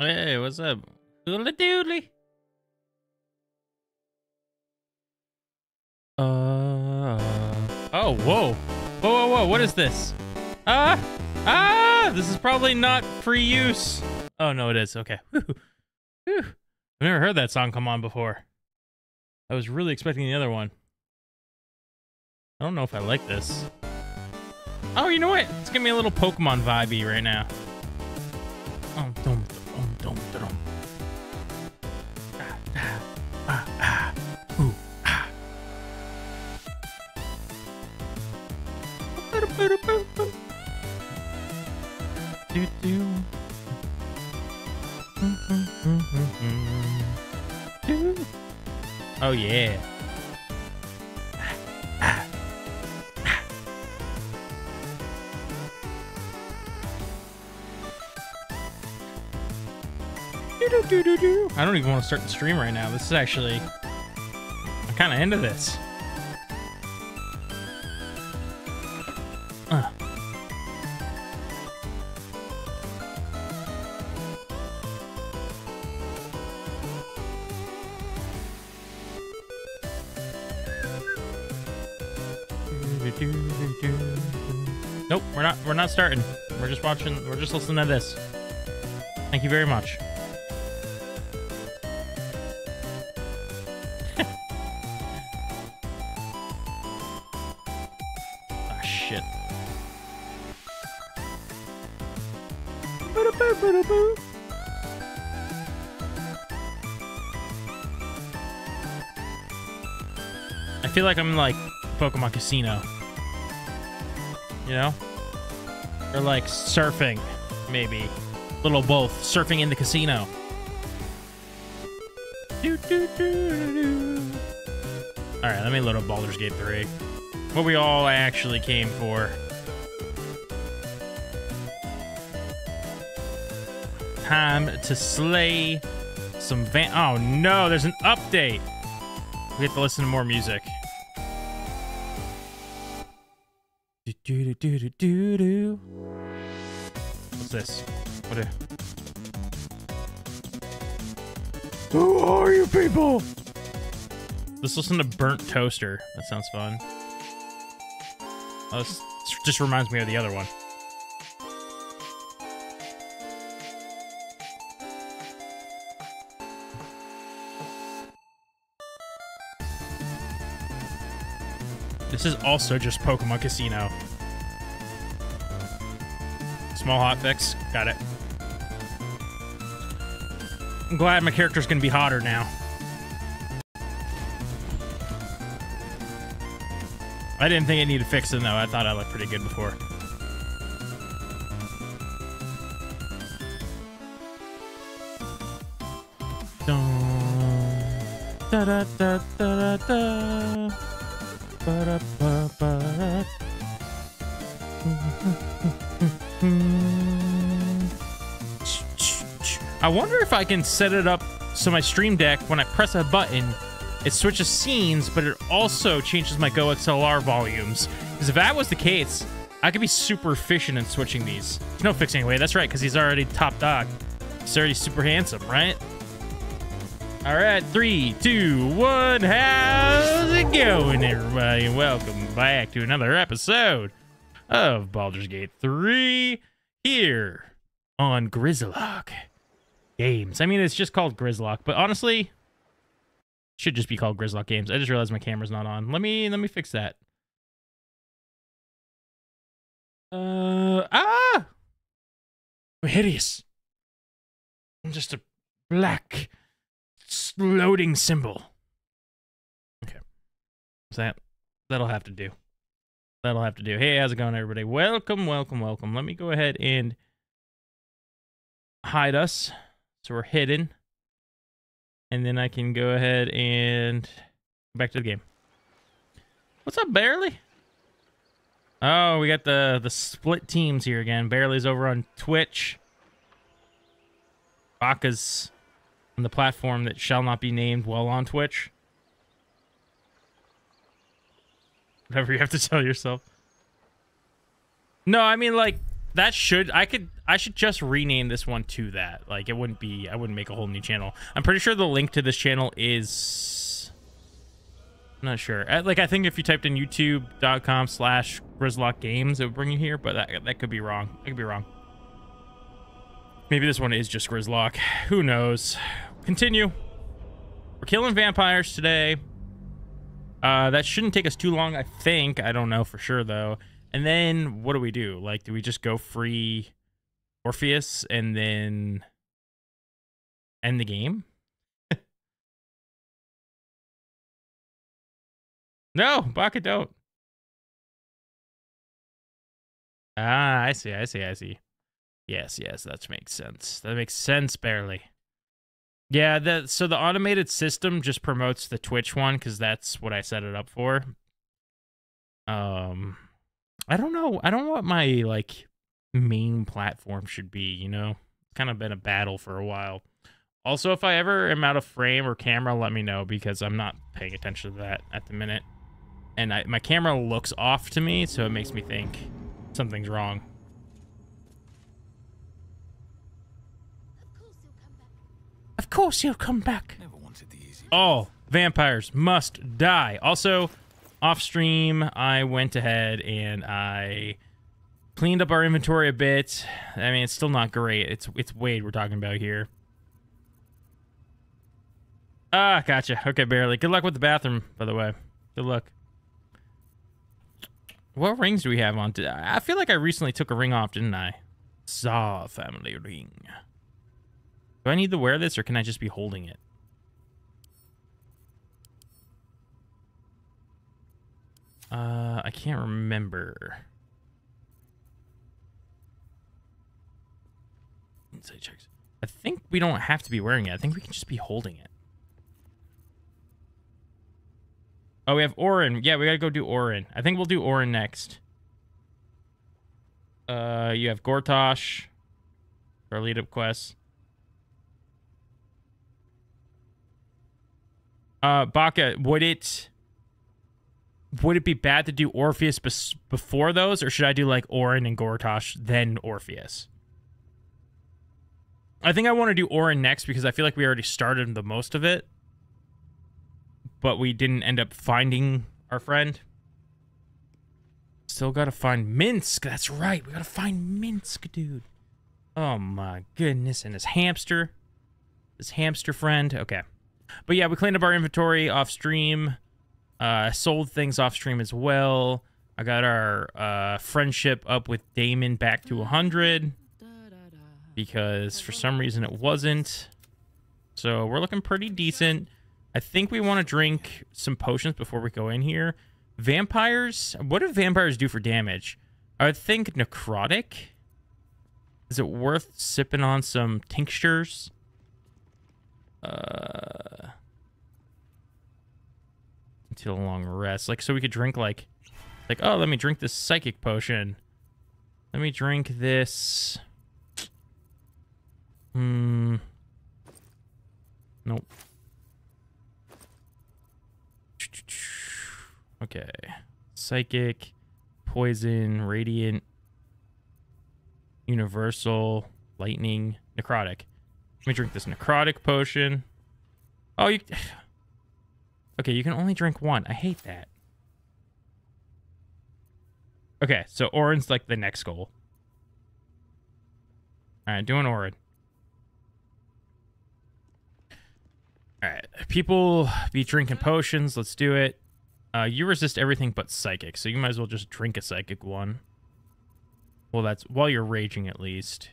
Hey, what's up? Doodly doodly. Oh, whoa. Whoa, whoa, whoa, what is this? This is probably not free use. Oh, no, it is. Okay. Whew. Whew. I've never heard that song come on before. I was really expecting the other one. I don't know if I like this. Oh, you know what? It's giving me a little Pokemon vibe-y right now. Oh yeah. I don't even want to start the stream right now. This is actually... I'm kind of into this. Nope, we're not starting. We're just watching, we're just listening to this. Thank you very much. I feel like I'm like Pokemon Casino, you know, or like surfing, maybe a little both. Surfing in the casino. All right, let me load up Baldur's Gate 3. What we all actually came for. Time to slay some van. Oh no, there's an update. We have to listen to more music. What's this? What? Who are you people? Let's listen to Burnt Toaster. That sounds fun. Oh, this just reminds me of the other one. This is also just Pokemon Casino. Small hotfix. Got it. I'm glad my character's gonna be hotter now. I didn't think it needed fixing though. I thought I looked pretty good before. Da da da da da da. I wonder if I can set it up so my Stream Deck, when I press a button, it switches scenes, but it also changes my GoXLR volumes. Because if that was the case, I could be super efficient in switching these. There's no fixing anyway. That's right, because he's already top dog. He's already super handsome, right? All right, 3, 2, 1, how's it going, everybody? Welcome back to another episode of Baldur's Gate 3 here on Grizzlock Games. I mean, it's just called Grizzlock, but honestly, it should just be called Grizzlock Games. I just realized my camera's not on. Let me fix that. We're hideous. I'm just a black... loading symbol. Okay. That'll have to do. That'll have to do. Hey, how's it going, everybody? Welcome, welcome, welcome. Let me go ahead and hide us so we're hidden. And then I can go ahead and go back to the game. What's up, Barely? Oh, we got the split teams here again. Barely's over on Twitch. Baka's on the platform that shall not be named while on Twitch. Whatever you have to tell yourself. No, I mean, like, that should, I should just rename this one to that. Like, it wouldn't be, I wouldn't make a whole new channel. I'm pretty sure the link to this channel is, I'm not sure. Like, I think if you typed in youtube.com/grizzlockgames, it would bring you here, but that could be wrong. I could be wrong. Maybe this one is just Grizzlock. Who knows? Continue. We're killing vampires today. That shouldn't take us too long, I think. I don't know for sure, though. And then what do we do? Like, do we just go free Orpheus and then end the game? No, Baka don't. Ah, I see, I see, I see. Yes, yes, that makes sense. That makes sense, barely. Yeah, so the automated system just promotes the Twitch one because that's what I set it up for. I don't know. I don't know what my, like, main platform should be, you know? It's kind of been a battle for a while. Also, if I ever am out of frame or camera, let me know, because I'm not paying attention to that at the minute. And my camera looks off to me, so it makes me think something's wrong. Of course he'll come back. Never wanted the easy. All vampires must die. Also, off stream, I went ahead and I cleaned up our inventory a bit. I mean, it's still not great. It's Wade we're talking about here. Ah, gotcha. Okay, barely. Good luck with the bathroom, by the way. Good luck. What rings do we have on today? I feel like I recently took a ring off, didn't I? Saw family ring. Do I need to wear this, or can I just be holding it? I can't remember. Insight checks. I think we don't have to be wearing it. I think we can just be holding it. Oh, we have Orin. Yeah, we gotta go do Orin. I think we'll do Orin next. You have Gortosh for our lead-up quest. Baka, would it be bad to do Orpheus before those, or should I do like Orin and Gortosh then Orpheus? I think I want to do Orin next because I feel like we already started the most of it, but we didn't end up finding our friend. Still gotta find Minsk. That's right, we gotta find Minsk, dude. Oh my goodness, and his hamster friend. Okay. But yeah, we cleaned up our inventory off stream. Sold things off stream as well. I got our friendship up with Damon back to 100 because for some reason it wasn't. So we're looking pretty decent. I think we want to drink some potions before we go in here. Vampires. What do vampires do for damage? I would think necrotic. Is it worth sipping on some tinctures? Until a long rest, like, so we could drink like oh, let me drink this psychic potion, let me drink this nope. Okay, psychic, poison, radiant, universal, lightning, necrotic. Let me drink this necrotic potion. Oh, you... Okay, you can only drink one. I hate that. Okay, so Orin's like the next goal. Alright, doing Orin. Alright, people be drinking potions. Let's do it. You resist everything but psychic, so you might as well just drink a psychic one. Well, that's... while you're raging, at least.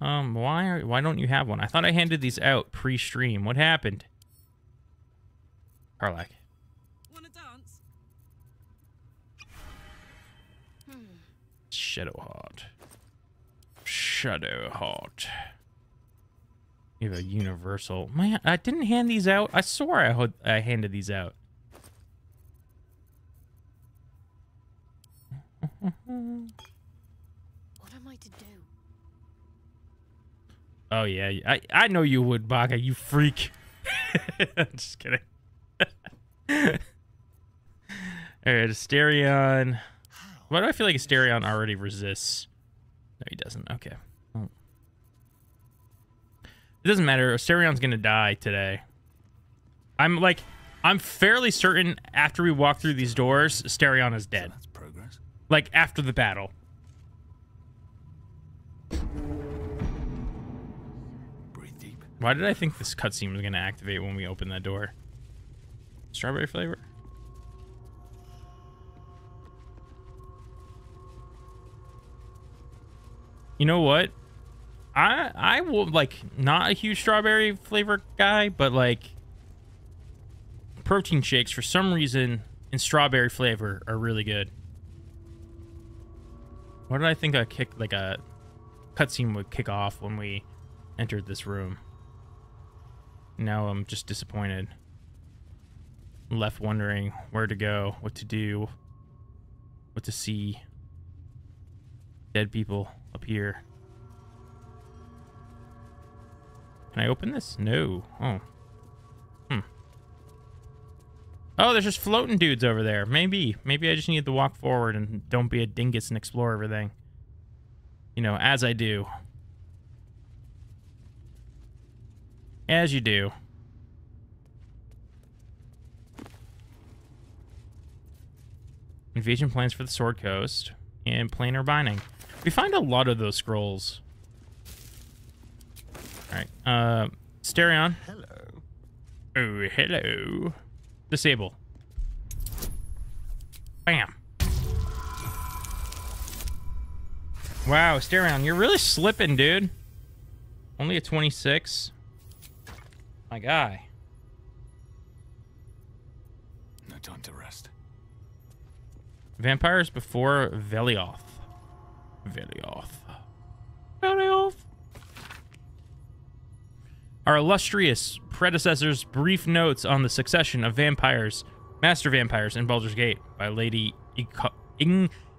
Why don't you have one? I thought I handed these out pre-stream. What happened? Karlak. Wanna dance? Shadowheart. Shadowheart. You have a universal. Man, I didn't hand these out. I swore I handed these out. What am I to do? Oh, yeah. I know you would, Baka, you freak. I'm just kidding. All right, Asterion. Why do I feel like Asterion already resists No, he doesn't. Okay. Oh. It doesn't matter. Oserion's going to die today. I'm fairly certain after we walk through these doors, Asterion is dead. So that's progress. Like, after the battle. Breathe deep. Why did I think this cutscene was going to activate when we open that door? Strawberry flavor? You know what? I will, like, not a huge strawberry flavor guy, but, like, protein shakes, for some reason, in strawberry flavor are really good. Why did I think a cutscene would kick off when we entered this room? Now I'm just disappointed. Left wondering where to go, what to do, what to see. Dead people up here. Can I open this? No. Oh. Hmm. Oh, there's just floating dudes over there. Maybe. Maybe I just need to walk forward and don't be a dingus and explore everything. You know, as I do. As you do. Invasion plans for the Sword Coast and planar binding. We find a lot of those scrolls. Alright, Asterion. Hello. Oh, hello. Disable. Bam. Wow, Asterion, you're really slipping, dude. Only a 26. My guy. No time to rest. Vampires before Velioth. Velioth. Our illustrious predecessors' brief notes on the succession of vampires, master vampires in Baldur's Gate by Lady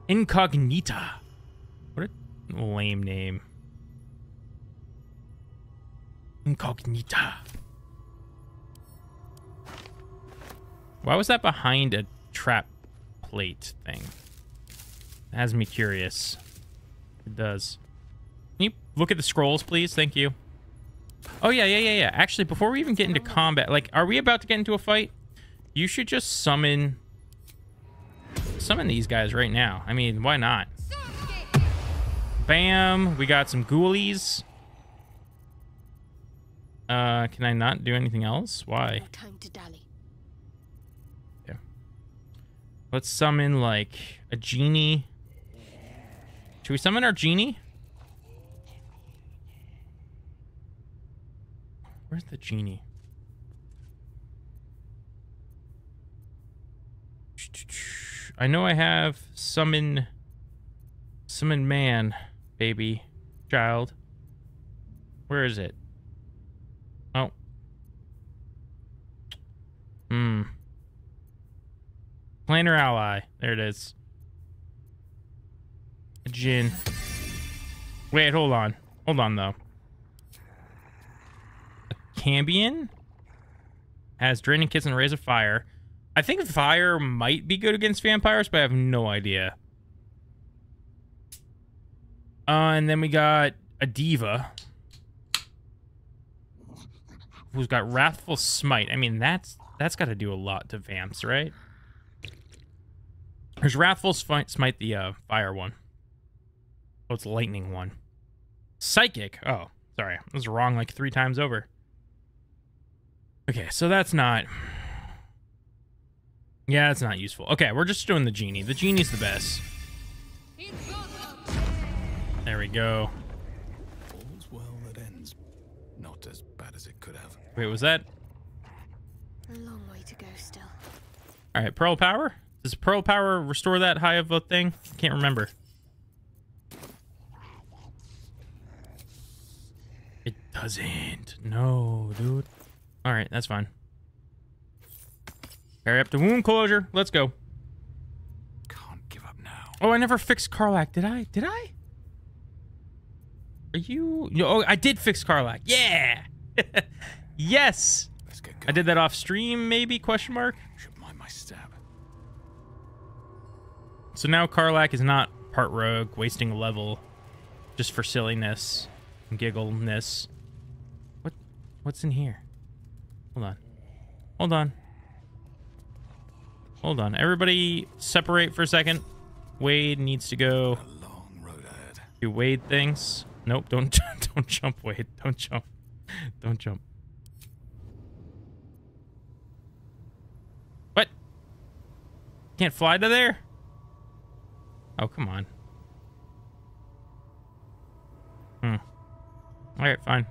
Incognita. What a lame name. Incognita. Why was that behind a trap plate thing? That has me curious. It does. Can you look at the scrolls, please? Thank you. Oh, yeah. Actually, before we even get into combat, like, are we about to get into a fight? You should just summon these guys right now. I mean, why not? Bam. We got some ghoulies. Can I not do anything else? Why? No time to dally. Yeah. Let's summon, like, a genie. Should we summon our genie? Where's the genie? I know I have summon man, baby, child. Where is it? Oh. Hmm. Planar ally. There it is. A djinn. Wait, hold on. Hold on, though. Cambion has Draining Kiss and Rays of Fire. I think fire might be good against vampires, but I have no idea. And then we got a diva who's got Wrathful Smite. I mean, that's got to do a lot to vamps, right? There's Wrathful Smite, the fire one. Oh, it's lightning one. Psychic. Oh, sorry, I was wrong like 3 times over. Okay, so that's not... Yeah, that's not useful. Okay, we're just doing the genie. The genie's the best. There we go. All's well that ends. Not as bad as it could have. Wait, was that? A long way to go still. All right, Pearl Power? Does Pearl Power restore that high of a thing? Can't remember. It doesn't. No, dude. All right, that's fine. Hurry up to wound closure. Let's go. Can't give up now. Oh, I never fixed Karlak, did I? Did I? Are you? Oh, I did fix Karlak. Yeah. Yes. Let's get going. I did that off stream, maybe? Question mark. Should mind my stab. So now Karlak is not part rogue, wasting a level. just for silliness and giggleness. What's in here? Hold on. Hold on. Hold on. Everybody separate for a second. Wade needs to go do Wade things. Nope, don't jump, Wade. Don't jump. Don't jump. What? Can't fly to there? Oh, come on. Hmm. Alright, fine.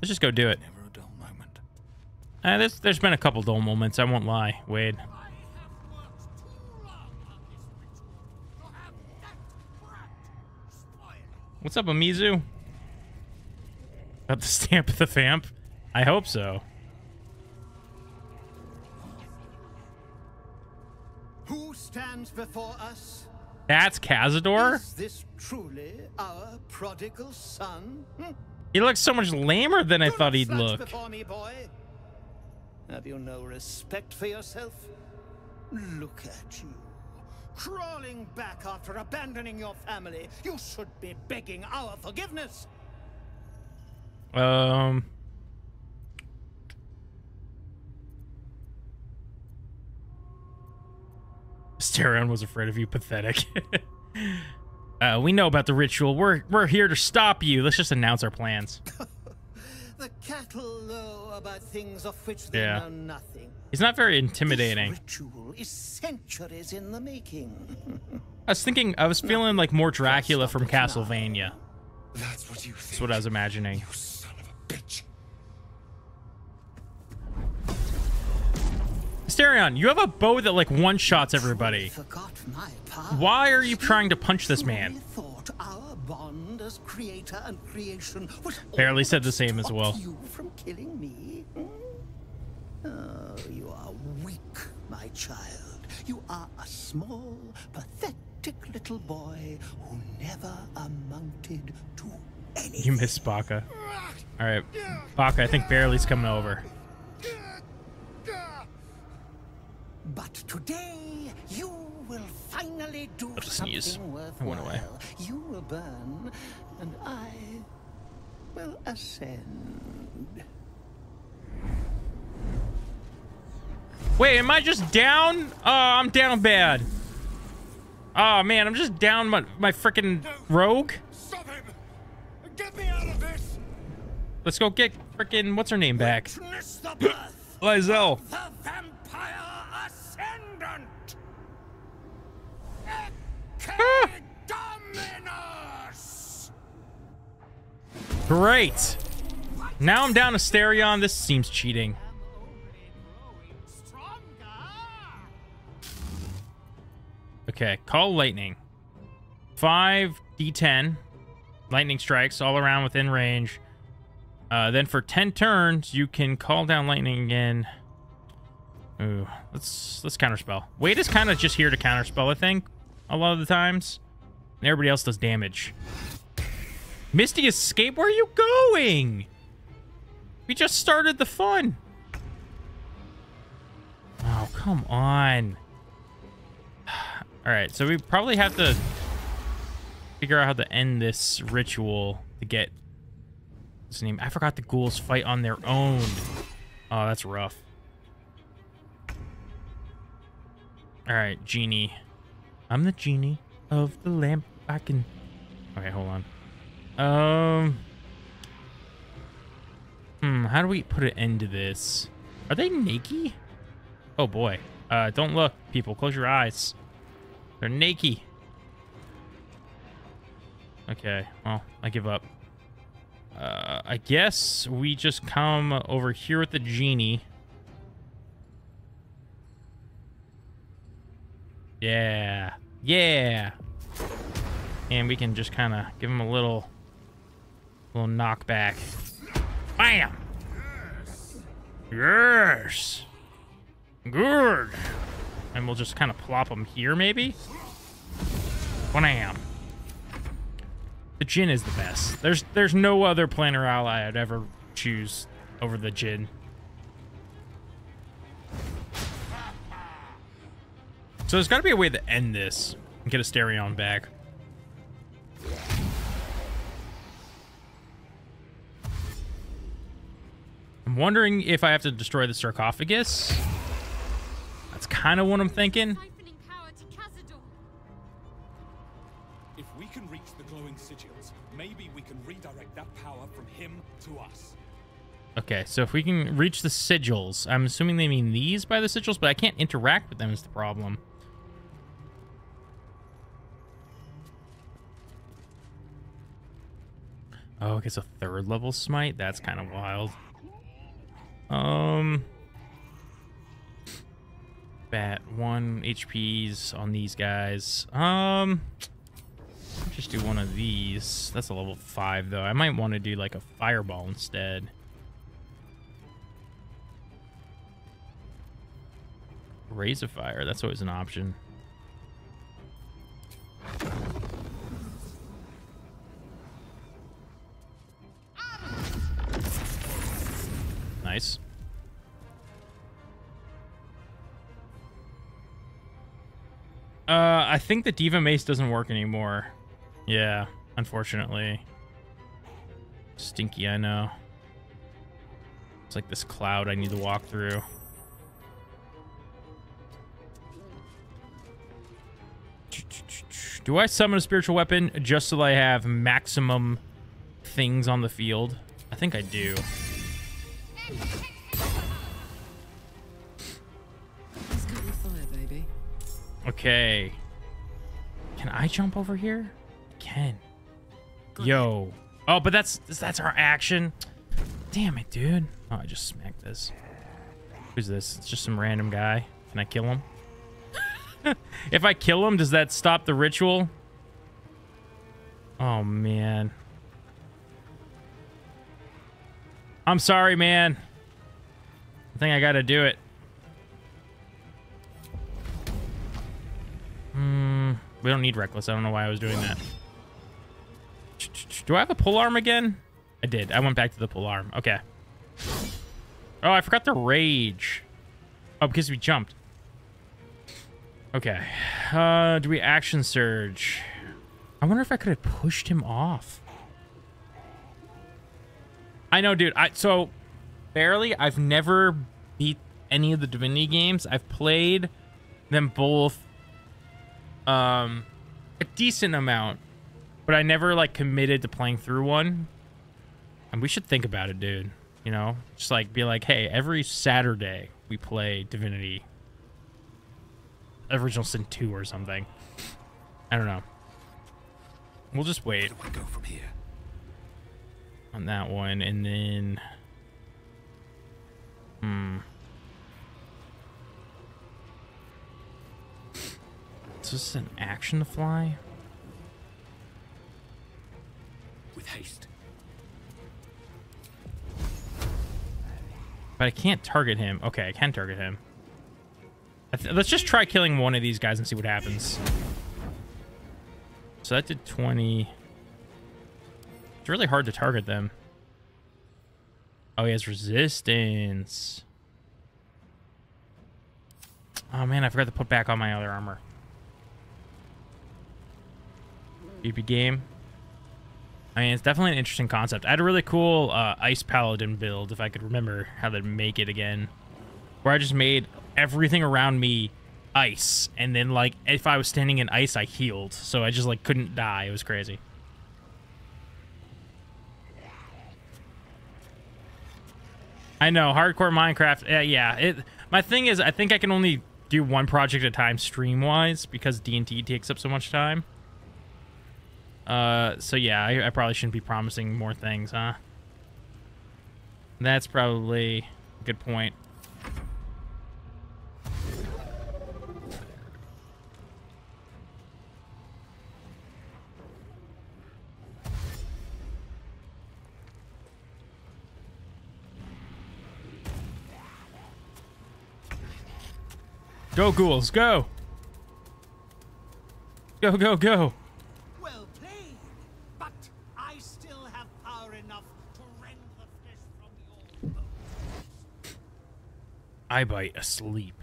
Let's just go do it. Never a dull moment. There's been a couple dull moments, I won't lie, Wade. What's up, Amizu? Got the stamp of the vamp? I hope so. Who stands before us? That's Cazador? Is this truly our prodigal son? Hm? He looks so much lamer than I thought he'd look. Before me, boy. Have you no respect for yourself? Look at you. Crawling back after abandoning your family. You should be begging our forgiveness. Steron was afraid of you. Pathetic. We know about the ritual. We're here to stop you. Let's just announce our plans. The cattle know about things of which they know nothing. He's not very intimidating. This ritual is centuries in the making. I was feeling like more Dracula from Castlevania. That's what you think. That's what I was imagining. You son of a bitch. Mysterion, you have a bow that like one-shots everybody. Why are you trying to punch this man? Our bond as creator and creation was barely said the same as well. You from killing me? Oh, you are weak, my child. You are a small, pathetic little boy who never amounted to anything. You miss Baka. All right, Baka, I think Barely's coming over. But today, you will finally do something worthwhile. You will burn, and I will ascend. Wait, am I just down? Oh, I'm down bad. Oh man, I'm just down my freaking rogue. Stop him! Get me out of this! Let's go get freaking what's her name back? Lysel. Ah. Great. Now I'm down to Stereon. This seems cheating. Okay, call lightning. 5d10. Lightning strikes all around within range. Then for 10 turns, you can call down lightning again. Ooh, let's counterspell. Wade is kind of just here to counterspell, I think. A lot of the times. And everybody else does damage. Misty, escape! Where are you going? We just started the fun. Oh, come on. Alright, so we probably have to figure out how to end this ritual to get... What's the name? I forgot the ghouls fight on their own. Oh, that's rough. Alright, genie. I'm the genie of the lamp. I can... Okay, hold on. How do we put an end to this? Are they naked? Oh, boy. Don't look, people. Close your eyes. They're naked. Okay. Well, I give up. I guess we just come over here with the genie. Yeah. Yeah. And we can just kind of give him a little knockback. Bam. Yes. Good. And we'll just kind of plop him here, maybe. Bam. The djinn is the best. There's no other planar ally I'd ever choose over the djinn. So there's got to be a way to end this and get Asterion back. I'm wondering if I have to destroy the sarcophagus. That's kind of what I'm thinking. If we can reach the glowing sigils, maybe we can redirect that power from him to us. Okay, so if we can reach the sigils, I'm assuming they mean these by the sigils, but I can't interact with them is the problem. Oh, okay, so third level smite? That's kind of wild. Bat 1 HPs on these guys. Just do one of these. That's a level 5, though. I might want to do like a fireball instead. Raise a fire, that's always an option. Nice. I think the Diva Mace doesn't work anymore. Yeah, unfortunately. Stinky, I know. It's like this cloud I need to walk through. Do I summon a spiritual weapon just so I have maximum things on the field? I think I do. Okay. Can I jump over here? Can. Yo. Oh, but that's our action. Damn it, dude. Oh, I just smacked this. Who's this? It's just some random guy. Can I kill him? If I kill him, does that stop the ritual? Oh, man. I'm sorry, man. I think I gotta do it. We don't need Reckless. I don't know why I was doing that. Do I have a pull arm again? I did. I went back to the pull arm. Okay. Oh, I forgot the rage. Oh, because we jumped. Okay. Do we action surge? I wonder if I could have pushed him off. I know, dude. So, barely, I've never beat any of the Divinity games. I've played them both a decent amount, but I never, like, committed to playing through one. And we should think about it, dude. You know? Just, like, be like, hey, every Saturday we play Divinity Original Sin 2 or something. I don't know. We'll just wait. Where do I go from here? On that one, and then... Is this an action to fly? With haste. But I can't target him. Okay, I can target him. Let's just try killing one of these guys and see what happens. So that did 20. It's really hard to target them. Oh, he has resistance. Oh, man, I forgot to put back on my other armor. BB game. I mean, it's definitely an interesting concept. I had a really cool Ice Paladin build, if I could remember how to make it again. Where I just made everything around me ice, and then, like, if I was standing in ice, I healed, so I just, like, couldn't die. It was crazy. I know, hardcore Minecraft. Yeah, my thing is, I think I can only do one project at a time stream-wise, because D&T takes up so much time. So yeah, I probably shouldn't be promising more things, huh? That's probably a good point. Go, ghouls, go! Go, go, go! Well played, but I still have power enough to rend the flesh from your bones. I bite asleep.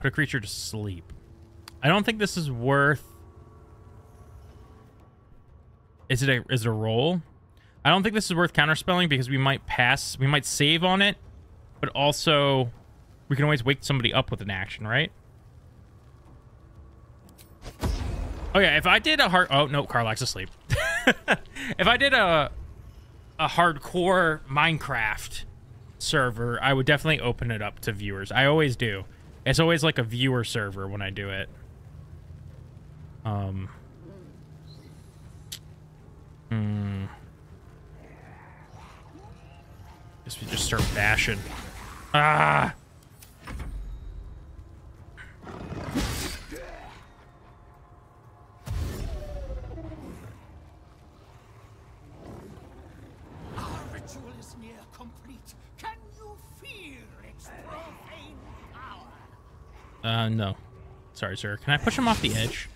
Put a creature to sleep. I don't think this is worth... Is it a roll? I don't think this is worth counterspelling because we might save on it, But also, we can always wake somebody up with an action, right? Oh yeah, if I did a hard... Oh, no, Carlax's asleep. If I did a hardcore Minecraft server, I would definitely open it up to viewers. I always do. It's always like a viewer server when I do it. Guess we just start bashing. Ah! No. Sorry, sir. Can I push him off the edge?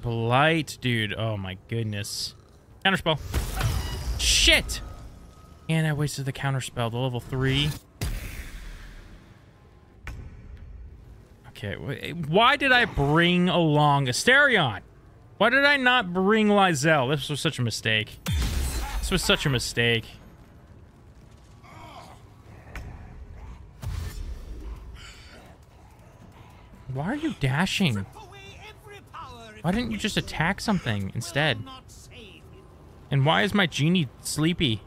Blight, dude. Oh, my goodness. Counterspell. Shit! And I wasted the counterspell. The level 3. Okay. Why did I bring along Asterion? Why did I not bring Lysel? This was such a mistake. This was such a mistake. Why are you dashing? Why didn't you just attack something instead? And why is my genie sleepy?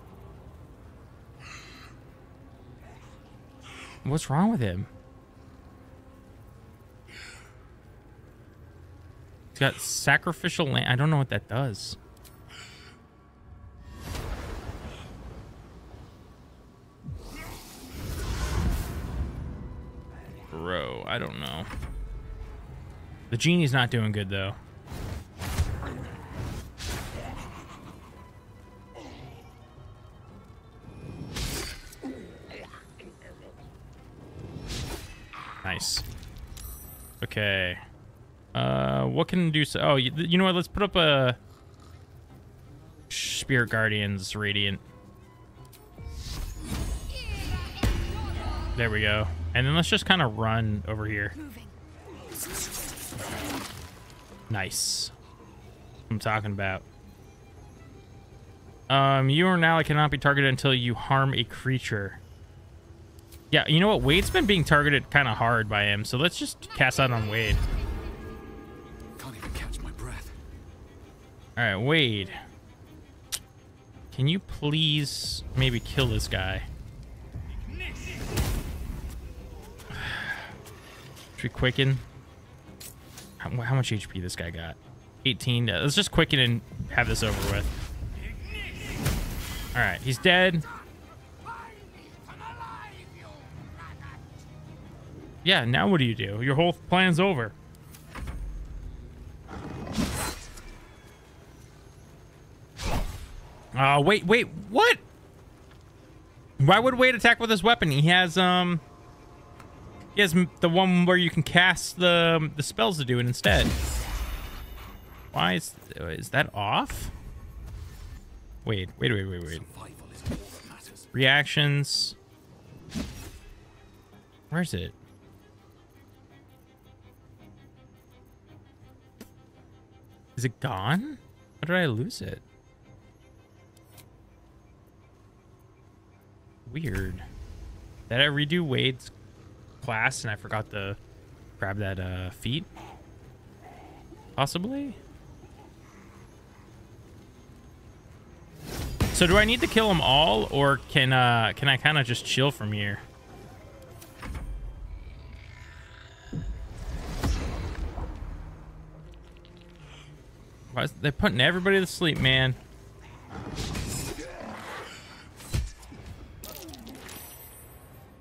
What's wrong with him? He's got sacrificial lamb. I don't know what that does. Bro, I don't know. The genie's not doing good, though. Nice. Okay. What can do so? Oh, you know what? Let's put up a Spirit Guardians Radiant. There we go. And then let's just kind of run over here. Nice. I'm talking about. You or an ally cannot be targeted until you harm a creature. Yeah, you know what? Wade's been being targeted kind of hard by him, so let's just cast out on Wade. Can't even catch my breath. All right, Wade. Can you please maybe kill this guy? Should we quicken? How much HP this guy got? 18. Let's just quicken and have this over with. All right, he's dead. Yeah, now what do? Your whole plan's over. Oh, wait, what? Why would Wade attack with his weapon? He has the one where you can cast the spells to do it instead. Why is that off? Wait. Reactions. Where is it? Is it gone? How did I lose it? Weird. Did I redo Wade's class and I forgot to grab that feat? Possibly? So do I need to kill them all, or can I kind of just chill from here? Why is they're putting everybody to sleep, man.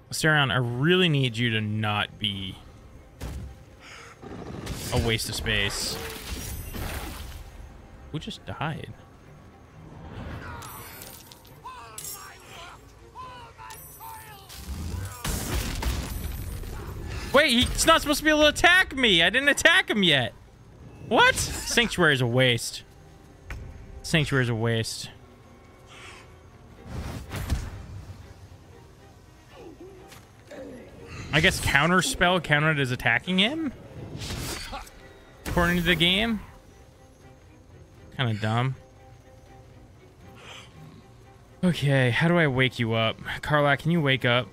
Asterion, I really need you to not be a waste of space. Who just died? Wait, he's not supposed to be able to attack me. I didn't attack him yet. What? Sanctuary's a waste. Sanctuary's a waste. I guess counterspell countered as attacking him? According to the game? Kind of dumb. Okay, how do I wake you up? Carlac, can you wake up?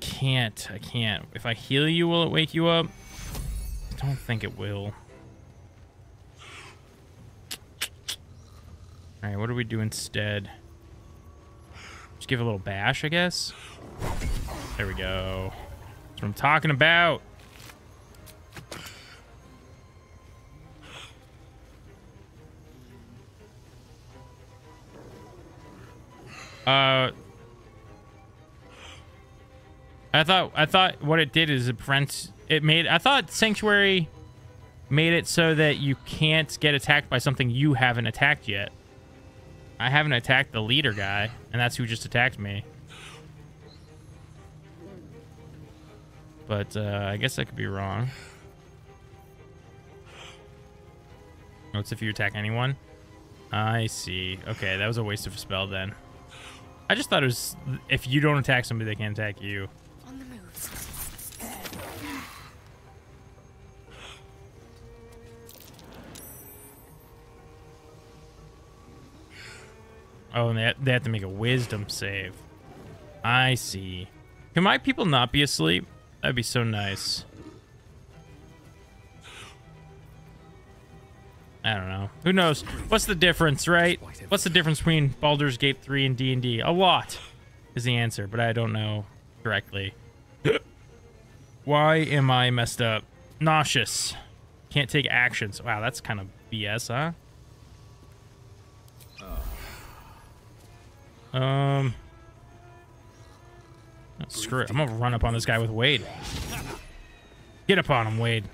Can't. I can't. If I heal you, will it wake you up? I don't think it will. Alright, what do we do instead? Just give a little bash, I guess? There we go. That's what I'm talking about! I thought what it did is it prevents... I thought Sanctuary made it so that you can't get attacked by something you haven't attacked yet. I haven't attacked the leader guy, and that's who just attacked me. But, I guess I could be wrong. What's if you attack anyone? I see. Okay, that was a waste of a spell then. I just thought it was... If you don't attack somebody, they can't attack you. On the move. Oh, and they have to make a wisdom save. I see. Can my people not be asleep? That'd be so nice. I don't know. Who knows? What's the difference, right? What's the difference between Baldur's Gate 3 and D&D? A lot is the answer, but I don't know directly. Why am I messed up? Nauseous. Can't take actions. Wow, that's kind of BS, huh? Screw it. I'm gonna run up on this guy with Wade. Get up on him, Wade.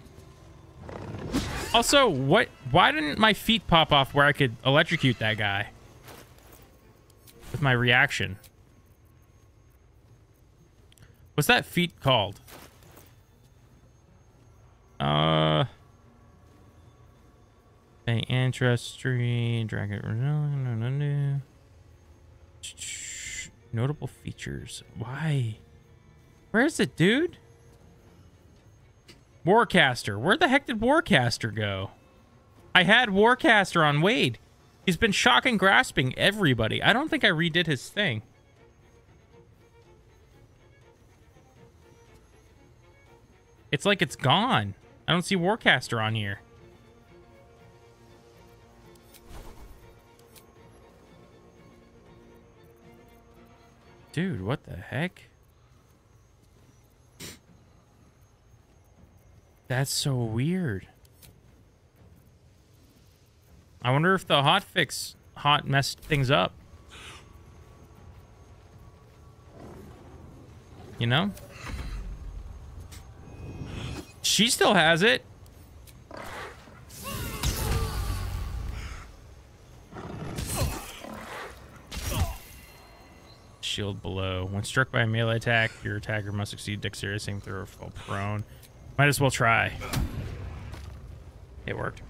Also, what? Why didn't my feet pop off where I could electrocute that guy? With my reaction. What's that feat called? Ancestry, Dragon... Notable features. Why? Where is it, dude? Warcaster. Where the heck did Warcaster go? I had Warcaster on Wade. He's been shock and grasping everybody. I don't think I redid his thing. It's like it's gone. I don't see Warcaster on here. Dude, what the heck? That's so weird. I wonder if the hotfix messed things up. You know? She still has it. Shield below. When struck by a melee attack, your attacker must succeed dexterity saving throw or fall prone. Might as well try. It worked.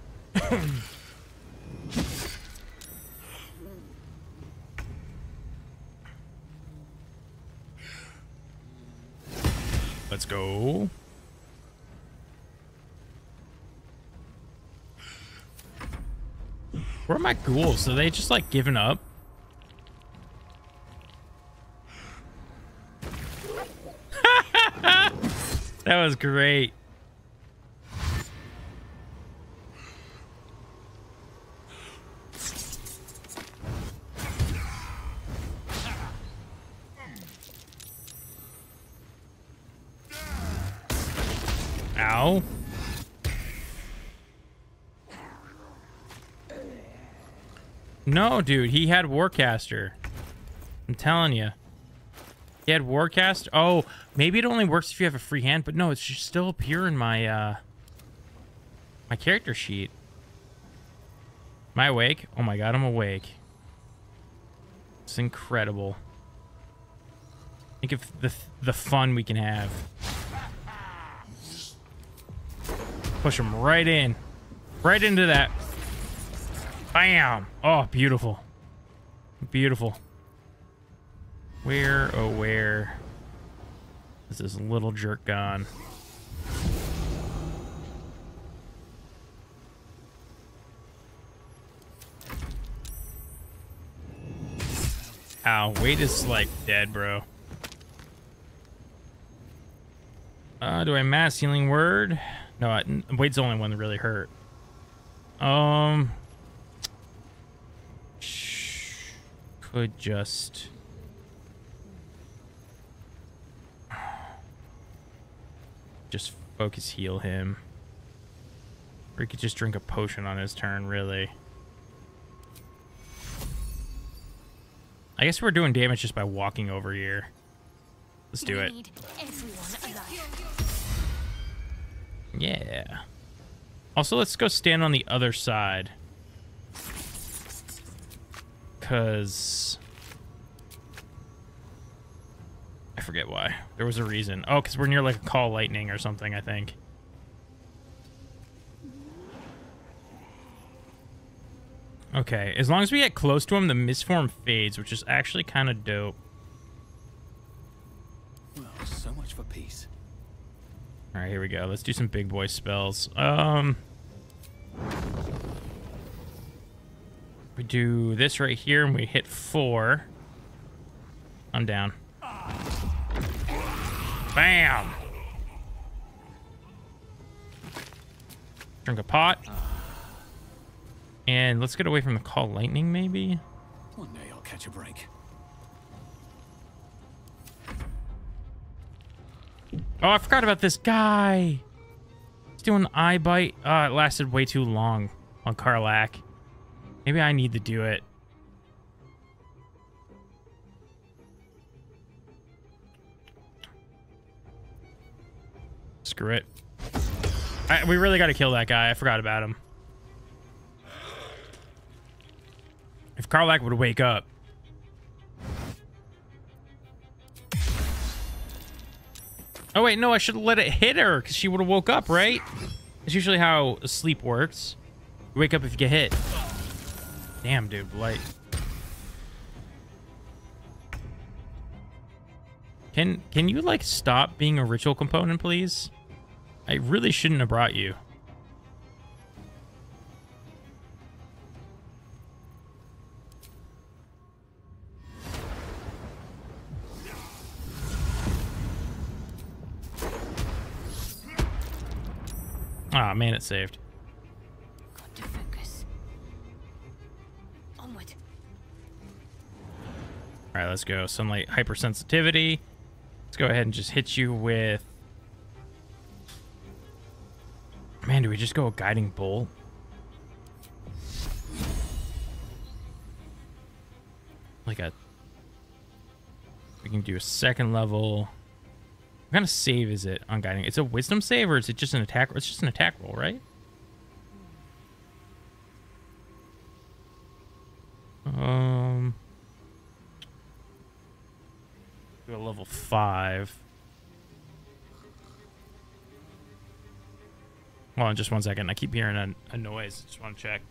Let's go. Where are my ghouls? Are they just like giving up? That was great. Ow. No, dude, he had Warcaster. I'm telling you. He had Warcast. Oh, maybe it only works if you have a free hand, but no, it should still appear in my my character sheet. Am I awake? Oh my god, I'm awake. It's incredible. Think of the fun we can have. Push him right in. Right into that. Bam! Oh, beautiful. Beautiful. Where, oh where is this little jerk gone? Ow, weight is like dead, bro. Do I mass healing word? No, weight's the only one that really hurt. Could just... focus heal him. Or he could just drink a potion on his turn, really. I guess we're doing damage just by walking over here. Let's do it. Yeah. Also, let's go stand on the other side. Because... I forget why. There was a reason. Oh, because we're near like a call lightning or something, I think. Okay, as long as we get close to him, the misform fades, which is actually kind of dope. Well, so much for peace. All right, here we go. Let's do some big boy spells. We do this right here, and we hit 4. I'm down. Bam! Drink a pot. And let's get away from the call lightning, maybe? One day I'll catch a break. Oh, I forgot about this guy. He's doing an eye bite. It lasted way too long on Karlak. Maybe I need to do it. Screw it. We really got to kill that guy. I forgot about him. If Karlak would wake up. Oh, wait, no, I should have let it hit her because she would have woke up, right? That's usually how sleep works. You wake up if you get hit. Damn, dude, blight. Can you, like, stop being a ritual component, please? I really shouldn't have brought you. Ah, man, it saved. Got to focus. Onward. All right, let's go. Sunlight hypersensitivity. Let's go ahead and just hit you with... Man, do we just go a guiding bolt? Like a... We can do a second level. What kind of save is it on guiding? It's a wisdom save, or is it just an attack? It's just an attack roll, right? Do a level 5. Hold on, just one second. I keep hearing a noise. Just want to check.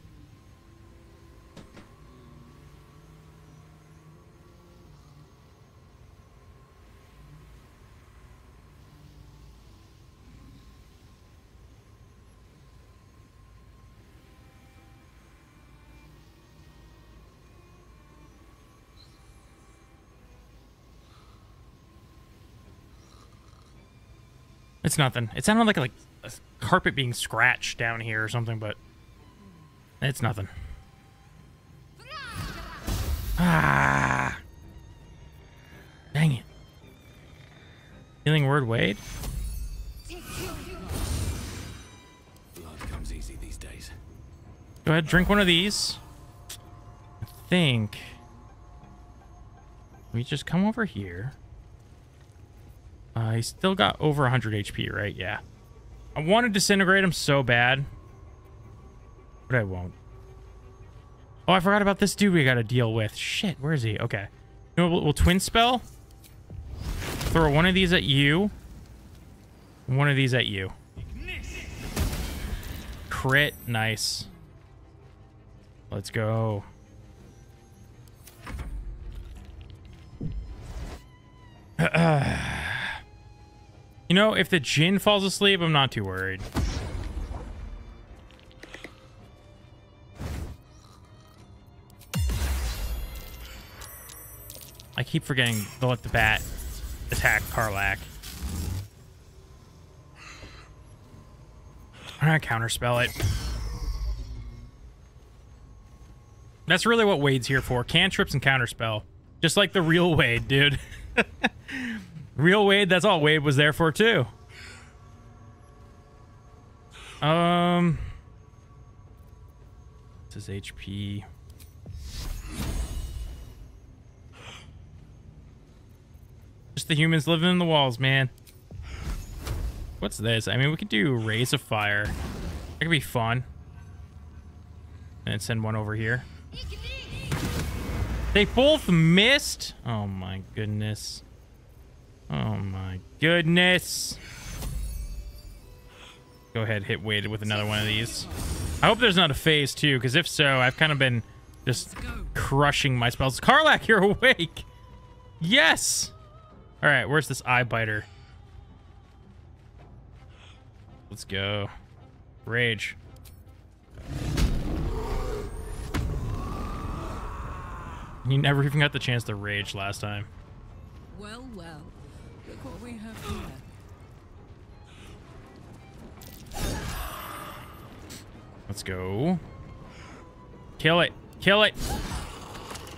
It's nothing. It sounded like a carpet being scratched down here or something, but it's nothing. Ah! Dang it! Healing word, Wade. Blood comes easy these days. Go ahead, drink one of these. I think we just come over here. He's still got over 100 HP, right? Yeah. I want to disintegrate him so bad. But I won't. Oh, I forgot about this dude we got to deal with. Shit, where is he? Okay. You know what, we'll twin spell. Throw one of these at you. And one of these at you. Crit. Nice. Let's go. You know, if the djinn falls asleep, I'm not too worried. I keep forgetting to let the bat attack Karlak. I'm gonna counterspell it. That's really what Wade's here for. Cantrips and counterspell. Just like the real Wade, dude. Real Wade, that's all Wade was there for, too. This is HP. Just the humans living in the walls, man. What's this? I mean, we could do Rays of Fire. That could be fun. And send one over here. They both missed. Oh my goodness. Oh my goodness. Go ahead, hit Wade with another one of these. I hope there's not a phase too, because if so, I've kind of been just crushing my spells. Karlak, you're awake. Yes. All right, where's this eye biter? Let's go. Rage. You never even got the chance to rage last time. Well, well. Look what we have here. Let's go. Kill it. Kill it.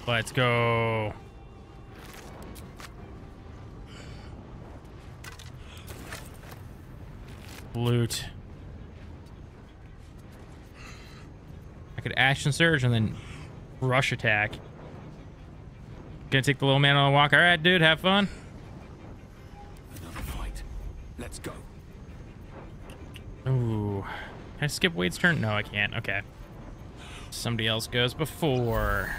Let's go. Loot. I could action surge and then rush attack. Gonna take the little man on a walk. All right, dude, have fun. Another fight. Let's go. Ooh. Can I skip Wade's turn? No, I can't. Okay. Somebody else goes before.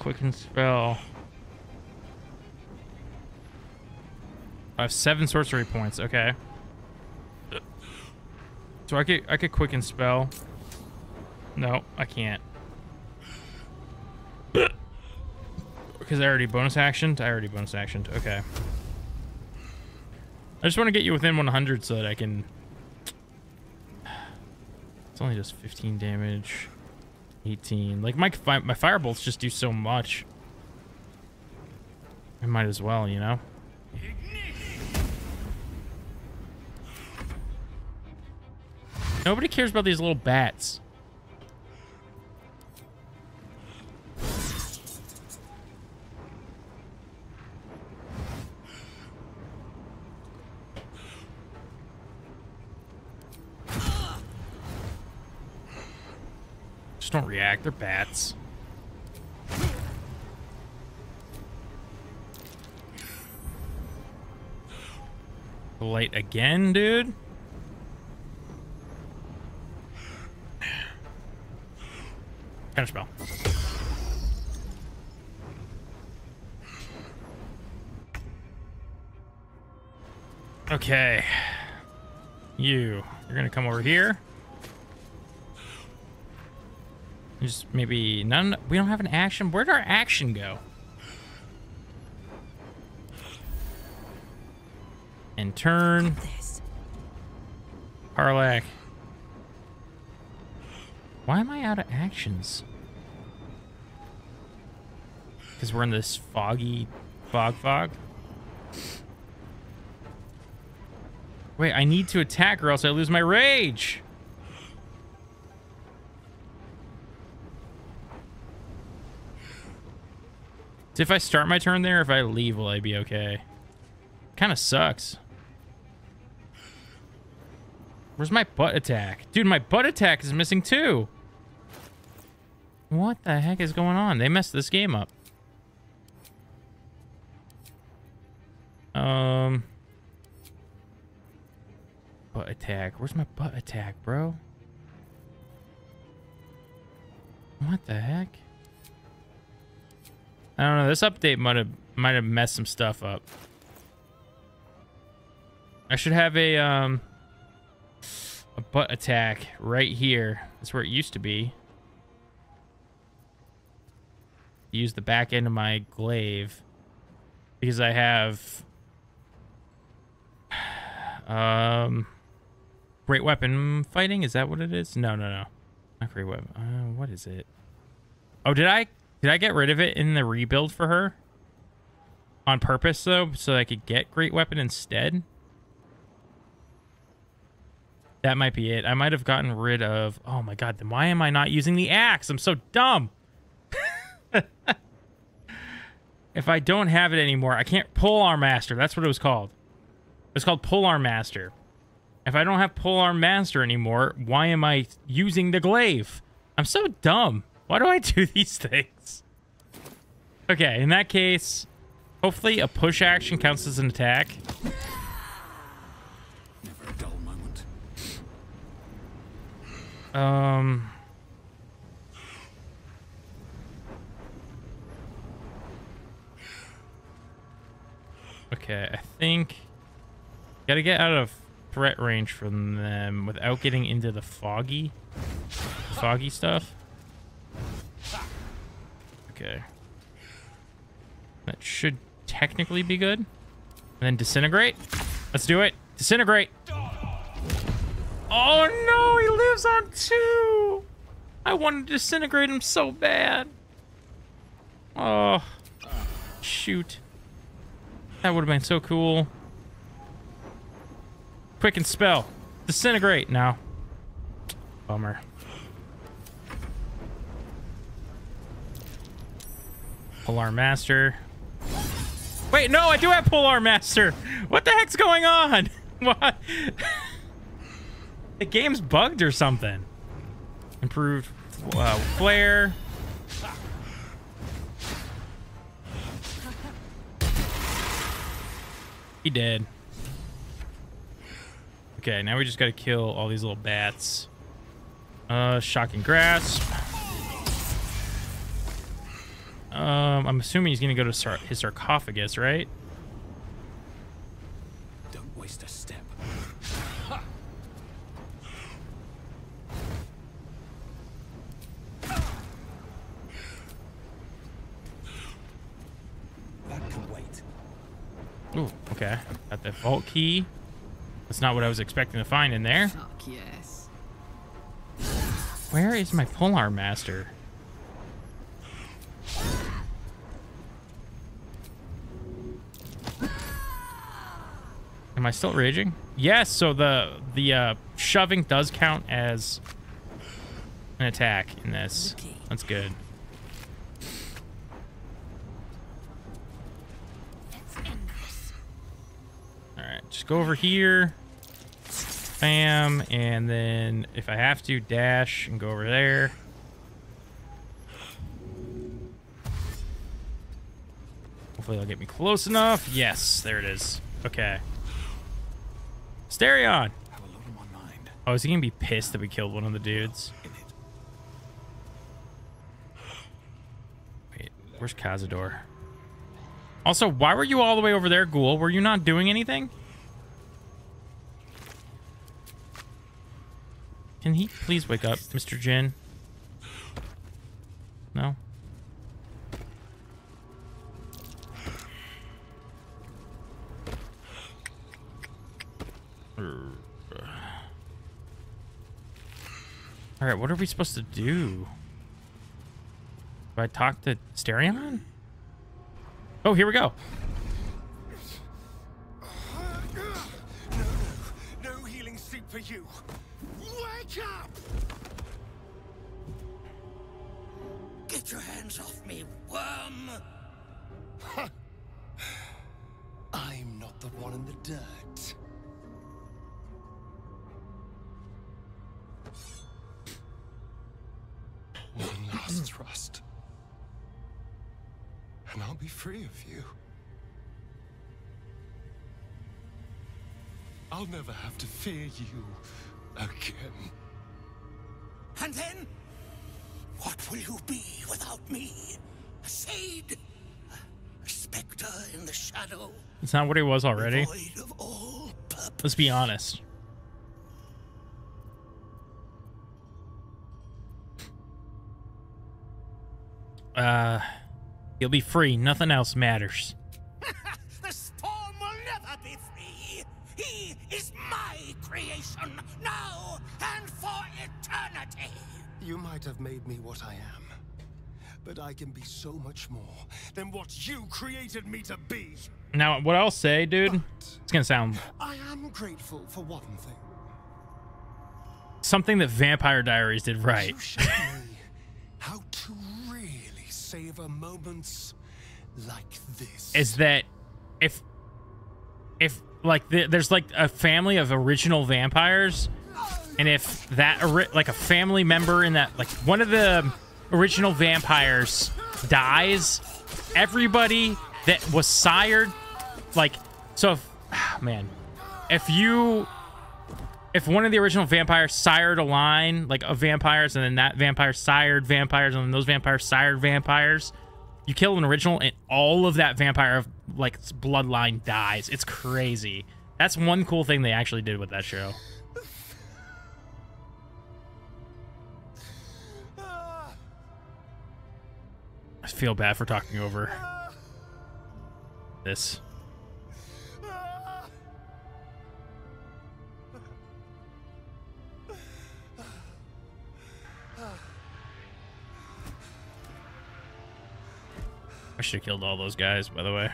Quicken spell. I have 7 sorcery points. Okay. So I could quicken spell. No, I can't. Because I already bonus actioned? I already bonus actioned. Okay. I just want to get you within 100 so that I can... It's only just 15 damage. 18. Like, my firebolts just do so much. I might as well, you know? Nobody cares about these little bats. Don't react, they're bats. Light again, dude. Counter spell. Okay. You're gonna come over here. Just maybe none. We don't have an action. Where'd our action go? And turn. Karlak. Why am I out of actions? Because we're in this foggy fog. Wait, I need to attack or else I lose my rage. If I start my turn there, if I leave, will I be okay? Kind of sucks. Where's my butt attack? Dude, my butt attack is missing too. What the heck is going on? They messed this game up. Butt attack. Where's my butt attack, bro? What the heck? I don't know. This update might have messed some stuff up. I should have a butt attack right here. That's where it used to be. Use the back end of my glaive because I have great weapon fighting. Is that what it is? No, no, no. Not great weapon. What is it? Oh, did I? Did I get rid of it in the rebuild for her? On purpose, though, so I could get Great Weapon instead? That might be it. I might have gotten rid of... Oh my god, then why am I not using the axe? I'm so dumb! If I don't have it anymore, I can't... Polearm Master, that's what it was called. It was called Polearm Master. If I don't have Polearm Master anymore, why am I using the glaive? I'm so dumb. Why do I do these things? Okay, in that case, hopefully a push action counts as an attack. Never a dull moment. Okay, I think... Gotta get out of threat range from them without getting into the foggy stuff. Okay. That should technically be good. And then disintegrate. Let's do it. Disintegrate. Oh no, he lives on two. I wanted to disintegrate him so bad. Oh, shoot. That would have been so cool. Quicken spell. Disintegrate now. Bummer. Polearm Master. Wait, no, I do have Polearm Master. What the heck's going on? What? The game's bugged or something. Improved flare. He dead. Okay, now we just gotta kill all these little bats. Shocking Grasp. I'm assuming he's gonna go to his sarcophagus, right? Don't waste a step. That can wait. Ooh, okay. Got the vault key. That's not what I was expecting to find in there. Fuck yes. Where is my Polearm Master? Am I still raging? Yes, so the shoving does count as an attack in this. That's good. Alright, just go over here. Bam, and then if I have to, dash and go over there. Hopefully they'll get me close enough. Yes, there it is. Okay. Stereon! Oh, is he gonna be pissed that we killed one of the dudes? Wait, where's Cazador? Also, why were you all the way over there, Ghoul? Were you not doing anything? Can he please wake up, Mr. Jin? No? Alright, what are we supposed to do? Do I talk to Stereon? Oh, here we go. No healing sleep for you. Wake up! Get your hands off me, worm! Huh. I'm not the one in the dirt. One last thrust. And I'll be free of you. I'll never have to fear you again. And then? What will you be without me? A shade? A specter in the shadow? It's not what he was already. Void of all purpose. Let's be honest. You'll be free. Nothing else matters. The storm will never be free. He is my creation, now and for eternity. You might have made me what I am, but I can be so much more than what you created me to be. Now, what I'll say, dude, it's gonna sound... I am grateful for one thing. Something that Vampire Diaries did right. You showed me how to really savor moments like this. Is that if like there's like a family of original vampires, and if that like a family member in that, like one of the original vampires dies, everybody that was sired, like, so if, man, if one of the original vampires sired a line, like, of vampires, and then that vampire sired vampires, and then those vampires sired vampires, you kill an original, and all of that vampire, like, bloodline dies. It's crazy. That's one cool thing they actually did with that show. I feel bad for talking over this. I should have killed all those guys, by the way.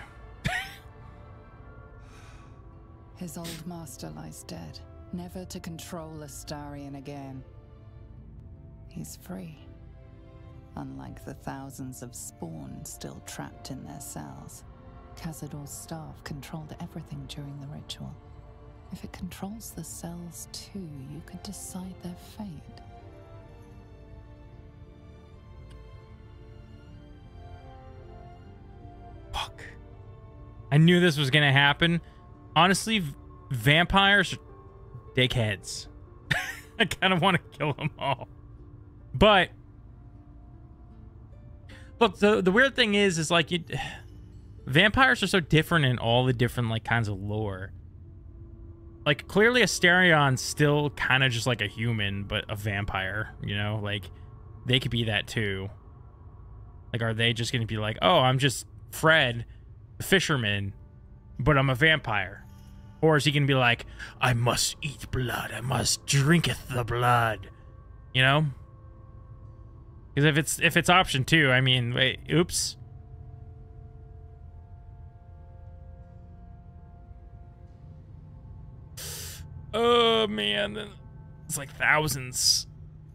His old master lies dead, never to control Astarion again. He's free, unlike the thousands of spawn still trapped in their cells. Cazador's staff controlled everything during the ritual. If it controls the cells too, you could decide their fate. Fuck. I knew this was gonna happen. Honestly, vampires are dickheads. I kind of want to kill them all. But look, the weird thing is like, you, vampires are so different in all the different like kinds of lore. Like clearly Astarion's still kind of just like a human, but a vampire, you know, like they could be that too. Like, are they just gonna be like, oh, I'm just Fred, the fisherman, but I'm a vampire? Or is he gonna be like, I must eat blood, I must drinketh the blood, you know? Because if it's option two, I mean, wait, oops. Oh man, it's like thousands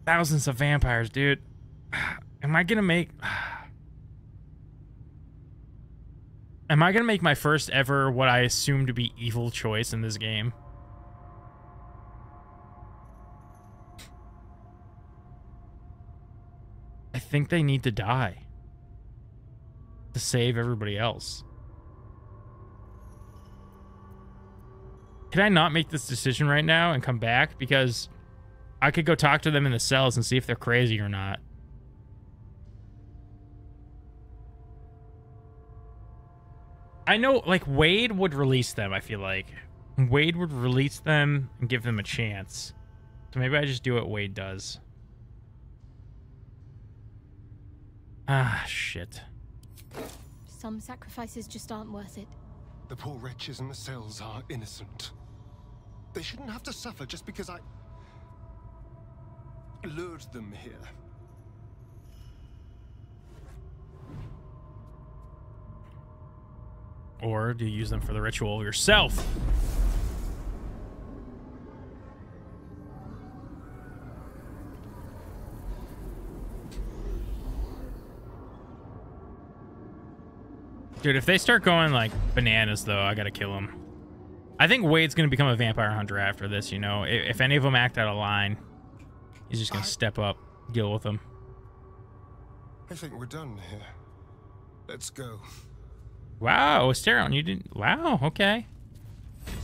of vampires, dude. Am I gonna make? Am I going to make my first ever what I assume to be evil choice in this game? I think they need to die to save everybody else. Can I not make this decision right now and come back? Because I could go talk to them in the cells and see if they're crazy or not. I know, like, Wade would release them, I feel like. Wade would release them and give them a chance. So maybe I just do what Wade does. Ah, shit. Some sacrifices just aren't worth it. The poor wretches in the cells are innocent. They shouldn't have to suffer just because I lured them here. Or do you use them for the ritual yourself? Dude, if they start going like bananas though, I gotta kill them. I think Wade's gonna become a vampire hunter after this, you know? If any of them act out of line, he's just gonna step up, deal with them. I think we're done here. Let's go. Wow, Astarion, you didn't... Wow, okay.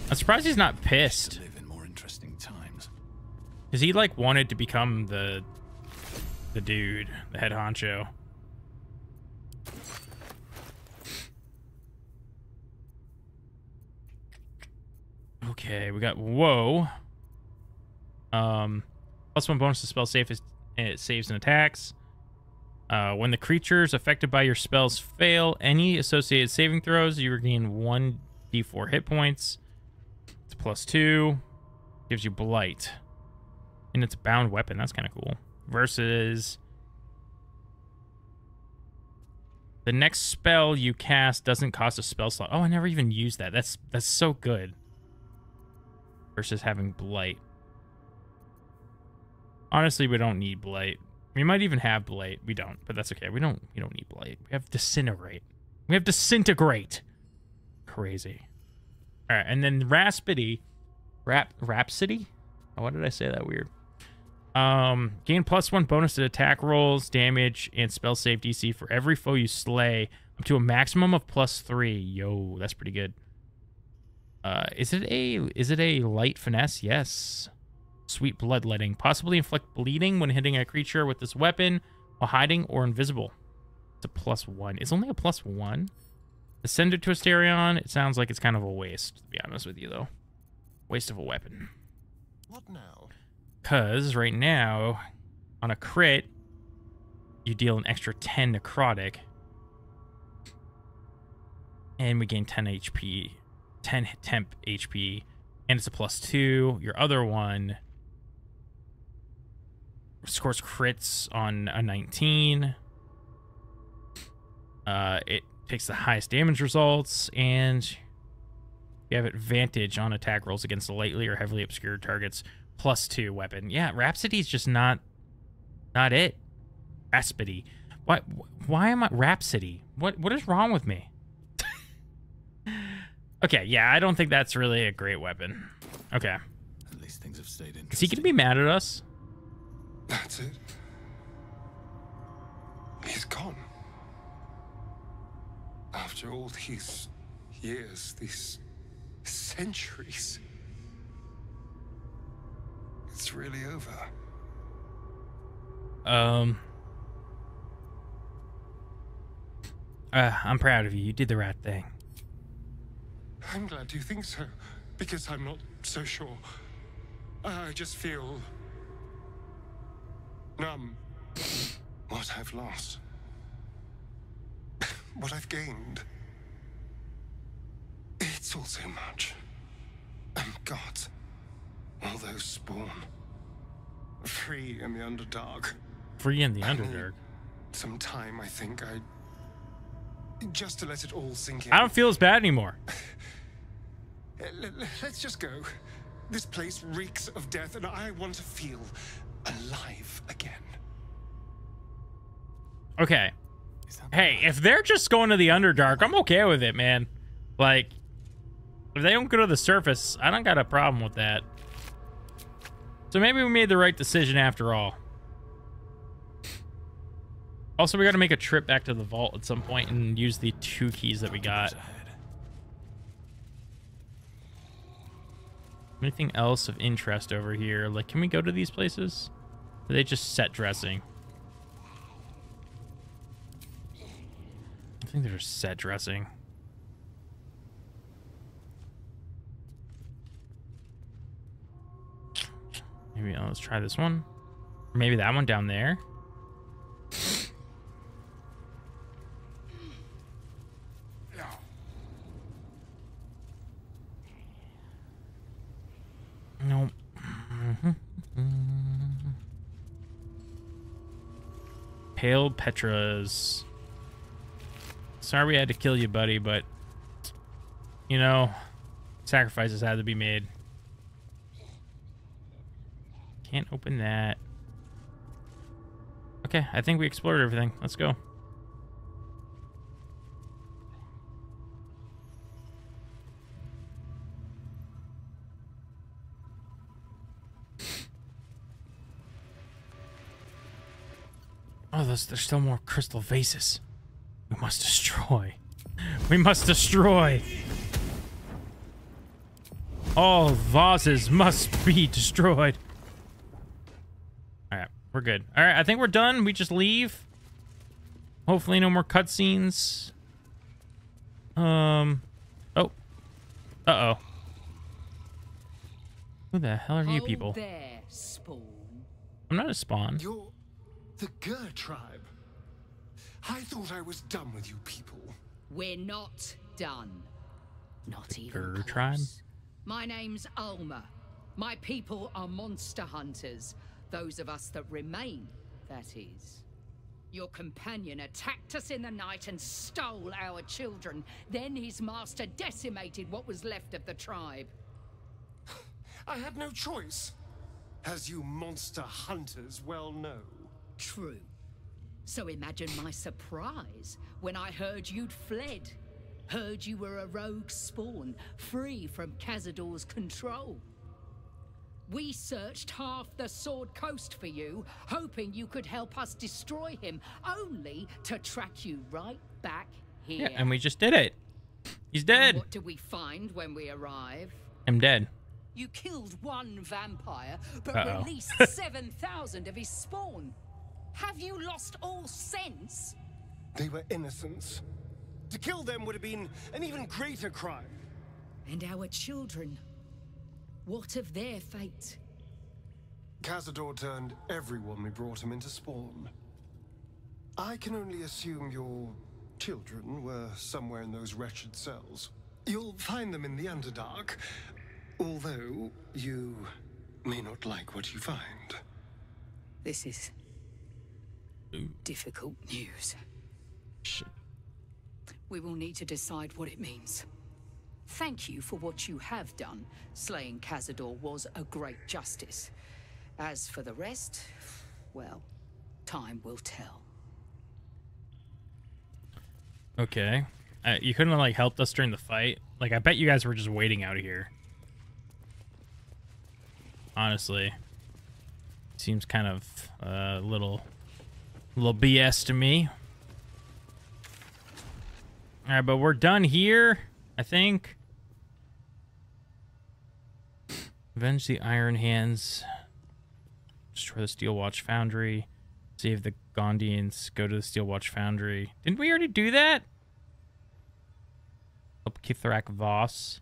I'm surprised he's not pissed. Live in more interesting times. Because he, like, wanted to become the dude, the head honcho. Okay, we got... Whoa. Plus one bonus to spell save is, it saves and attacks. When the creatures affected by your spells fail any associated saving throws, you regain 1d4 hit points. It's +2. Gives you Blight. And it's a bound weapon. That's kind of cool. Versus The next spell you cast doesn't cost a spell slot. Oh, I never even used that. That's so good. Versus having Blight. Honestly, we don't need Blight. We might even have Blight. We don't, but that's okay. We don't need Blight. We have Disintegrate. We have Disintegrate. Crazy. All right, and then Rhapsody. Rhapsody? Oh, why did I say that weird? Gain +1 bonus to attack rolls, damage, and spell save DC for every foe you slay, up to a maximum of +3. Yo, that's pretty good. Is it a light finesse? Yes. Sweet bloodletting. Possibly inflict bleeding when hitting a creature with this weapon while hiding or invisible. It's a +1. It's only a +1. Ascend it to Asterion. It sounds like it's kind of a waste, to be honest with you, though. Waste of a weapon. What now? Because right now, on a crit, you deal an extra 10 necrotic. And we gain 10 HP. 10 temp HP. And it's a +2. Your other one scores crits on a 19. It takes the highest damage results, and you have advantage on attack rolls against lightly or heavily obscured targets. +2 weapon. Yeah, Rhapsody's just not it. Rhapsody. Why am I Rhapsody? What is wrong with me? Okay, yeah, I don't think that's really a great weapon. Okay. At least things have stayed interesting. Is he gonna be mad at us? That's it. He's gone. After all these years, these centuries. It's really over. I'm proud of you. You did the right thing. I'm glad you think so, because I'm not so sure. I just feel numb. What I've lost. What I've gained. It's all so much. And God. All those spawn. Free in the Underdark. Free in the Underdark. Some time, I think. Just to let it all sink in. I don't feel as bad anymore. Let's just go. This place reeks of death, and I want to feel alive again. Okay. Hey, if they're just going to the Underdark, I'm okay with it, man. Like, if they don't go to the surface, I don't got a problem with that. So maybe we made the right decision after all. Also, we got to make a trip back to the vault at some point and use the 2 keys that we got. Anything else of interest over here? Like, can we go to these places? Or they just set dressing. I think they're just set dressing. Maybe let's try this one. Or maybe that one down there. Nope. Pale Petras. Sorry we had to kill you, buddy, but you know, sacrifices had to be made. Can't open that. Okay, I think we explored everything. Let's go. Oh, there's still more crystal vases. We must destroy. We must destroy. All vases must be destroyed. We're good. All right, I think we're done. We just leave. Hopefully no more cutscenes. Oh. Uh-oh. Who the hell are you people? There, Spawn. I'm not a Spawn. You're the Gur tribe. I thought I was done with you people. We're not done. Not the even Gur tribe? My name's Alma. My people are monster hunters. Those of us that remain, that is. Your companion attacked us in the night and stole our children. Then his master decimated what was left of the tribe. I had no choice, as you monster hunters well know. True. So imagine my surprise when I heard you'd fled. Heard you were a rogue spawn, free from Cazador's control. We searched half the Sword Coast for you, hoping you could help us destroy him, only to track you right back here. Yeah, and we just did it. He's dead. And what did we find when we arrived? I'm dead. You killed one vampire, but released 7,000 of his spawn. Have you lost all sense? They were innocents. To kill them would have been an even greater crime. And our children. What of their fate? Cazador turned everyone we brought him into spawn. I can only assume your children were somewhere in those wretched cells. You'll find them in the Underdark, although you may not like what you find. This is difficult news. Shit. We will need to decide what it means. Thank you for what you have done. Slaying Cazador was a great justice. As for the rest, well, time will tell. Okay. You couldn't have, like, helped us during the fight? Like, I bet you guys were just waiting out here. Honestly. Seems kind of a little BS to me. All right, but we're done here, I think. Avenge the Iron Hands. Destroy the Steel Watch Foundry. Save the Gondians. Go to the Steel Watch Foundry. Didn't we already do that? Help Kithrak Voss.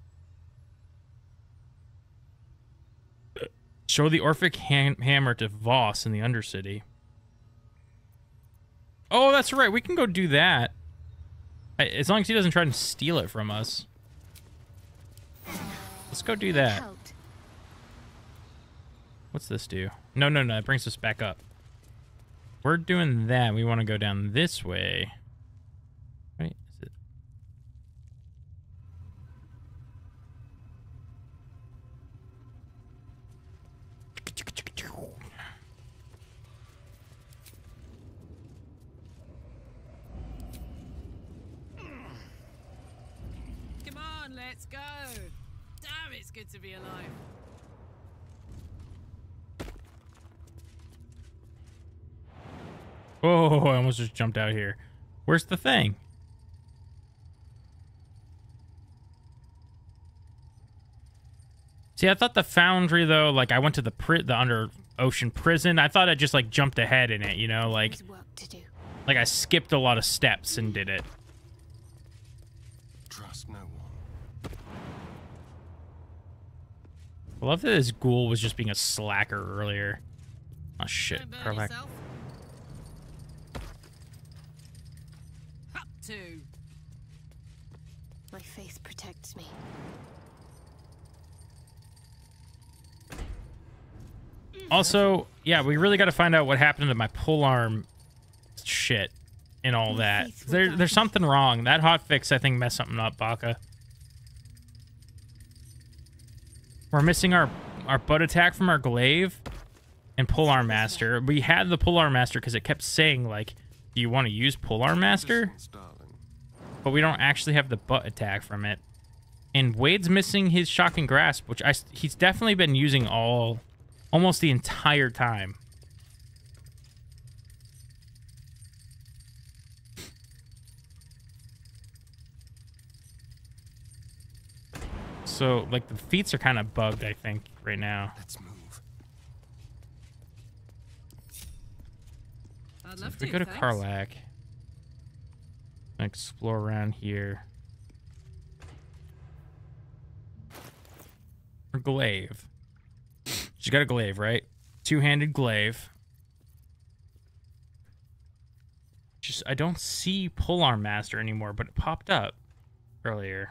Show the Orphic Hammer to Voss in the Undercity. Oh, that's right. We can go do that. As long as he doesn't try to steal it from us. Let's go do that. What's this do? No, no, no. It brings us back up. We're doing that. We want to go down this way. Right? Is it? Let's go. Damn, it's good to be alive. Oh, I almost just jumped out of here. Where's the thing? See, I thought the foundry, though, like, I went to the under ocean prison. I thought I just, like, jumped ahead in it, you know, like, there's work to do. Like I skipped a lot of steps and did it. Trust no one. I love that this ghoul was just being a slacker earlier. Oh shit, perfect. Up to. My faith protects me. Also, yeah, we really got to find out what happened to my pull arm shit and all that. There's something wrong. That hotfix, I think, messed something up, Baka. We're missing our butt attack from our glaive and Polearm Master. We had the Polearm Master because it kept saying, like, do you want to use Polearm Master? But we don't actually have the butt attack from it. And Wade's missing his Shocking Grasp, which he's definitely been using almost the entire time. So, like, the feats are kind of bugged, I think, right now. Let's move. I'd love to, if we go to Karlak, explore around here. Or glaive. She's got a glaive, right? Two-handed glaive. Just, I don't see Polearm Master anymore, but it popped up earlier.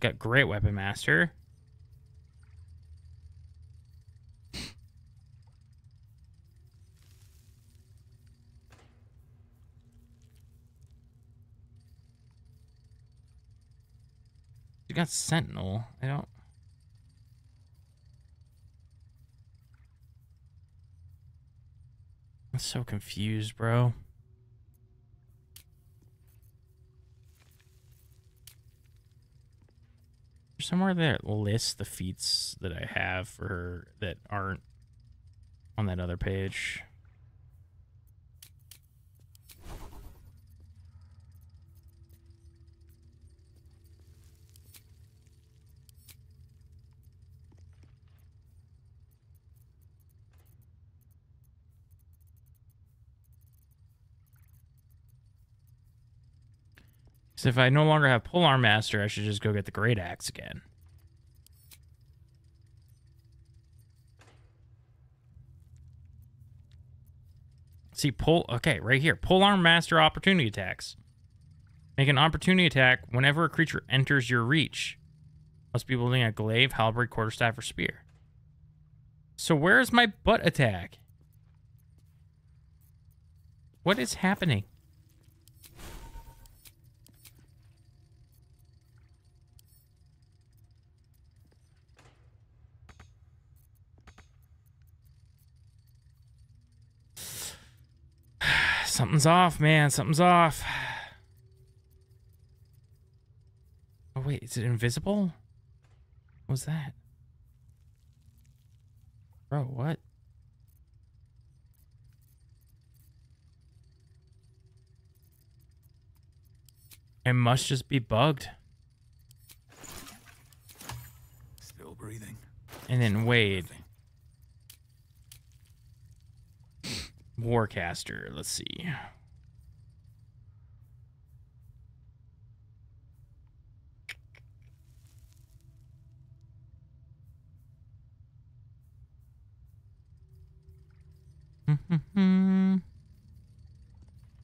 Got Great Weapon Master. You got Sentinel. I don't... I'm so confused, bro. There's somewhere that lists the feats that I have for her that aren't on that other page. So if I no longer have Polearm Master, I should just go get the Great Axe again. See, okay, right here. Polearm Master opportunity attacks. Make an opportunity attack whenever a creature enters your reach. Must be wielding a glaive, halberd, quarterstaff, or spear. So where's my butt attack? What is happening? Something's off, man. Something's off. Oh, wait. Is it invisible? What was that? Bro, what? It must just be bugged. Still breathing. And then Wade. Warcaster, let's see.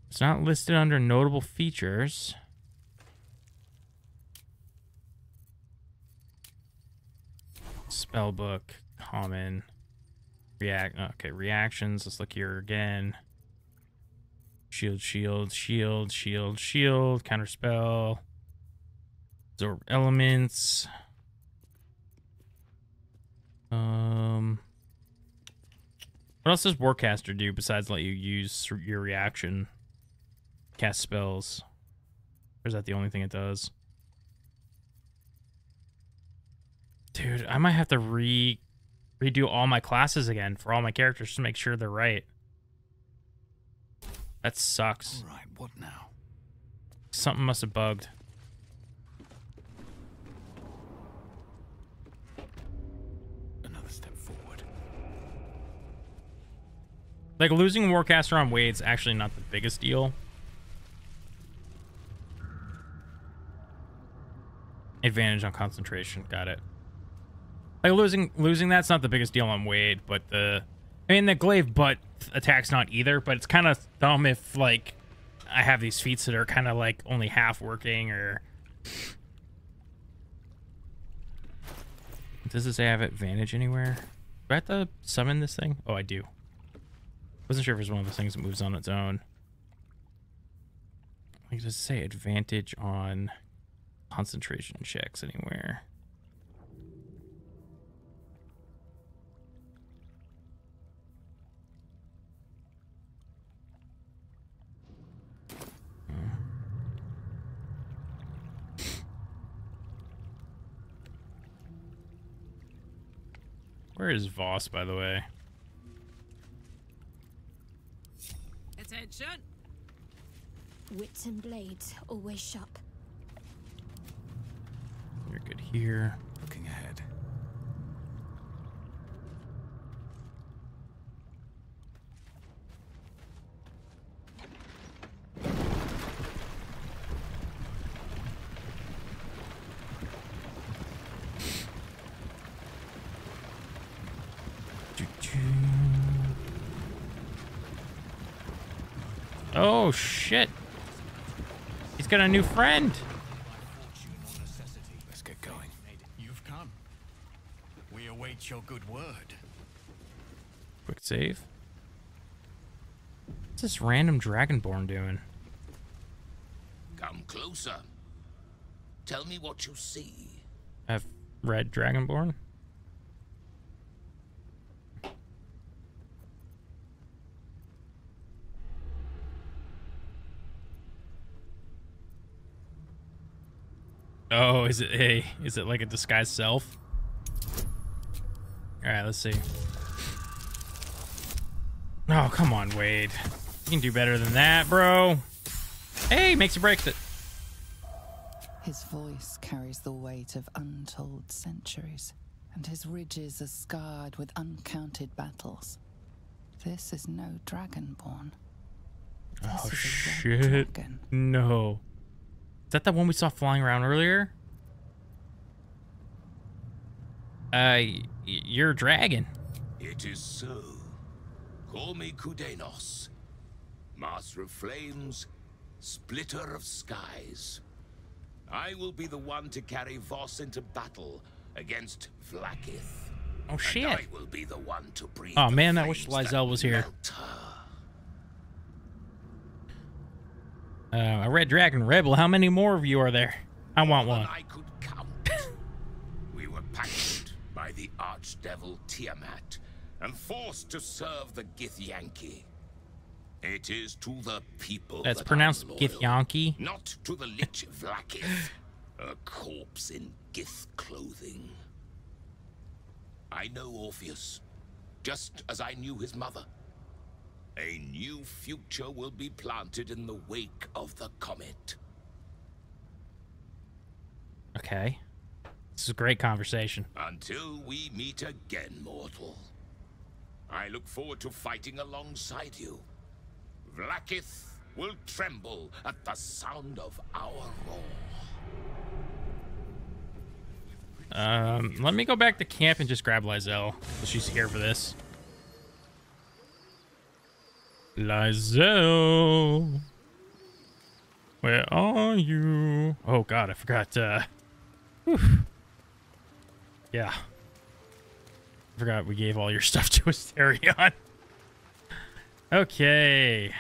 It's not listed under notable features. Spellbook, common. Okay, reactions. Let's look here again. Shield, shield, shield, shield, shield. Counterspell. Absorb elements. What else does Warcaster do besides let you use your reaction? Cast spells. Or is that the only thing it does? Dude, I might have to redo all my classes again for all my characters to make sure they're right. That sucks. All right, what now? Something must have bugged. Another step forward. Like, losing Warcaster on Wade's actually not the biggest deal. Advantage on concentration. Got it. Like, losing that's not the biggest deal on Wade, but the... I mean, the glaive butt attack's not either, but it's kind of dumb if, like, I have these feats that are kind of, like, only half working, or... Does it say I have advantage anywhere? Do I have to summon this thing? Oh, I do. Wasn't sure if it was one of those things that moves on its own. Like, does it say advantage on concentration checks anywhere? Where is Voss, by the way? Attention. Wits and blades always sharp. You're good here. Looking ahead. Oh shit! He's got a new friend. Let's get going. You've come. We await your good word. Quick save. What's this random Dragonborn doing? Come closer. Tell me what you see. I've read Dragonborn. Oh, is it a? Is it like a disguised self? All right, let's see. Oh, come on, Wade. You can do better than that, bro. Hey, makes or breaks it. His voice carries the weight of untold centuries, and his ridges are scarred with uncounted battles. This is no Dragonborn. This oh shit! Dragon. No. Is that the one we saw flying around earlier? You're a dragon. It is so. Call me Kudanos, Master of Flames, Splitter of Skies. I will be the one to carry Voss into battle against Vlakith. Oh shit! And I will be the one to breathe. Oh man, I wish Lysel was here. A red dragon rebel. How many more of you are there? I want one. I could count. We were packed by the archdevil Tiamat and forced to serve the Githyanki. It is to the people. That's pronounced Githyanki, not to the Lich Vlakith, a corpse in Gith clothing. I know Orpheus, just as I knew his mother. A new future will be planted in the wake of the comet. Okay. This is a great conversation. Until we meet again, mortal. I look forward to fighting alongside you. Vlakith will tremble at the sound of our roar. Let me go back to camp and just grab Lysel. She's here for this. Lysel, where are you? Oh god, I forgot. Yeah, I forgot we gave all your stuff to Asterion. Okay.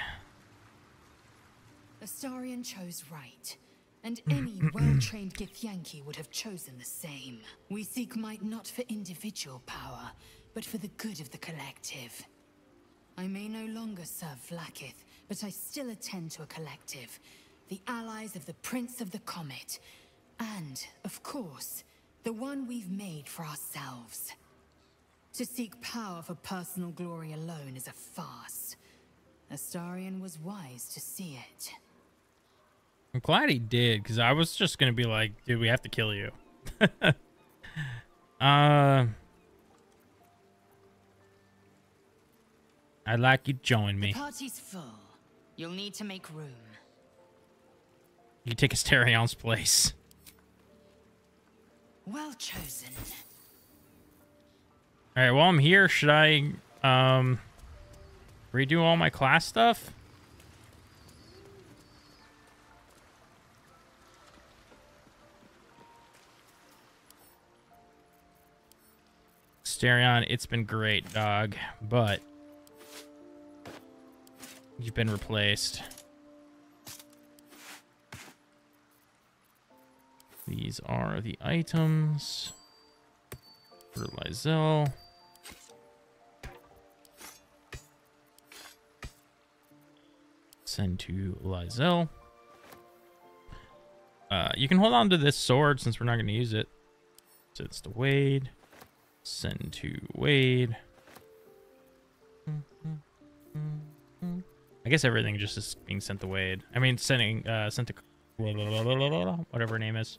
Asterion chose right, and any well-trained Githyanki would have chosen the same. We seek might not for individual power, but for the good of the collective. I may no longer serve Vlakith, but I still attend to a collective. The allies of the Prince of the Comet. And, of course, the one we've made for ourselves. To seek power for personal glory alone is a farce. Asterion was wise to see it. I'm glad he did, because I was just going to be like, dude, we have to kill you. I'd like you to join me. The party's full. You'll need to make room. You take Asterion's place. Well chosen. All right. While I'm here, should I redo all my class stuff? Asterion, it's been great, dog, but. You've been replaced. These are the items for Lysel. Send to Lysel. You can hold on to this sword since we're not going to use it. So it's to Wade. Send to Wade. I guess everything just is being sent to Wade. I mean, sent to whatever her name is.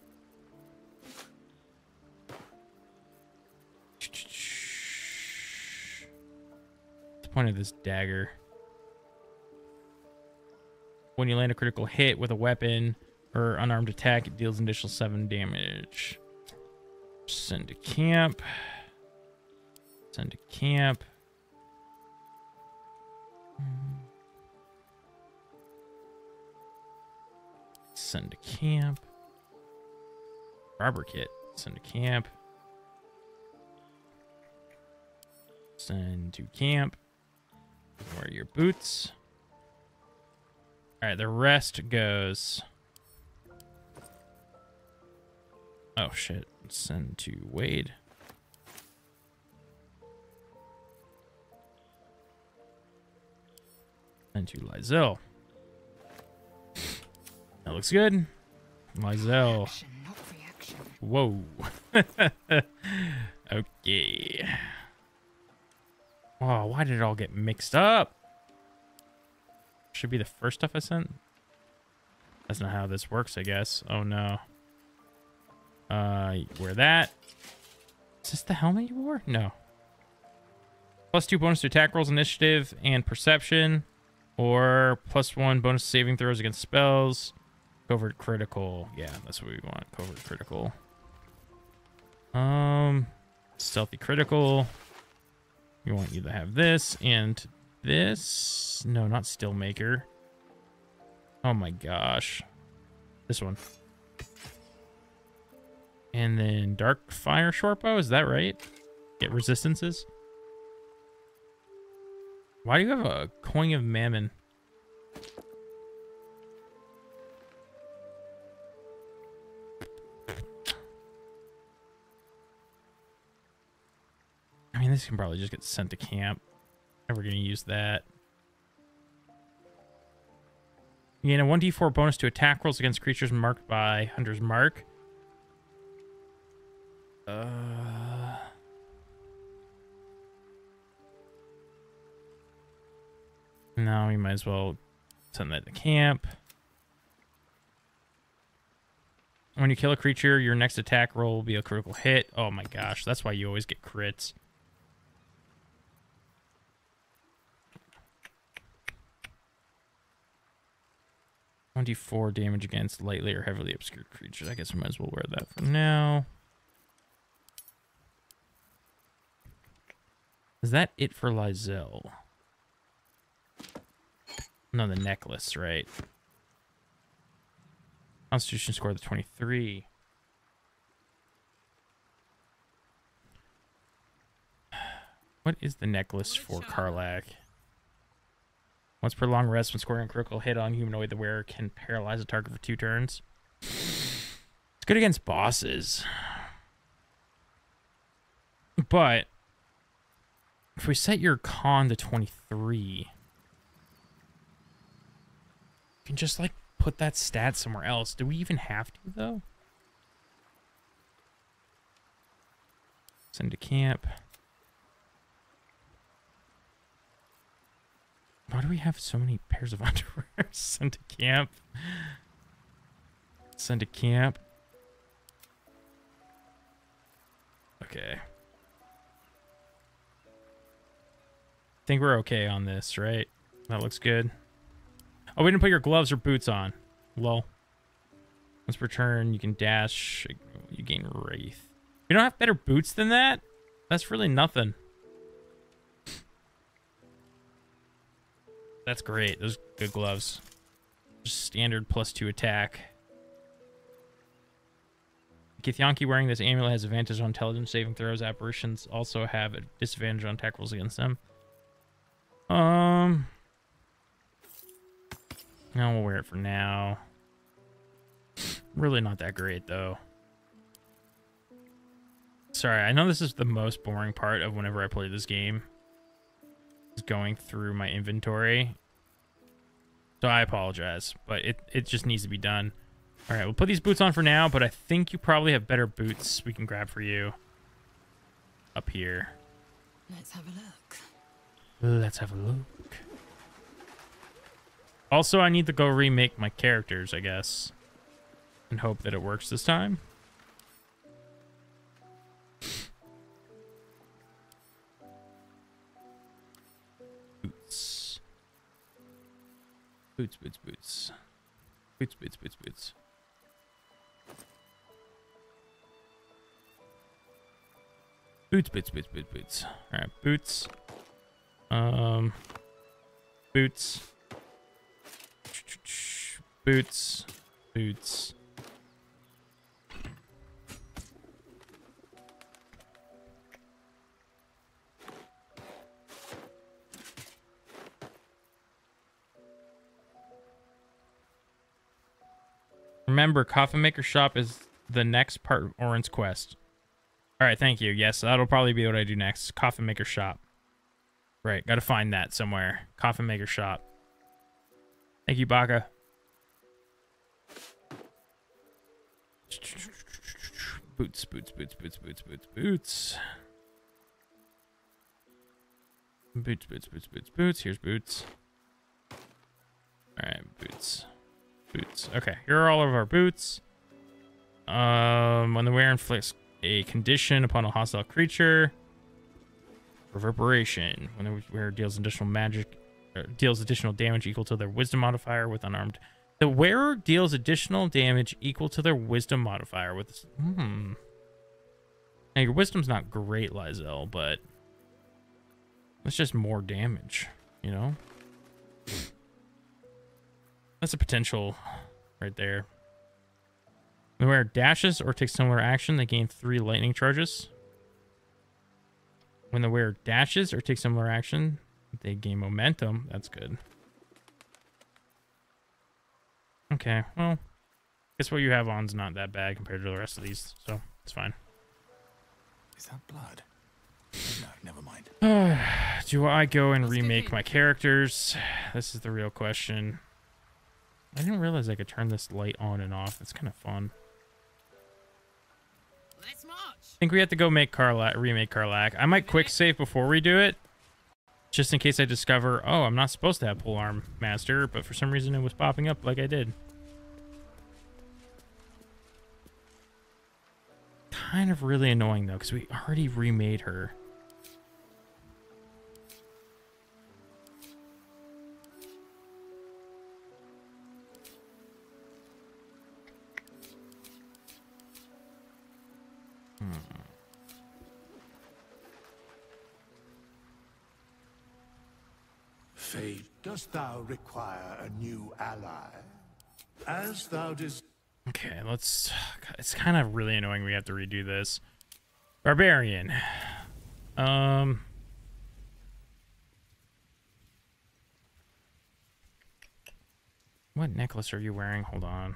What's the point of this dagger? When you land a critical hit with a weapon or unarmed attack, it deals an additional 7 damage. Send to camp. Send to camp. Send to camp. Robber kit. Send to camp. Send to camp. Wear your boots. All right, the rest goes. Oh, shit. Send to Wade. Send to Lysel. That looks good. Lysel. Action, not reaction. Whoa. Okay. Oh, why did it all get mixed up? Should be the first stuff I sent. That's not how this works, I guess. Oh, no. Wear that. Is this the helmet you wore? No. +2 bonus to attack rolls, initiative, and perception. Or +1 bonus to saving throws against spells. Covert critical. Yeah, that's what we want. Covert critical. Stealthy critical. We want you to have this and this. No, not Steelmaker. Oh my gosh. This one. And then Dark Fire Shortbow, is that right? Get resistances. Why do you have a coin of mammon? I mean, this can probably just get sent to camp. Never gonna use that. You gain a 1d4 bonus to attack rolls against creatures marked by Hunter's Mark. No, we might as well send that to camp. When you kill a creature, your next attack roll will be a critical hit. Oh my gosh, that's why you always get crits. +4 damage against lightly or heavily obscured creatures. I guess we might as well wear that for now. Is that it for Lysel? No, the necklace, right? Constitution score the 23. What is the necklace for Karlak? Once per long rest, when scoring a critical hit on humanoid, the wearer can paralyze a target for 2 turns. It's good against bosses. But if we set your con to 23, you can just, like, put that stat somewhere else. Do we even have to, though? Send to camp. Why do we have so many pairs of underwear? Send to camp. Send to camp. Okay. I think we're okay on this, right? That looks good. Oh, we didn't put your gloves or boots on. Lol. Once per turn, you can dash. You gain Wraith. We don't have better boots than that? That's really nothing. That's great. Those good gloves. Just standard +2 attack. Kithyanki wearing this amulet has advantage on intelligence saving throws. Apparitions also have a disadvantage on attack rolls against them. No, we'll wear it for now. Really not that great, though. Sorry, I know this is the most boring part of whenever I play this game. Going through my inventory, so I apologize, but it just needs to be done. All right, we'll put these boots on for now, but I think you probably have better boots we can grab for you up here. Let's have a look. Let's have a look. Also, I need to go remake my characters, I guess, and hope that it works this time. Boots, boots, boots. Boots, boots, boots, boots. Boots, boots, boots, boots, boots. All right, boots. Boots. Boots. Boots. Remember, Coffin Maker Shop is the next part of Orin's quest. All right, thank you. Yes, that'll probably be what I do next. Coffin Maker Shop. Right, gotta find that somewhere. Coffin Maker Shop. Thank you, Baka. Boots, boots, boots, boots, boots, boots, boots. Boots, boots, boots, boots, boots. Here's boots. All right, boots. Boots. Okay, here are all of our boots. When the wearer inflicts a condition upon a hostile creature. Reverberation. When the wearer deals additional magic, or deals additional damage equal to their wisdom modifier with unarmed. The wearer deals additional damage equal to their wisdom modifier with... Now, your wisdom's not great, Lysel, but... That's just more damage, you know? That's a potential right there. The wearer dashes or takes similar action, they gain 3 lightning charges. When the wearer dashes or takes similar action, they gain momentum. That's good. Okay, well, guess what you have on's not that bad compared to the rest of these, so it's fine. Is that blood? No, never mind. Do I go and remake my characters? This is the real question. I didn't realize I could turn this light on and off. It's kind of fun. Let's march. I think we have to go make Karlak, remake Karlak. I might quick save before we do it, just in case I discover, oh, I'm not supposed to have Pole Arm Master, but for some reason it was popping up like I did. Kind of really annoying though, because we already remade her. Fate, dost thou require a new ally? As thou desirest. Okay, let's... It's kind of really annoying we have to redo this. Barbarian. What necklace are you wearing? Hold on.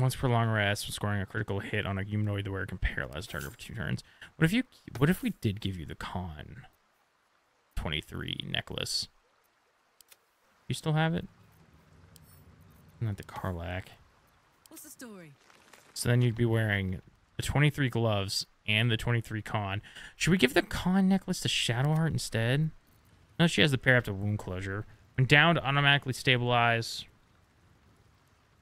Once per long rest, scoring a critical hit on a humanoid, the wearer can paralyze target for 2 turns. What if we did give you the con 23 necklace? You still have it? Not the Karlak. What's the story? So then you'd be wearing the 23 gloves and the 23 con. Should we give the con necklace to Shadowheart instead? No, she has the pair after wound closure. When downed, automatically stabilize.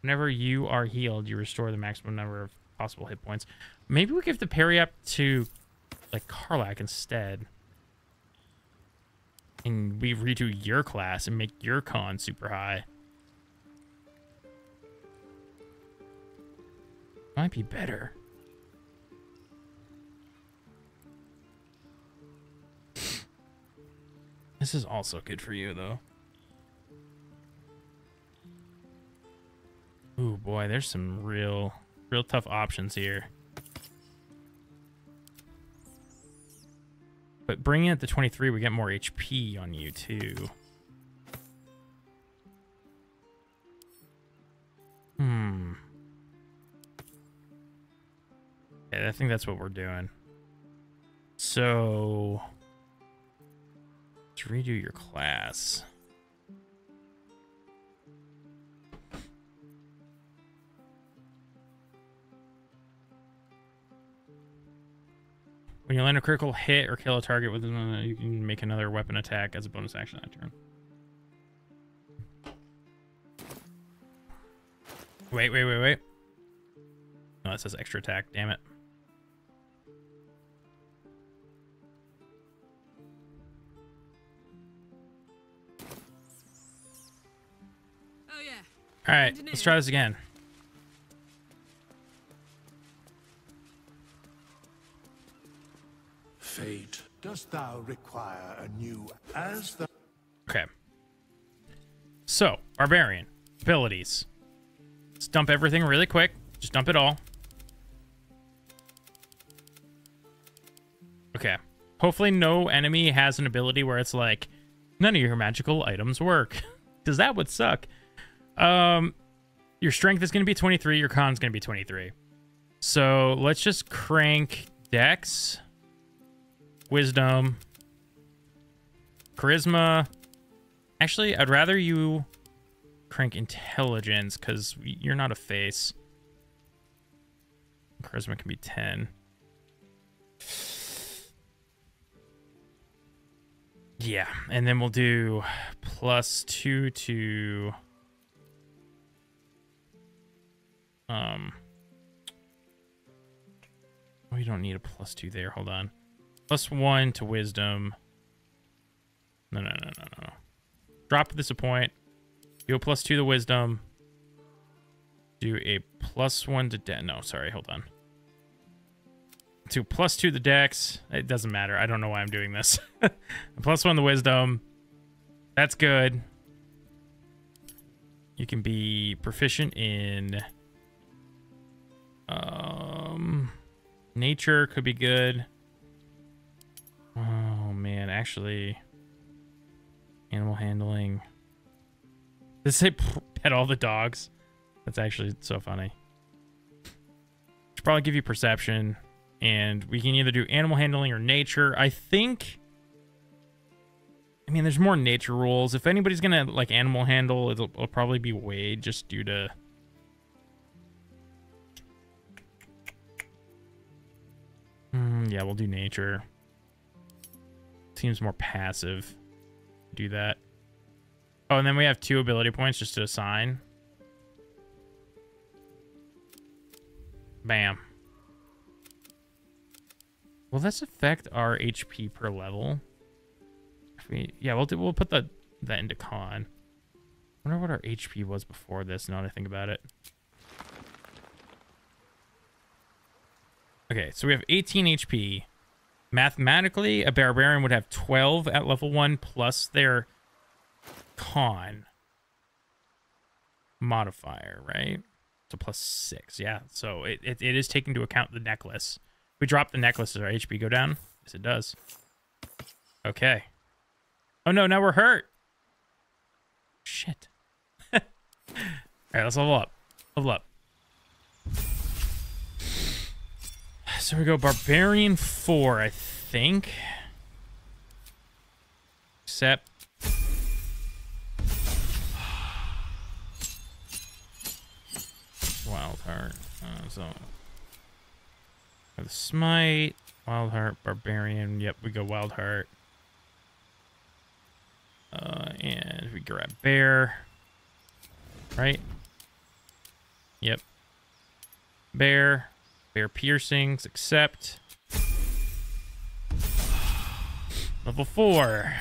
Whenever you are healed, you restore the maximum number of possible hit points. Maybe we give the parry up to, like, Karlak instead. And we redo your class and make your con super high. Might be better. This is also good for you, though. Ooh, boy, there's some real tough options here. But bringing it to 23, we get more HP on you, too. Yeah, I think that's what we're doing. So... Let's redo your class. When you land a critical hit or kill a target with another, you can make another weapon attack as a bonus action that turn. Wait. No, that says extra attack. Damn it. Oh yeah. All right, let's try this again. Fate, dost thou require a new as the... Okay. So, Barbarian. Abilities. Let's dump everything really quick. Just dump it all. Hopefully no enemy has an ability where it's like, none of your magical items work. Because that would suck. Your strength is going to be 23. Your con is going to be 23. So let's just crank Dex, Wisdom, Charisma. Actually, I'd rather you crank Intelligence because you're not a face. Charisma can be 10. Yeah, and then we'll do +2 to we don't need a +2 there. Hold on. +1 to Wisdom. No. Drop Disappoint. Do a +2 to Wisdom. Do a +1 to Dex. No, sorry. Hold on. To +2 to Dex. It doesn't matter. I don't know why I'm doing this. +1 to Wisdom. That's good. You can be proficient in nature could be good. Oh man, actually animal handling. Does it say pet all the dogs? That's actually so funny. Should probably give you perception, and we can either do animal handling or nature. I think, I mean, there's more nature rules. If anybody's gonna like animal handle, it'll probably be Wade just due to yeah, we'll do nature. Seems more passive. Do that. Oh, and then we have 2 ability points just to assign. Bam. Will this affect our HP per level? Yeah, we'll put that into con. I wonder what our HP was before this, now that I think about it. Okay, so we have 18 HP. Mathematically, a Barbarian would have 12 at level 1 plus their con modifier, right? So +6, yeah. So it is taking into account the necklace. If we drop the necklace, does our HP go down? Yes, it does. Okay. Oh no, now we're hurt. Shit. All right, let's level up. Level up. So we go Barbarian 4, I think. Except. Wild Heart. So. The Smite. Wild Heart, Barbarian. Yep, we go Wild Heart. And we grab Bear. Right? Yep. Bear. Bear piercings, except level 4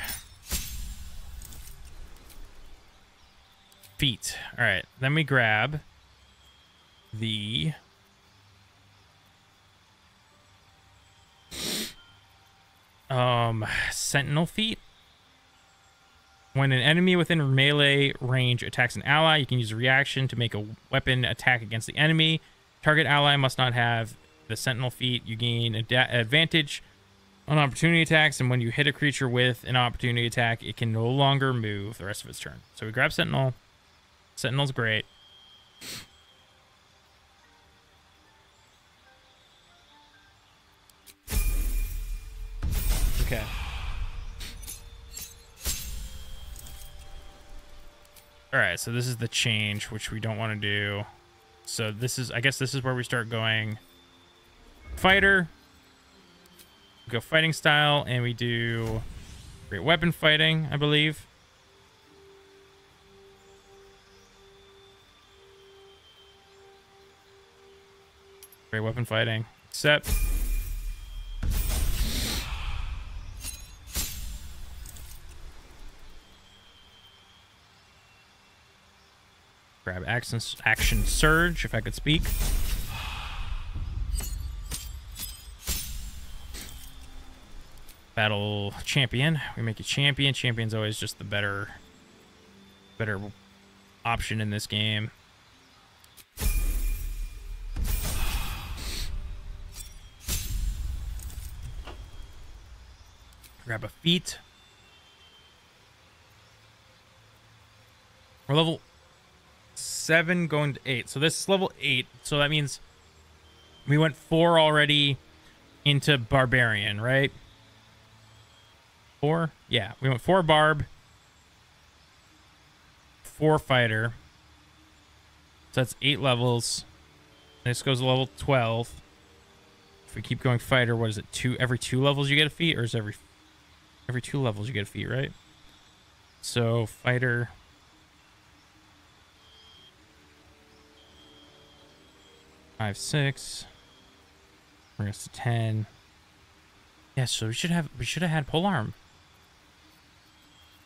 feet. All right, then we grab the sentinel feet. When an enemy within melee range attacks an ally, you can use a reaction to make a weapon attack against the enemy. Target ally must not have the sentinel feat. You gain advantage on opportunity attacks, and when you hit a creature with an opportunity attack, it can no longer move the rest of its turn. So we grab sentinel. Sentinel's great. Okay. All right, so this is the change, which we don't want to do. So this is, I guess this is where we start going fighter. We go fighting style, and we do great weapon fighting, I believe. Great weapon fighting, except grab action surge, if I could speak. Battle champion. We make a champion. Champion's always just the better option in this game. Grab a feet. We're level 7 going to 8. So this is level 8. So that means we went 4 already into Barbarian, right? 4? Yeah, we went 4 Barb. 4 Fighter. So that's 8 levels. This goes to level 12. If we keep going Fighter, what is it? Every 2 levels you get a feat? Or is every 2 levels you get a feat, right? So Fighter... Five, 6. Bring us to 10. Yeah, so we should have had Polearm.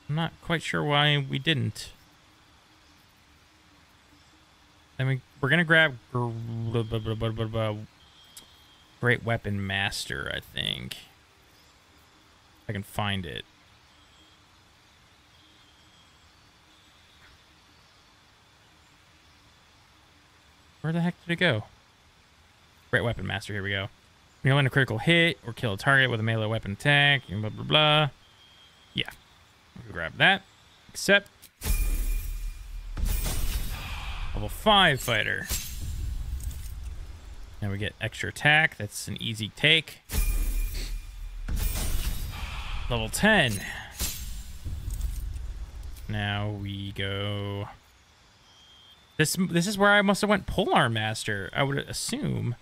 I'm not quite sure why we didn't. Then we're gonna grab Great Weapon Master, I think. If I can find it. Where the heck did it go? Great Weapon Master, here we go. When you land a critical hit or kill a target with a melee weapon attack, blah, blah, blah. Yeah. We'll grab that. Accept. Level 5 Fighter. Now we get extra attack. That's an easy take. Level 10. Now we go... This is where I must have went Polearm Master, I would assume.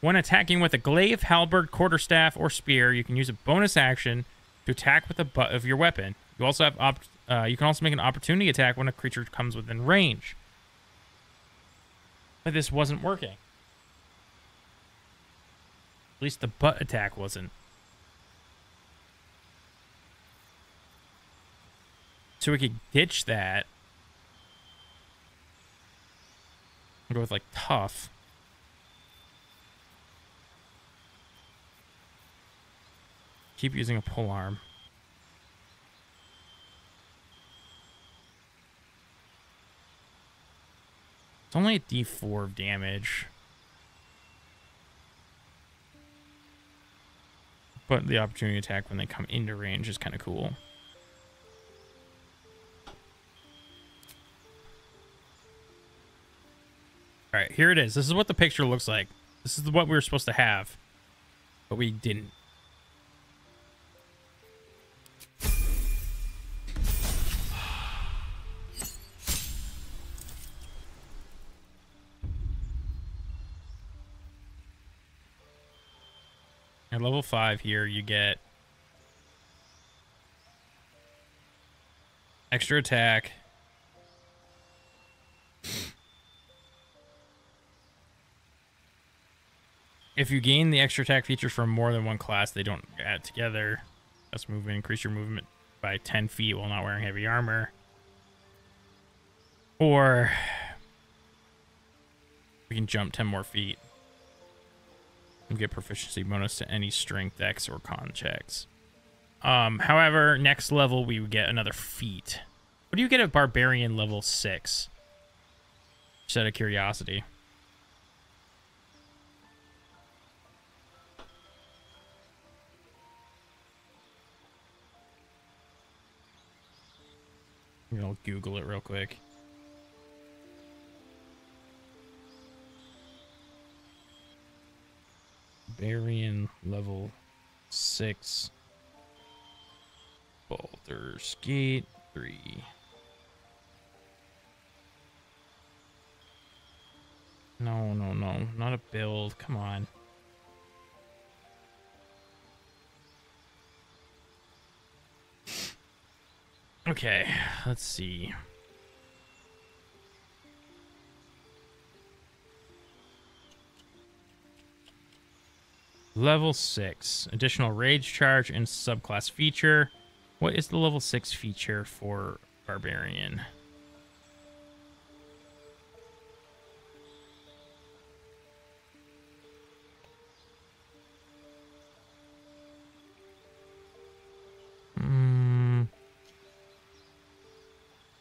When attacking with a glaive, halberd, quarterstaff, or spear, you can use a bonus action to attack with the butt of your weapon. You also have you can also make an opportunity attack when a creature comes within range. But this wasn't working. At least the butt attack wasn't. So we could ditch that. I'll go with like tough. Keep using a Polearm. It's only a D4 of damage. But the opportunity attack when they come into range is kind of cool. Alright, here it is. This is what the picture looks like. This is what we were supposed to have. But we didn't. At level 5 here, you get extra attack. If you gain the extra attack feature from more than one class, they don't add together. That's movement. Increase your movement by 10 feet while not wearing heavy armor. Or we can jump 10 more feet. Get proficiency bonus to any strength, dex, or con checks. However, next level we would get another feat. What do you get at Barbarian level 6? Just out of curiosity. I'm gonna Google it real quick. Barbarian level 6. Baldur's Gate 3. No. Not a build. Come on. Okay, let's see. Level 6. Additional Rage Charge and subclass feature. What is the level 6 feature for Barbarian?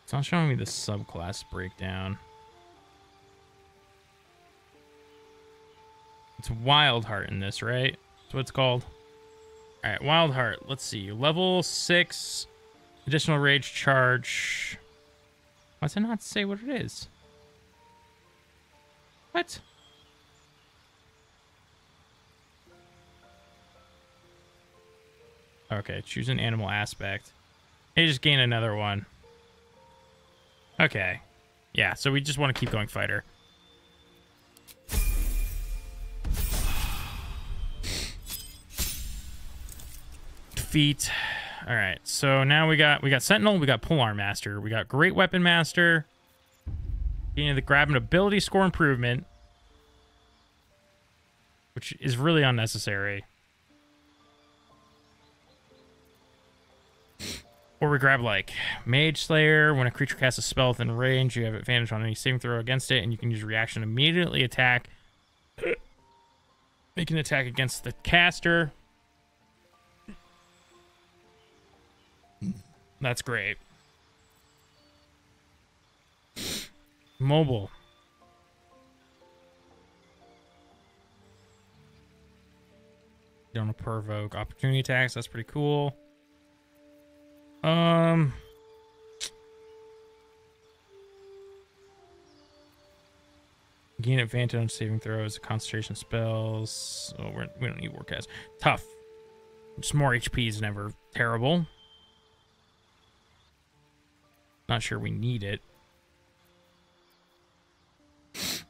It's not showing me the subclass breakdown. It's Wild Heart in this, right? That's what it's called. All right, Wildheart. Let's see. Level 6, additional rage charge. Why does it not say what it is? What? Okay, choose an animal aspect. They just gain another one. Okay. Yeah, so we just want to keep going fighter. Feet. All right, so now we got Sentinel, we got Polearm Master, we got Great Weapon Master. You know, the grab an ability score improvement, which is really unnecessary. Or we grab like Mage Slayer. When a creature casts a spell within range, you have advantage on any saving throw against it, and you can use reaction to immediately attack. Make an attack against the caster. That's great. Mobile. Don't provoke opportunity attacks. That's pretty cool. Gain advantage on saving throws, concentration spells. Oh, we don't need Warcast. Tough. Just more HP is never terrible. Not sure we need it.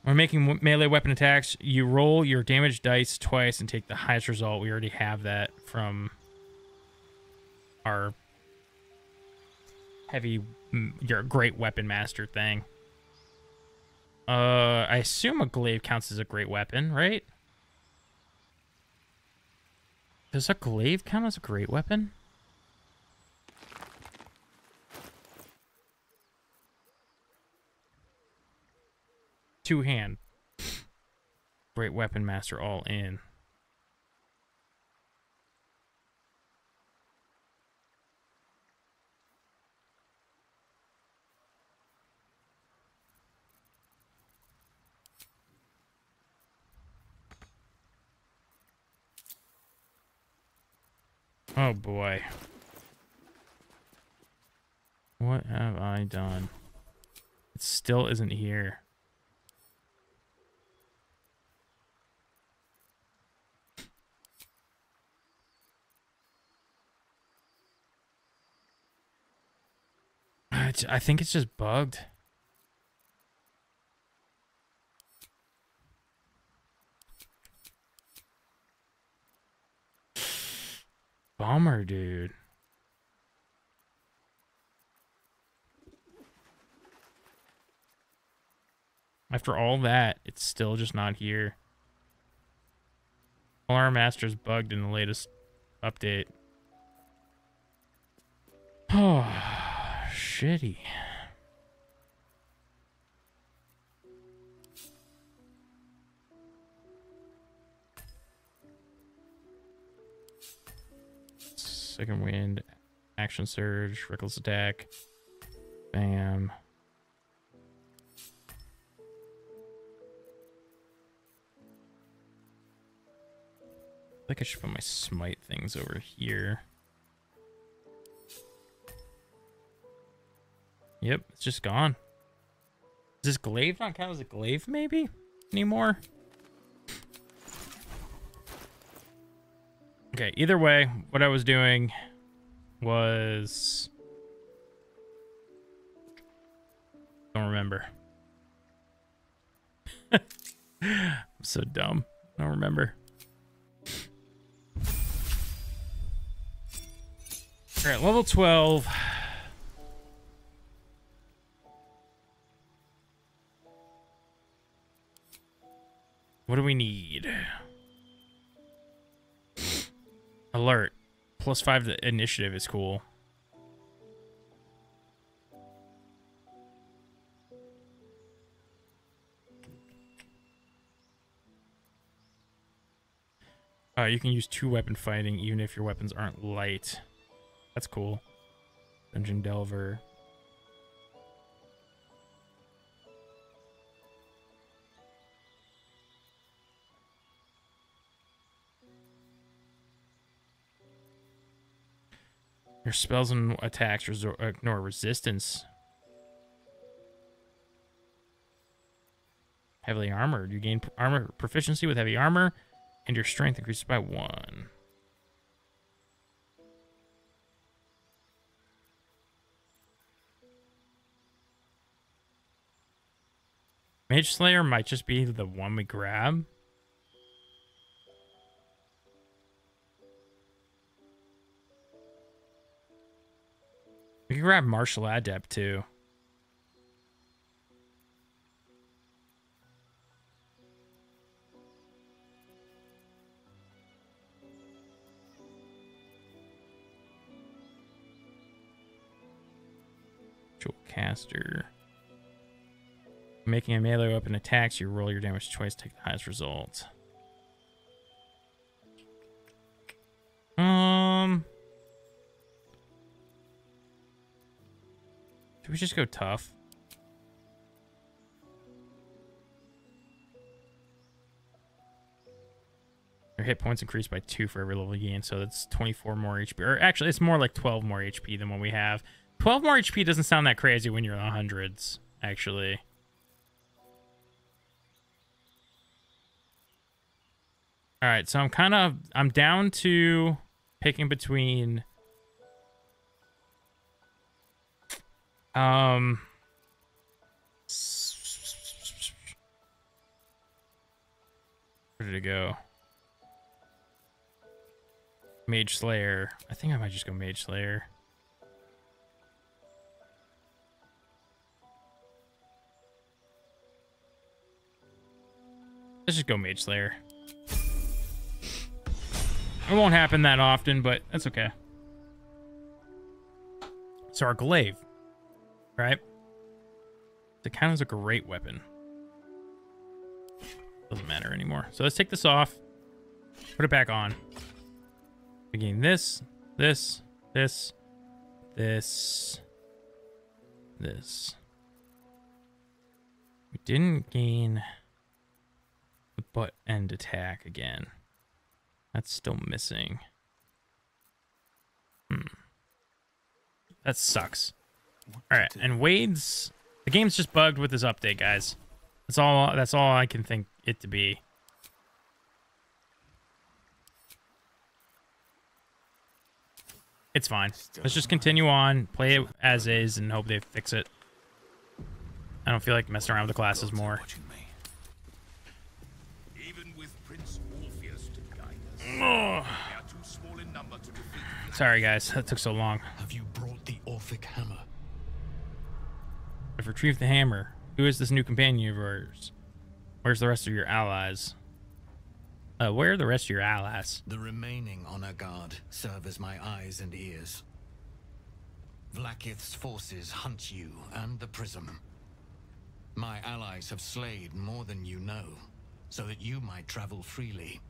When making melee weapon attacks, you roll your damage dice twice and take the highest result. We already have that from our heavy, your Great Weapon Master thing. I assume a glaive counts as a great weapon, right? Does a glaive count as a great weapon? Two hand. Great Weapon Master all in. Oh boy. What have I done? It still isn't here. I think it's just bugged. Bummer, dude. After all that, it's still just not here. Polearm Master's bugged in the latest update. Oh, shitty. Second wind, action surge, reckless attack, bam. I think I should put my smite things over here. Yep, it's just gone. Does this glaive not count as a glaive maybe anymore? Okay, either way, what I was doing was... Don't remember. I'm so dumb. I don't remember. All right, level 12. What do we need? Alert. Plus 5 to initiative is cool. You can use 2 weapon fighting even if your weapons aren't light. That's cool. Dungeon Delver. Your spells and attacks ignore resistance. Heavily armored. You gain armor proficiency with heavy armor, and your strength increases by 1. Mage Slayer might just be the one we grab. We can grab Martial Adept too. Jewel Caster. Making a melee weapon attacks, you roll your damage twice, take the highest result. Should we just go tough? Your hit points increase by 2 for every level you gain, so that's 24 more HP. Or actually, it's more like 12 more HP than what we have. 12 more HP doesn't sound that crazy when you're in the hundreds, actually. All right, so I'm down to picking between where did it go? Mage Slayer. I think I might just go Mage Slayer. Let's just go Mage Slayer. It won't happen that often, but that's okay. So our glaive, right? It kind of is a great weapon. Doesn't matter anymore. So let's take this off. Put it back on. We gain this, this, this, this, this. We didn't gain the butt end attack again. That's still missing. That sucks. Alright, and Wade's... The game's just bugged with this update, guys. That's all I can think it to be. It's fine. Let's just continue on, play it as is, and hope they fix it. I don't feel like messing around with the classes more. Oh. Sorry, guys, that took so long. Have you brought the Orphic hammer? I've retrieved the hammer. Who is this new companion of yours? Where's the rest of your allies? Where are the rest of your allies? The remaining honor guard serve as my eyes and ears. Vlakith's forces hunt you and the prism. My allies have slayed more than you know, so that you might travel freely.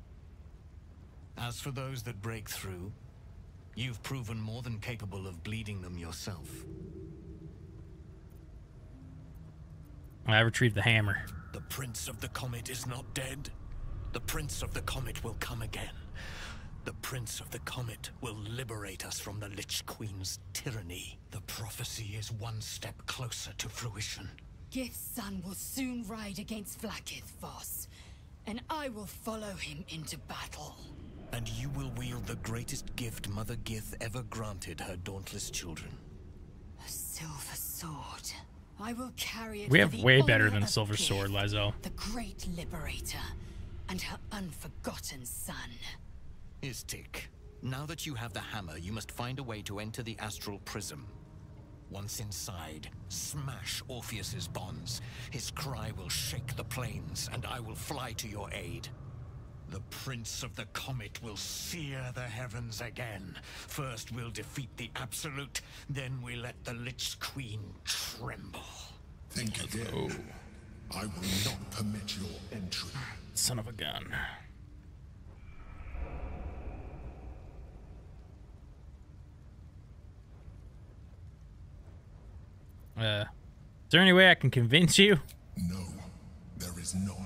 As for those that break through, you've proven more than capable of bleeding them yourself. I retrieved the hammer. The Prince of the Comet is not dead. The Prince of the Comet will come again. The Prince of the Comet will liberate us from the Lich Queen's tyranny. The prophecy is one step closer to fruition. Gith's son will soon ride against Vlakith Voss, and I will follow him into battle. And you will wield the greatest gift Mother Gith ever granted her dauntless children. A silver sword. I will carry it. We have way better than a silver sword, Lyzel. The great liberator and her unforgotten son. Istik, now that you have the hammer, you must find a way to enter the astral prism. Once inside, smash Orpheus's bonds. His cry will shake the plains, and I will fly to your aid. The Prince of the Comet will sear the heavens again. First we'll defeat the Absolute, then we let the Lich Queen tremble. Think again. Oh. I will not permit your entry. Son of a gun. Is there any way I can convince you? No, there is not.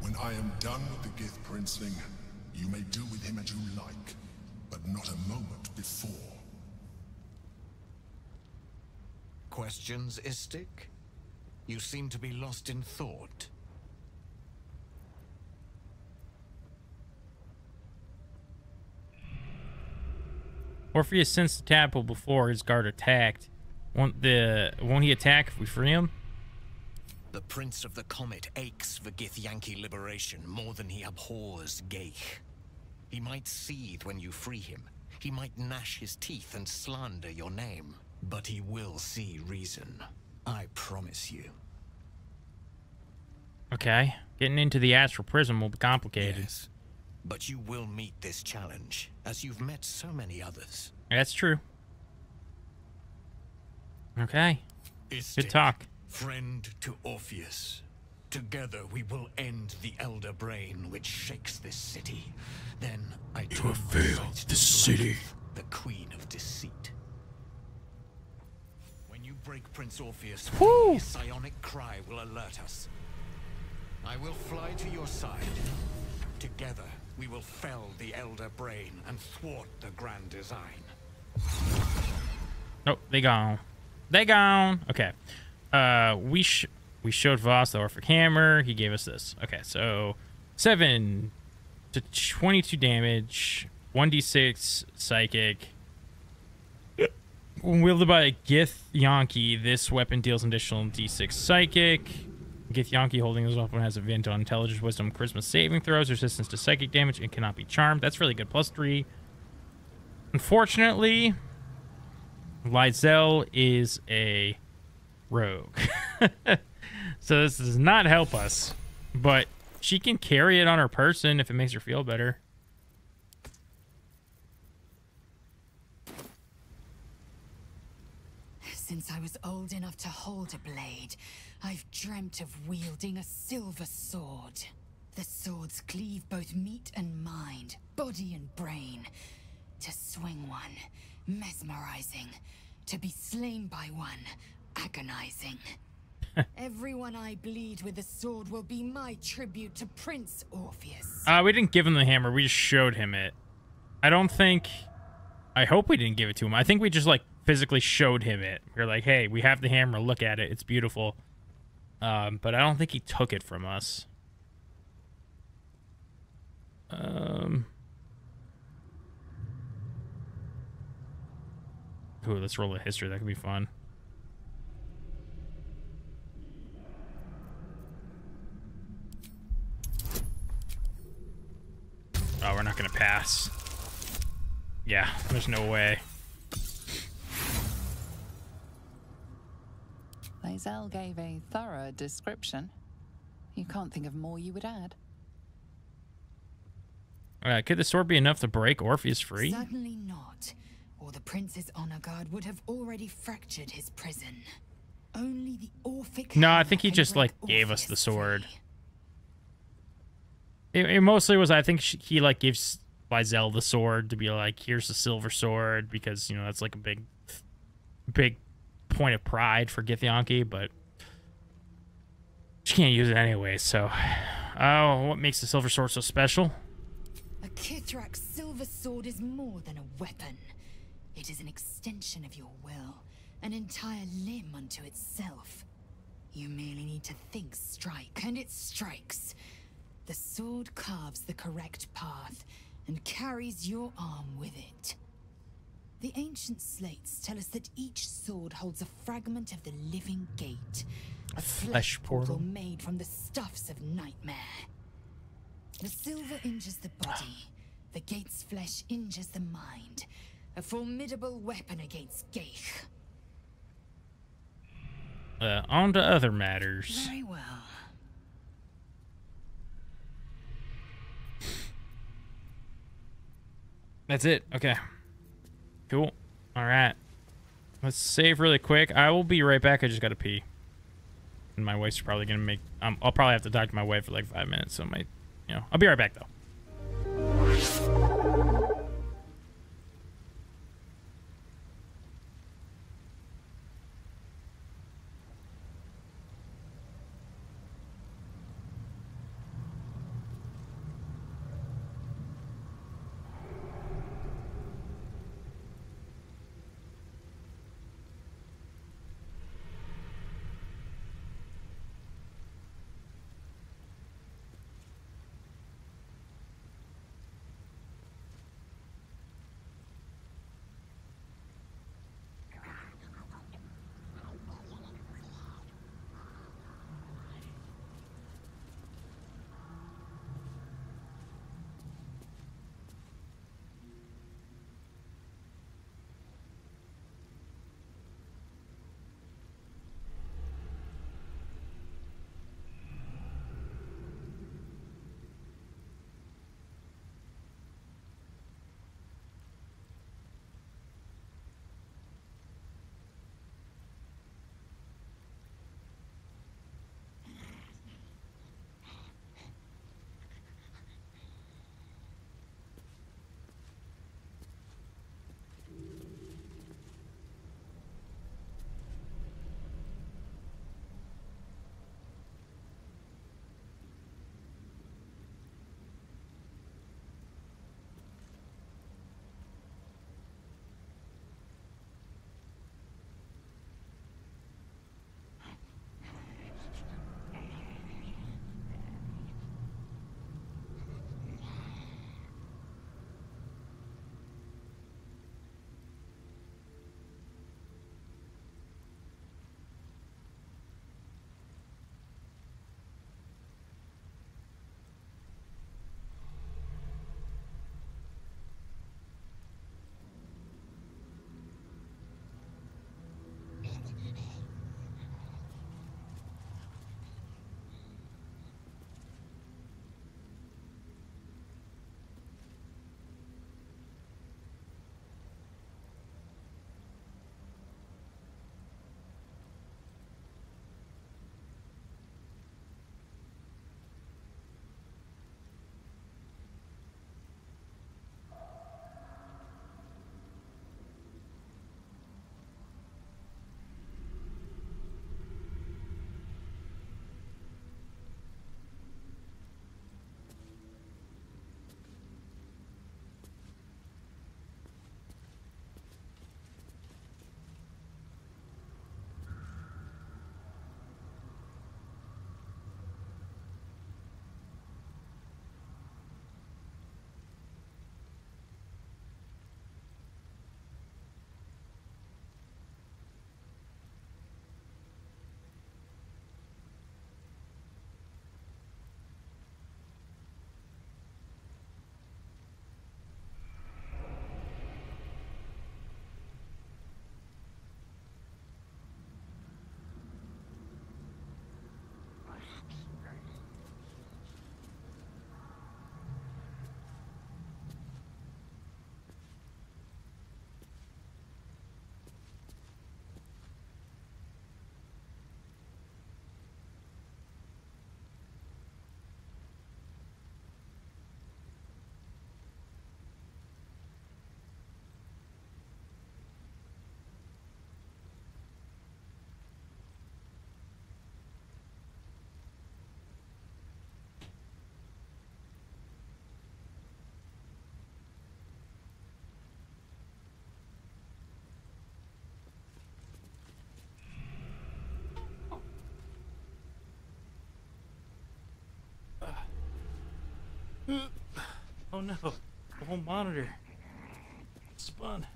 When I am done with the Gith Princeling, you may do with him as you like. questions, Istik? You seem to be lost in thought. Orpheus sensed the tadpole before his guard attacked. Won't he attack if we free him? The Prince of the Comet aches for Githyanki liberation more than he abhors Geich. He might seethe when you free him. He might gnash his teeth and slander your name. But he will see reason. I promise you. Okay. Getting into the astral prison will be complicated. Yes, but you will meet this challenge, as you've met so many others. That's true. Okay. Good talk. Friend to Orpheus, together we will end the Elder Brain which shakes this city. Then I you have failed the city, the Queen of Deceit. When you break Prince Orpheus, a psionic cry will alert us. I will fly to your side. Together we will fell the Elder Brain and thwart the Grand Design. Nope, they gone. They gone. Okay. We showed Voss the Orphic Hammer. He gave us this. Okay, so 7 to 22 damage, 1d6 psychic. When wielded by a Githyanki, this weapon deals an additional d6 psychic. Githyanki holding this weapon has a vent on intelligence, wisdom, charisma saving throws, resistance to psychic damage, and cannot be charmed. That's really good. +3. Unfortunately, Lysel is a rogue. So this does not help us, but she can carry it on her person if it makes her feel better. Since I was old enough to hold a blade, I've dreamt of wielding a silver sword. The swords cleave both meat and mind, body and brain. To swing one, mesmerizing. To be slain by one, agonizing. Everyone I bleed with the sword will be my tribute to Prince Orpheus. We didn't give him the hammer, we just showed him it. I don't think, I hope we didn't give it to him. I think we just like physically showed him it. We were like, hey, we have the hammer, look at it, it's beautiful. But I don't think he took it from us. Ooh, let's roll a history, that could be fun. Oh, we're not gonna pass. Yeah, there's no way. Lysel gave a thorough description. You can't think of more you would add. Could the sword be enough to break Orpheus free? Certainly not, or the Prince's honor guard would have already fractured his prison. Only the Orphic. No, I think he just like gave us the sword. It mostly was, I think he like gives Lysel the sword to be like, here's the silver sword, because, you know, that's like a big point of pride for Githyanki, but she can't use it anyway, so. Oh, what makes the silver sword so special? A Kithrak's silver sword is more than a weapon. It is an extension of your will, an entire limb unto itself. You merely need to think strike, and it strikes. The sword carves the correct path and carries your arm with it. The ancient slates tell us that each sword holds a fragment of the living gate, a flesh portal made from the stuffs of nightmare. The silver injures the body, the gate's flesh injures the mind. A formidable weapon against Geich. On to other matters. Very well. That's it. Okay. Cool. All right. Let's save really quick. I will be right back. I just got to pee. And my wife's probably going to make... I'll probably have to talk to my wife for like 5 minutes. So, you know, I'll be right back, though. Oh no, the whole monitor spun.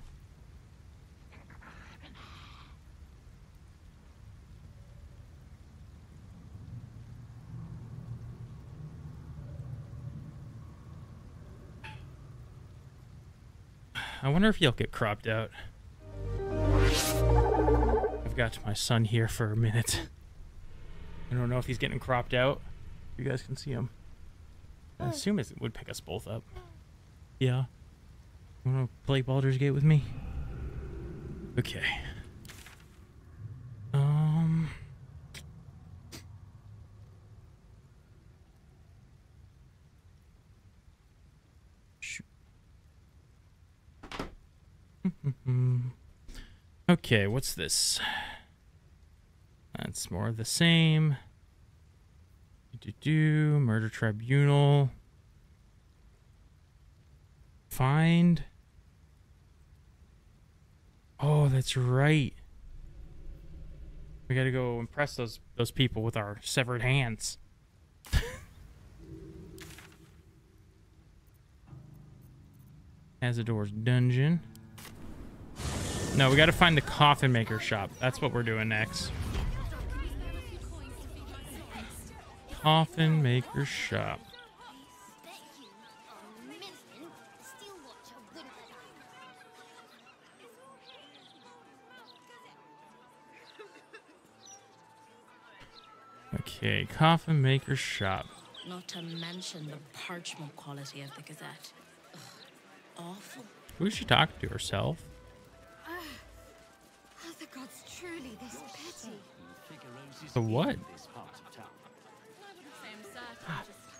I wonder if you'll get cropped out. I've got my son here for a minute. I don't know if he's getting cropped out. You guys can see him. I assume it would pick us both up. Yeah. You want to play Baldur's Gate with me? Okay. Okay, what's this? That's more of the same. Murder tribunal. Find. Oh, that's right. We gotta go impress those people with our severed hands. Azador's dungeon. No, we gotta find the coffin maker shop. That's what we're doing next. Coffin maker shop. Okay, coffin maker shop. Not to mention the parchment quality of the Gazette. Ugh, awful. We should talk to herself. Truly this petty. The what?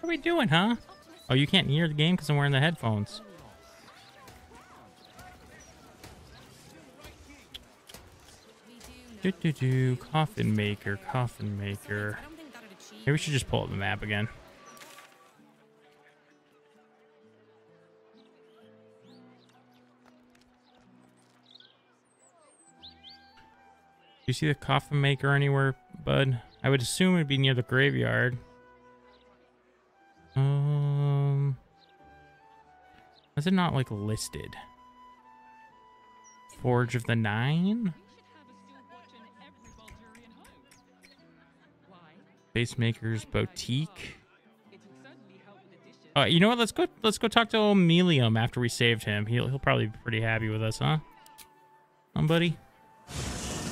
What are we doing, huh? Oh, you can't hear the game because I'm wearing the headphones. Coffin maker, coffin maker. Maybe we should just pull up the map again. Do you see the coffin maker anywhere, bud? I would assume it'd be near the graveyard. Is it not like listed? Forge of the Nine? Basemaker's Boutique. You know what? Let's go talk to old Melium after we saved him. He'll probably be pretty happy with us, huh? Buddy.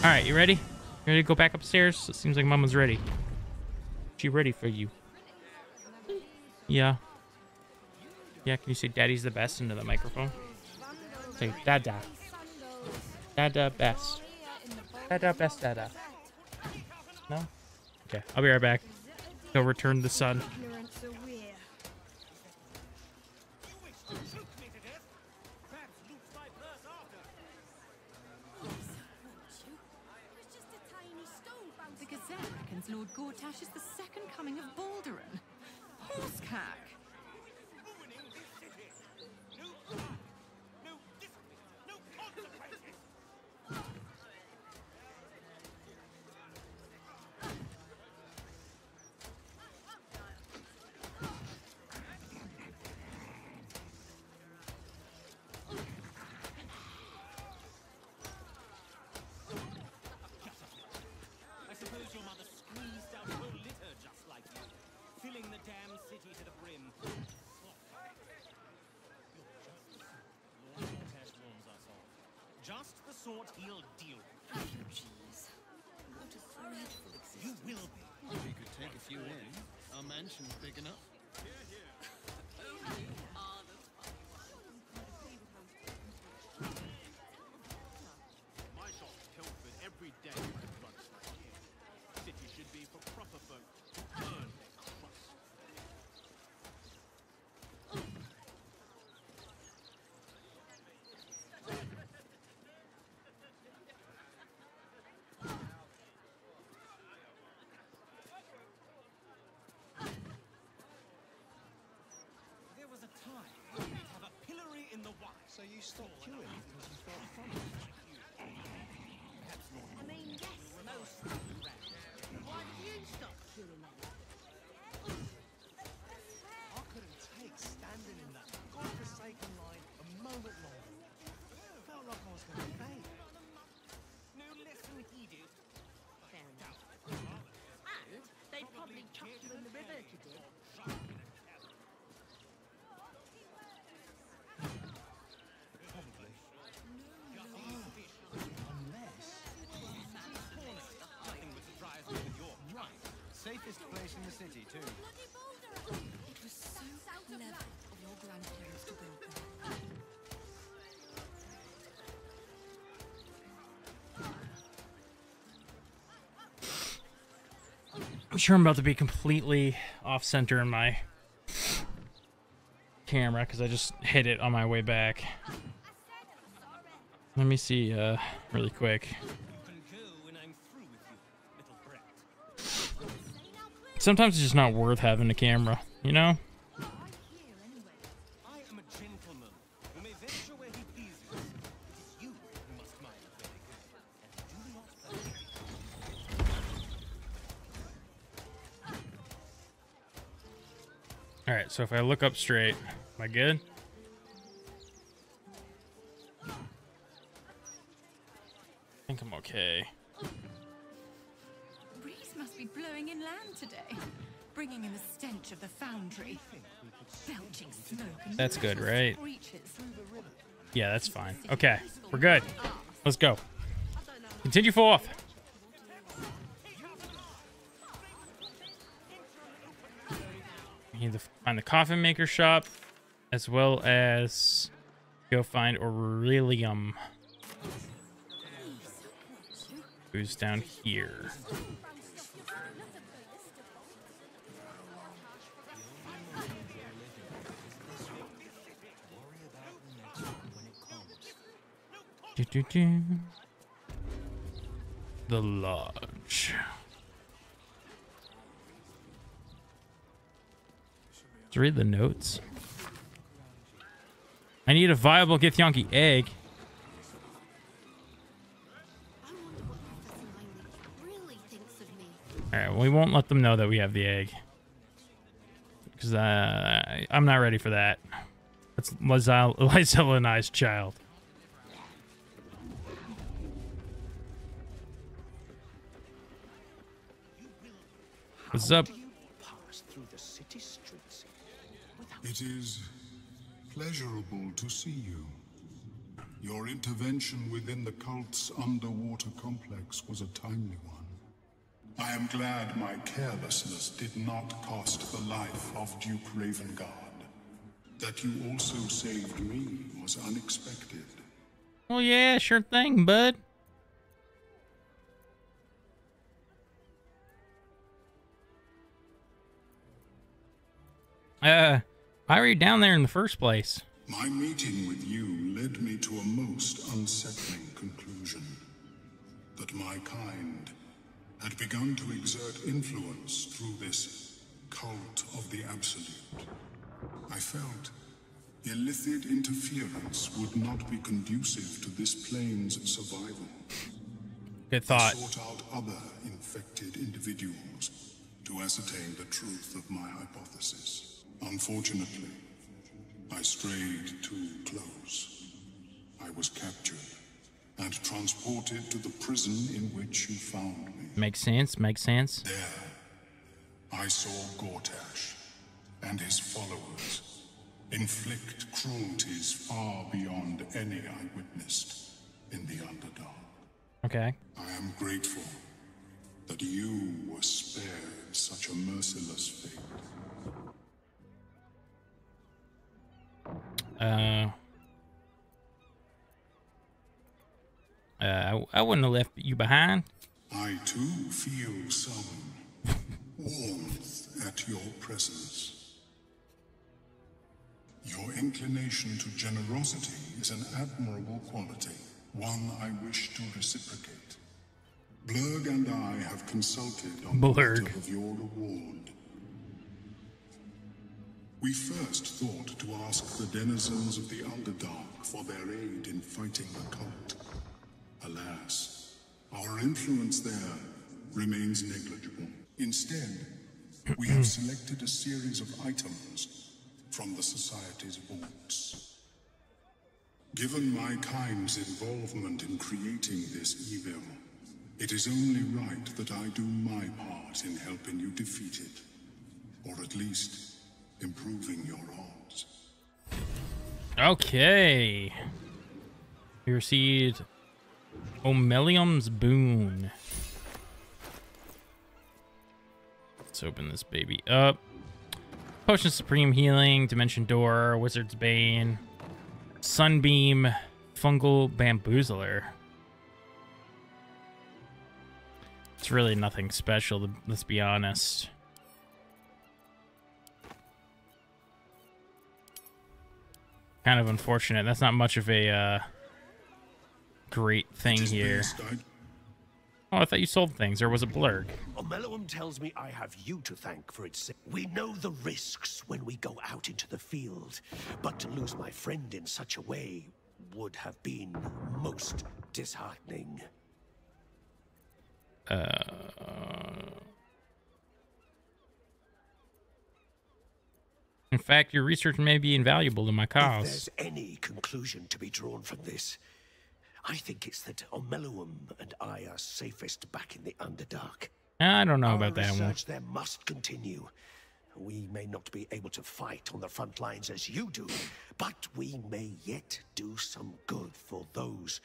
All right, you ready? You ready to go back upstairs? It seems like Mama's ready. She ready for you. Yeah. Yeah, can you say Daddy's the best into the microphone? Say Dada. Dada best. Dada best Dada. No? Okay, I'll be right back. Go return the sun. Lord Gortash is the second coming of Baldurin. Horsecack. Just the sort he'll deal with. Oh, jeez. What a dreadful existence. You will be. If we could take a few in, our mansion's big enough. Here, here. My shop's filled with every day with bloods like here. City should be for proper folk to earn their trust. So you stopped queuing because you felt funny. Perhaps not. I mean, yes. Why did you stop queuing? I couldn't taste. in the city, too. It was so clever of your grandparents to build them. I'm sure I'm about to be completely off-center in my camera, because I just hit it on my way back. Let me see really quick. Sometimes it's just not worth having a camera, you know? Alright, so if I look up straight, am I good? I think I'm okay. The breeze must be blowing inland today, bringing in the stench of the foundry. Belching smoke. That's good, right? Yeah, that's fine. Okay, we're good. Let's go. Continue forth. Either find the coffin maker shop, as well as go find Aurelium, who's down here. The lodge. Let's read the notes. I need a viable Githyanki egg. Alright, well, we won't let them know that we have the egg. Because I'm not ready for that. That's Lysella and I's child. What's up? It is pleasurable to see you. Your intervention within the cult's underwater complex was a timely one. I am glad my carelessness did not cost the life of Duke Ravengard. That you also saved me was unexpected. Well, yeah, sure thing, bud. Why were you down there in the first place? My meeting with you led me to a most unsettling conclusion. That my kind had begun to exert influence through this cult of the absolute. I felt illithid interference would not be conducive to this plane's survival. Good thought. I sought out other infected individuals to ascertain the truth of my hypothesis. Unfortunately, I strayed too close. I was captured and transported to the prison in which you found me. Makes sense, makes sense. There, I saw Gortash and his followers inflict cruelties far beyond any I witnessed in the Underdark. Okay. I am grateful that you were spared such a merciless fate. I wouldn't have left you behind. I too feel some warmth at your presence. Your inclination to generosity is an admirable quality, one I wish to reciprocate. Blurg and I have consulted on the matter of your reward. We first thought to ask the denizens of the Underdark for their aid in fighting the cult. Alas, our influence there remains negligible. Instead, we have selected a series of items from the Society's vaults. Given my kind's involvement in creating this evil, it is only right that I do my part in helping you defeat it, or at least improving your odds. Okay. We received Omelium's boon. Let's open this baby up. Potion Supreme Healing, Dimension Door, Wizard's Bane, Sunbeam, Fungal Bamboozler. It's really nothing special, let's be honest. Kind of unfortunate. That's not much of a great thing here. Oh, I thought you sold things, or was it Blurg? Omeloum tells me I have you to thank for its sake. We know the risks when we go out into the field, but to lose my friend in such a way would have been most disheartening. In fact, your research may be invaluable to my cause. If there's any conclusion to be drawn from this, I think it's that Omeloum and I are safest back in the Underdark. I don't know about that one. Our research there must continue. We may not be able to fight on the front lines as you do, but we may yet do some good for those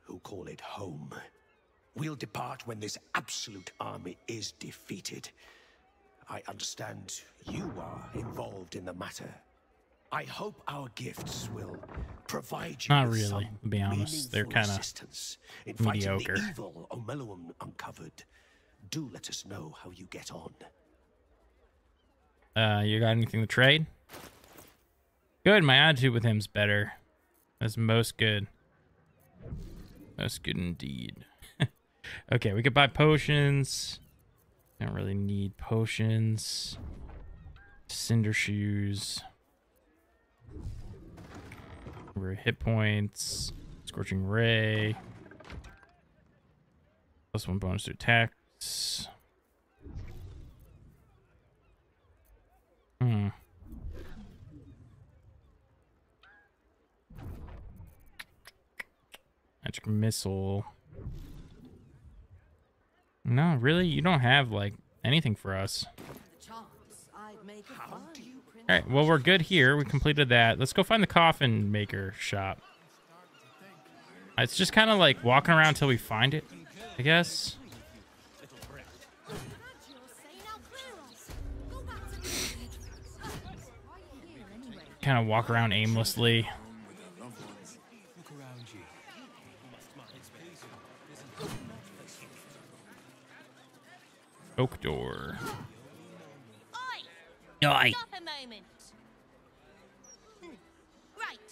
who call it home. We'll depart when this absolute army is defeated. I understand you are involved in the matter. I hope our gifts will provide you with some meaningful assistance. Not really, to be honest. They're kind of mediocre. The evil Omeloum uncovered. Do let us know how you get on. You got anything to trade? Good, my attitude with him's better. That's most good. Most good indeed. Okay, we could buy potions. Don't really need potions. Cinder shoes. Hit points. Scorching ray. Plus one bonus to attacks. Magic missile. No, really? You don't have, like, anything for us. Alright, well, we're good here. We completed that. Let's go find the coffin maker shop. It's just kind of like walking around until we find it, I guess. Kind of walk around aimlessly. Oak door. Oi! Stop a moment. Right.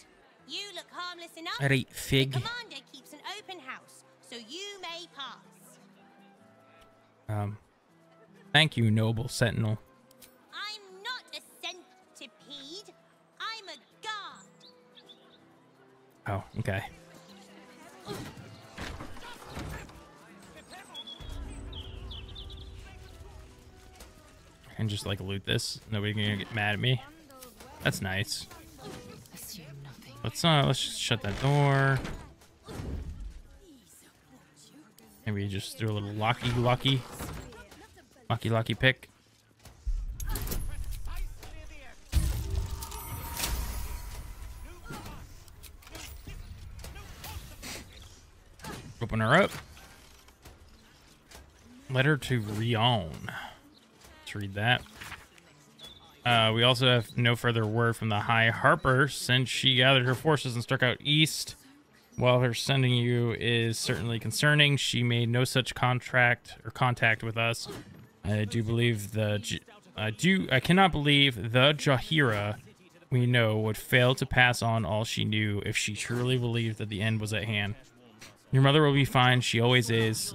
You look harmless enough. Right, fig. The commander keeps an open house, so you may pass. Thank you, noble sentinel. I'm not a centipede. I'm a guard. Oh, okay. And just like loot this. Nobody can get mad at me. That's nice. Let's just shut that door. Maybe just do a little locky pick. Open her up. Letter to Rion. Read that. We also have no further word from the High Harper since she gathered her forces and struck out east. While her sending you is certainly concerning, she made no such contract or contact with us. I cannot believe the Jahira we know would fail to pass on all she knew if she truly believed that the end was at hand. Your mother will be fine. She always is.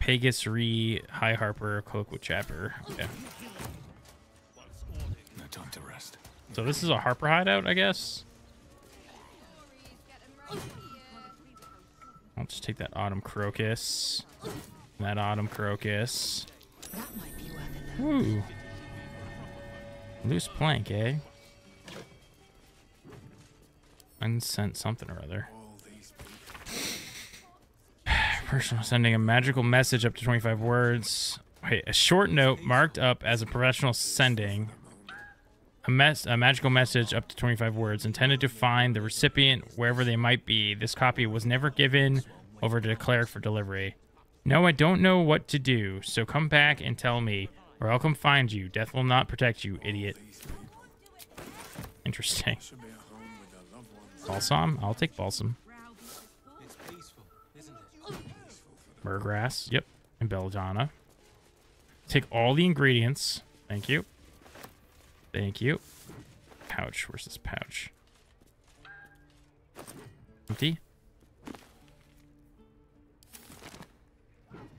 Pegasus Re, High Harper, Colquitt Chapper. Okay. No time to rest. So this is a Harper hideout, I guess. I'll just take that Autumn Crocus. That Autumn Crocus. Ooh. Loose plank, eh? Unsent something or other. Personal sending a magical message up to 25 words. Wait, a short note marked up as a professional sending a magical message up to 25 words intended to find the recipient wherever they might be. This copy was never given over to the cleric for delivery. No, I don't know what to do, so come back and tell me. Or I'll come find you. Death will not protect you, idiot. Interesting. Balsam? I'll take balsam. Murgrass. Yep. And belladonna. Take all the ingredients. Thank you. Thank you. Pouch. Where's this pouch? Empty.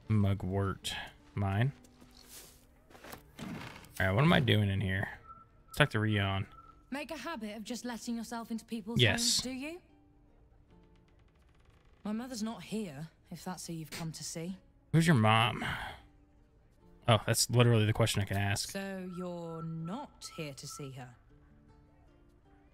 Mugwort. Mine. Alright, what am I doing in here? Let's talk to Rion. Make a habit of just letting yourself into people's homes, do you? My mother's not here, if that's who you've come to see. Who's your mom? Oh, that's literally the question I can ask. So you're not here to see her?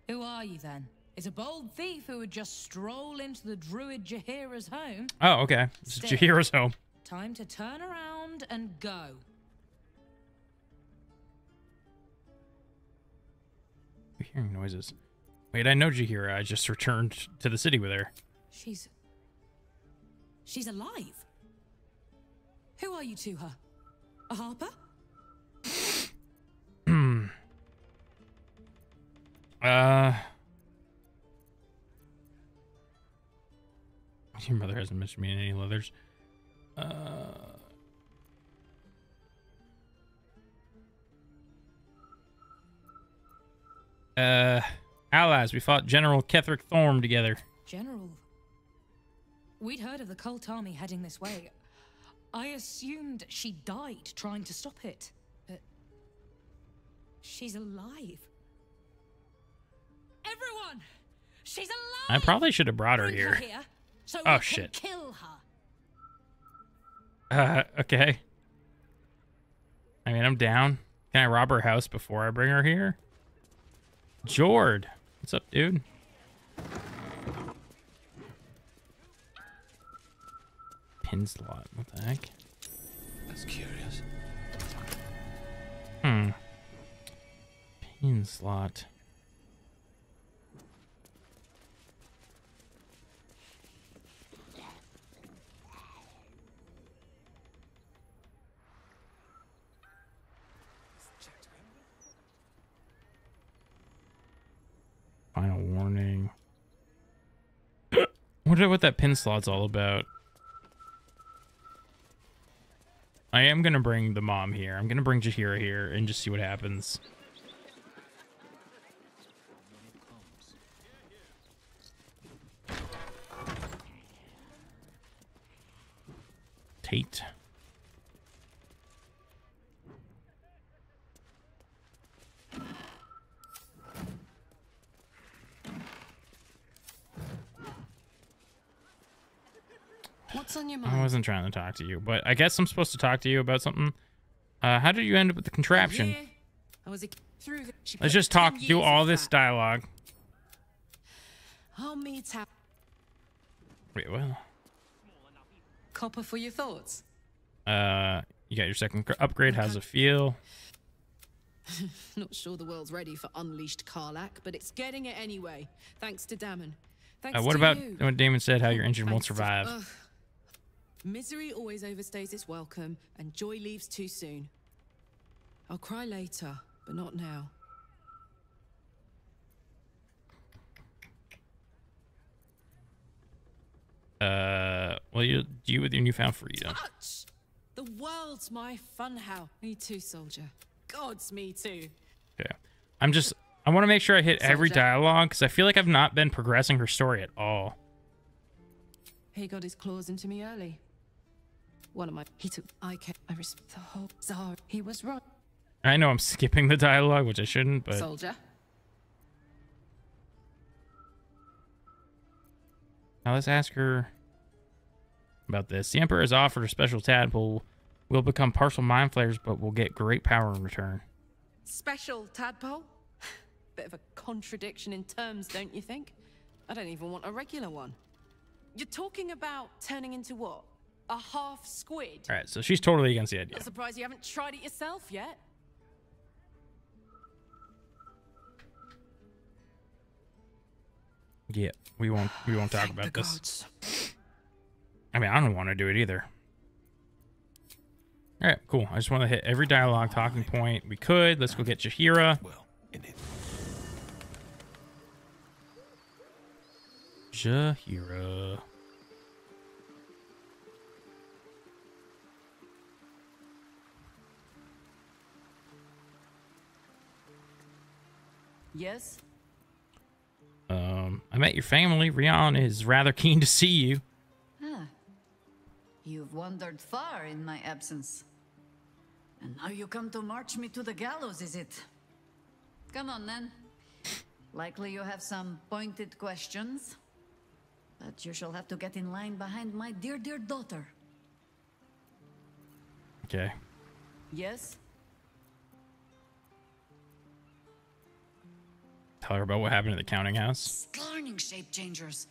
Who are you then? Is a bold thief who would just stroll into the druid Jahira's home? Oh, okay. It's Jahira's home. Time to turn around and go. We're hearing noises. Wait, I know Jahira. I just returned to the city with her. She's alive. Who are you to her? A harper? Hmm. Your mother hasn't mentioned me in any leathers. Allies. We fought General Ketherick Thorm together. General? We'd heard of the cult army heading this way. I assumed she died trying to stop it. But she's alive. Everyone! She's alive! I probably should have brought her here. So oh shit. Kill her. Okay. I mean, I'm down. Can I rob her house before I bring her here? Jord. What's up, dude? Pins lot. What the heck? That's curious. Hmm. Pin slot. Final warning. I wonder what that pin slot's all about. I am going to bring the mom here. I'm going to bring Jahira here and just see what happens. Tate. What's on your mind? I wasn't trying to talk to you, but I guess I'm supposed to talk to you about something. How did you end up with the contraption? Yeah, I was through the, let's just talk, do all this dialogue. Wait, well. Copper for your thoughts. You got your second upgrade. How's it feel? Not sure the world's ready for unleashed Karlak, but it's getting it anyway. Thanks to Damon. Thanks what about you. What Damon said? How your engine won't survive. Misery always overstays its welcome, and joy leaves too soon. I'll cry later, but not now. Well, you with your newfound freedom. Touch! The world's my funhouse. Me too, soldier. God's me too. Yeah, I want to make sure I hit every dialogue because I feel like I've not been progressing her story at all. He got his claws into me early. I respect the whole czar. He was right. I know I'm skipping the dialogue, which I shouldn't, but soldier. Now let's ask her about this. The Emperor has offered a special tadpole. We'll become partial mind flayers, but we'll get great power in return. Special tadpole? Bit of a contradiction in terms, don't you think? I don't even want a regular one. You're talking about turning into what? A half squid? All right, so she's totally against the idea. I'm surprised you haven't tried it yourself yet. Yeah, we won't talk about this. I mean, I don't want to do it either. All right, cool. I just want to hit every dialogue talking point we could. Let's go get Chihira. Chihira. Yes? I met your family. Rion is rather keen to see you. Ah. You've wandered far in my absence. And now you come to march me to the gallows, is it? Come on, then. Likely you have some pointed questions. But you shall have to get in line behind my dear, dear daughter. Okay. Yes? Tell her about what happened at the counting house. Scorning shape changers.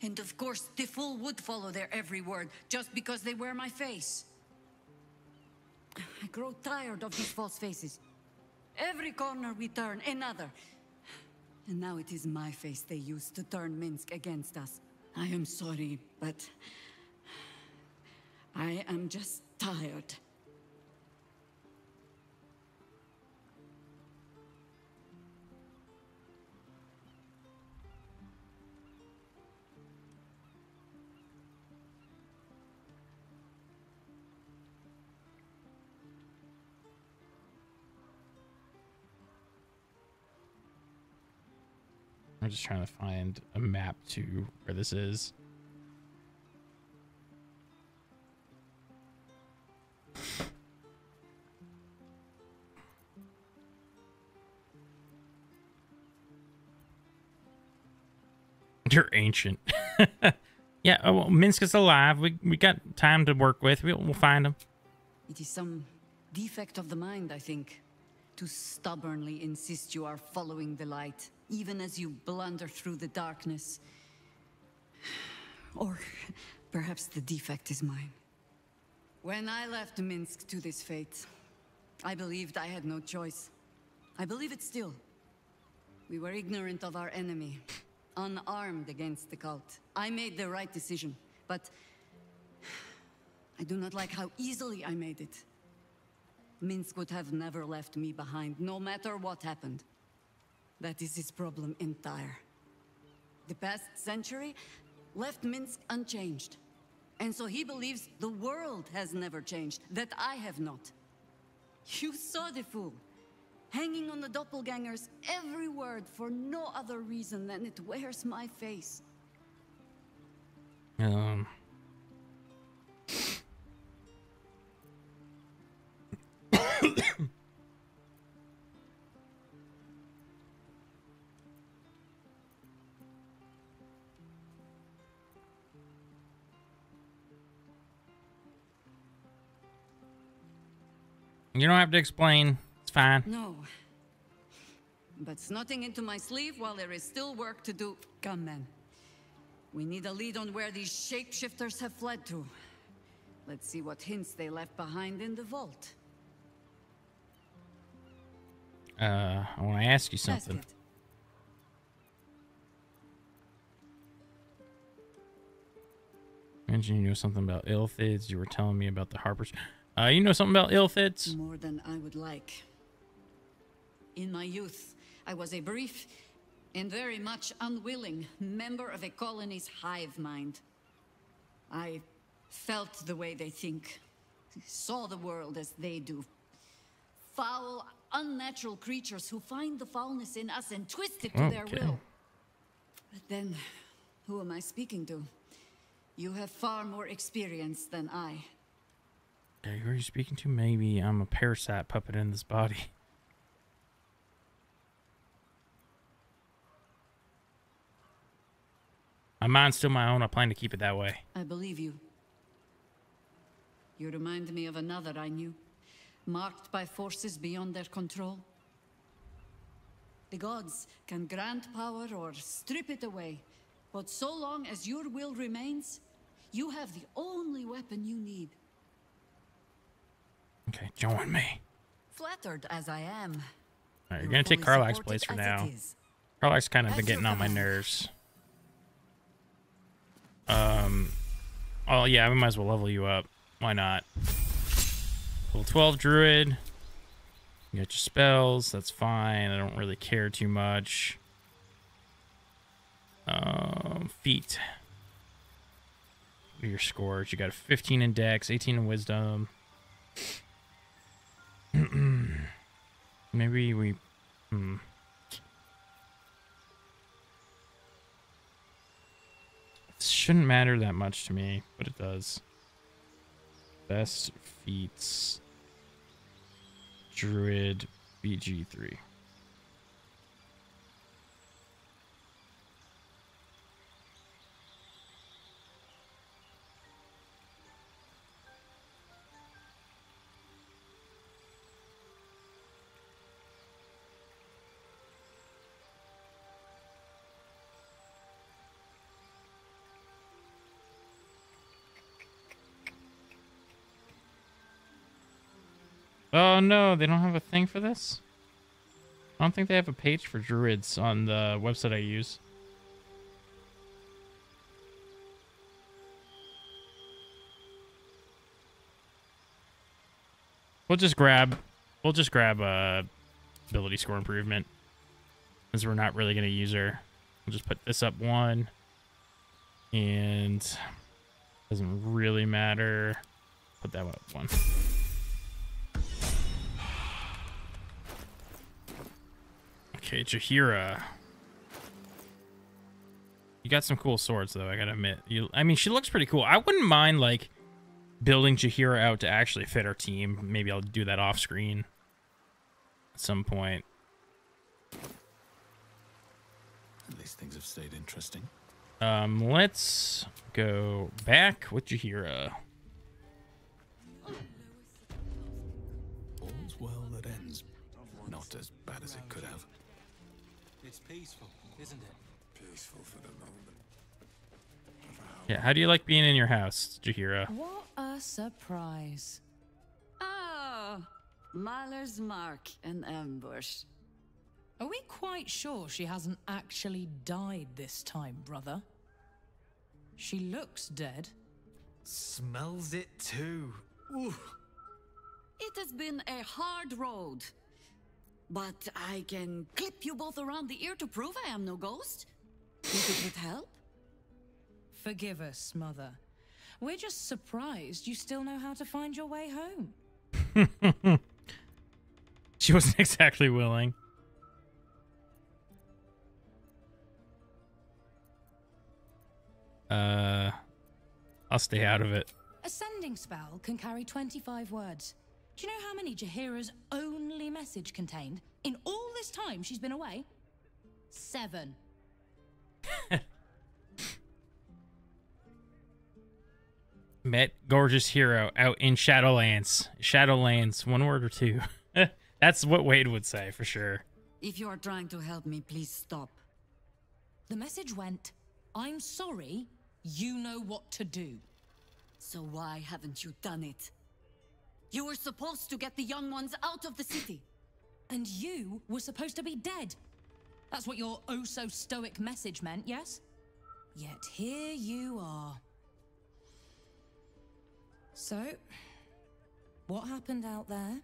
And of course, the fool would follow their every word just because they wear my face. I grow tired of these false faces. Every corner we turn, another. And now it is my face they use to turn Minsk against us. I am sorry, but I am just tired. I'm just trying to find a map to where this is. You're ancient. Yeah, oh, well, Minsk is alive. We got time to work with. We'll find him. It is some defect of the mind, I think, to stubbornly insist you are following the light, even as you blunder through the darkness. Or perhaps the defect is mine. When I left Minsk to this fate, I believed I had no choice. I believe it still. We were ignorant of our enemy, unarmed against the cult. I made the right decision, but I do not like how easily I made it. Minsk would have never left me behind, no matter what happened. That is his problem entire. The past century left Minsk unchanged. And so he believes the world has never changed, that I have not. You saw the fool, hanging on the doppelganger's every word for no other reason than it wears my face. You don't have to explain. It's fine. No. But snorting into my sleeve while there is still work to do. Come, then. We need a lead on where these shapeshifters have fled to. Let's see what hints they left behind in the vault. I want to ask you something. Ask it. Mentioned you know something about Illthids. You were telling me about the Harpers. You know something about Illthids? More than I would like. In my youth, I was a brief and very much unwilling member of a colony's hive mind. I felt the way they think, saw the world as they do. Foul, unnatural creatures who find the foulness in us and twist it to their will. But then, who am I speaking to? You have far more experience than I. Okay, who are you speaking to? Maybe I'm a parasite puppet in this body. My mind's still my own. I plan to keep it that way. I believe you. You remind me of another I knew, marked by forces beyond their control. The gods can grant power or strip it away, but so long as your will remains, you have the only weapon you need. Okay, join me. Flattered as I am. All right, you're gonna take Karlak's place for now. Karlak's kind of been getting on my nerves. Oh yeah, we might as well level you up. Why not? Level 12 druid. You got your spells. That's fine. I don't really care too much. Feat. Your scores. You got a 15 in dex, 18 in wisdom. Maybe we... It shouldn't matter that much to me, but it does. Best feats. Druid BG3. Oh no, they don't have a thing for this? I don't think they have a page for druids on the website I use. We'll just grab a ability score improvement, because we're not really gonna use her. We'll just put this up one, and doesn't really matter. Put that up one. Okay, Jahira. You got some cool swords, though, I gotta admit. I mean, she looks pretty cool. I wouldn't mind, like, building Jahira out to actually fit our team. Maybe I'll do that off screen at some point. At least things have stayed interesting. Let's go back with Jahira. All's well that ends. Not as bad as it could have. It's peaceful, isn't it? Peaceful for the moment. Yeah, how do you like being in your house, Jahira? What a surprise. Oh, Mahler's mark and ambush. Are we quite sure she hasn't actually died this time, brother? She looks dead. Smells it too. Ooh. It has been a hard road. But I can clip you both around the ear to prove I am no ghost. If it would help. Forgive us, Mother. We're just surprised you still know how to find your way home. She wasn't exactly willing. I'll stay out of it. A sending spell can carry 25 words. Do you know how many Jahira's only message contained in all this time she's been away? 7. Met gorgeous hero out in Shadowlands. Shadowlands, one word or two. That's what Wade would say for sure. If you are trying to help me, please stop. The message went, I'm sorry, you know what to do. So why haven't you done it? You were supposed to get the young ones out of the city. And you were supposed to be dead. That's what your oh-so-stoic message meant, yes? Yet here you are. So, what happened out there?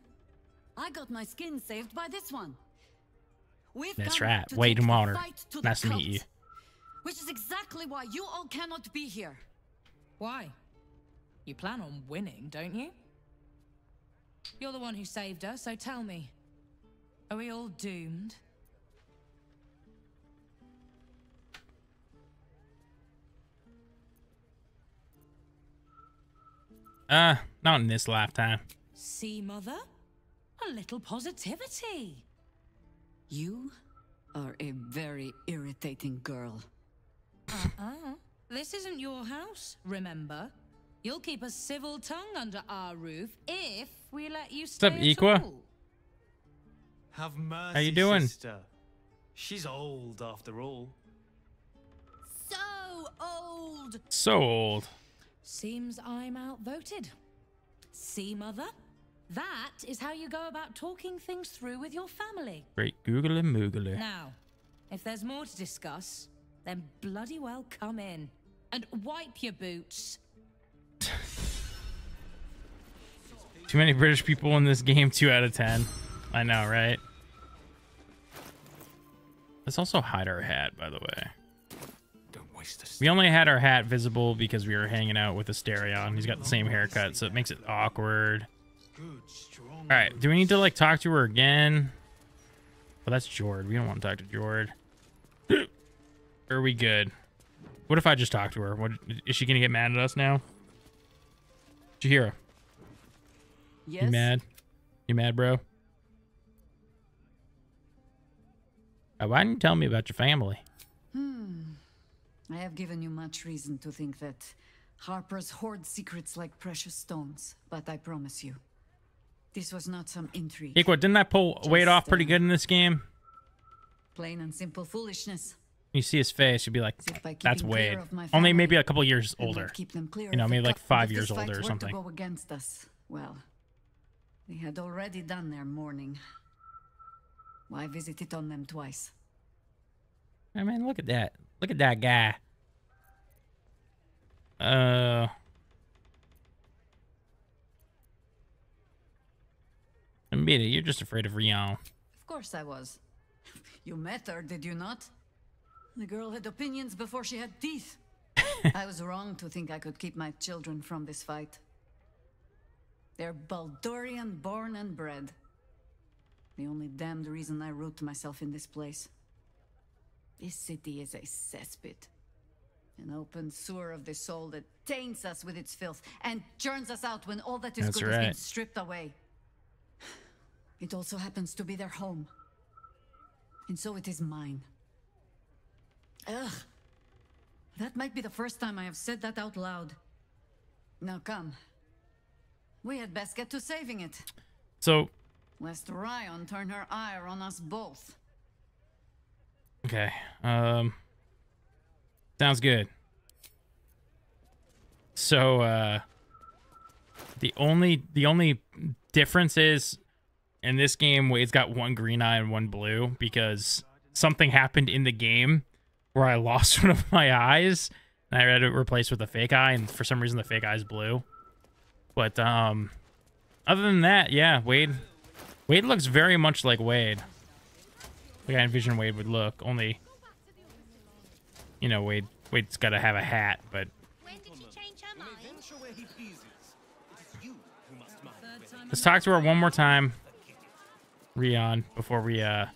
I got my skin saved by this one. That's right, Wade Martyr. Nice to meet you. Which is exactly why you all cannot be here. Why? You plan on winning, don't you? You're the one who saved us, so tell me, are we all doomed? Not in this lifetime. See, Mother? A little positivity. You are a very irritating girl. This isn't your house, remember? You'll keep a civil tongue under our roof if we let you stay. What's up, Equa? Have mercy, how you doing? Sister. She's old after all. So old. So old. Seems I'm outvoted. See, Mother? That is how you go about talking things through with your family. Great googly moogly. Now, if there's more to discuss, then bloody well come in. And wipe your boots. Too many British people in this game, 2 out of 10. I know, right? Let's also hide our hat, by the way. Don't waste this. We only had our hat visible because we were hanging out with Asterion. He's got the same haircut, so it makes it awkward. All right, do we need to like talk to her again? Well, that's Jord. We don't want to talk to Jord. Are we good? What if I just talk to her? What, is she gonna get mad at us now? Chihiro. Yes. You mad? You mad, bro? Why didn't you tell me about your family? I have given you much reason to think that Harpers hoard secrets like precious stones, but I promise you, this was not some intrigue. Equal, didn't I pull just weight off pretty good in this game? Plain and simple foolishness. You see his face, you'd be like, that's Wade. Only maybe a couple years older. You know, maybe like 5 years older or something. Go against us. Well, they had already done their mourning. Why visit it on them twice? I mean, look at that. Look at that guy. Amita, you're just afraid of Rion. Of course I was. You met her, did you not? The girl had opinions before she had teeth. I was wrong to think I could keep my children from this fight. They're Baldurian born and bred. The only damned reason I root myself in this place. This city is a cesspit. An open sewer of the soul that taints us with its filth and churns us out when all that is good has been stripped away. It also happens to be their home. And so it is mine. Ugh. That might be the first time I have said that out loud. Now come. We had best get to saving it. So... lest Rion turn her ire on us both. Okay. Sounds good. So, the only difference is in this game, Wade's got one green eye and one blue because something happened in the game where I lost one of my eyes and I had it replaced with a fake eye, and for some reason the fake eye is blue. But other than that, yeah, Wade looks very much like Wade. Like I envision Wade would look, only, you know, Wade's got to have a hat, but... When did she change her mind? Let's talk to her one more time, Rion, before we get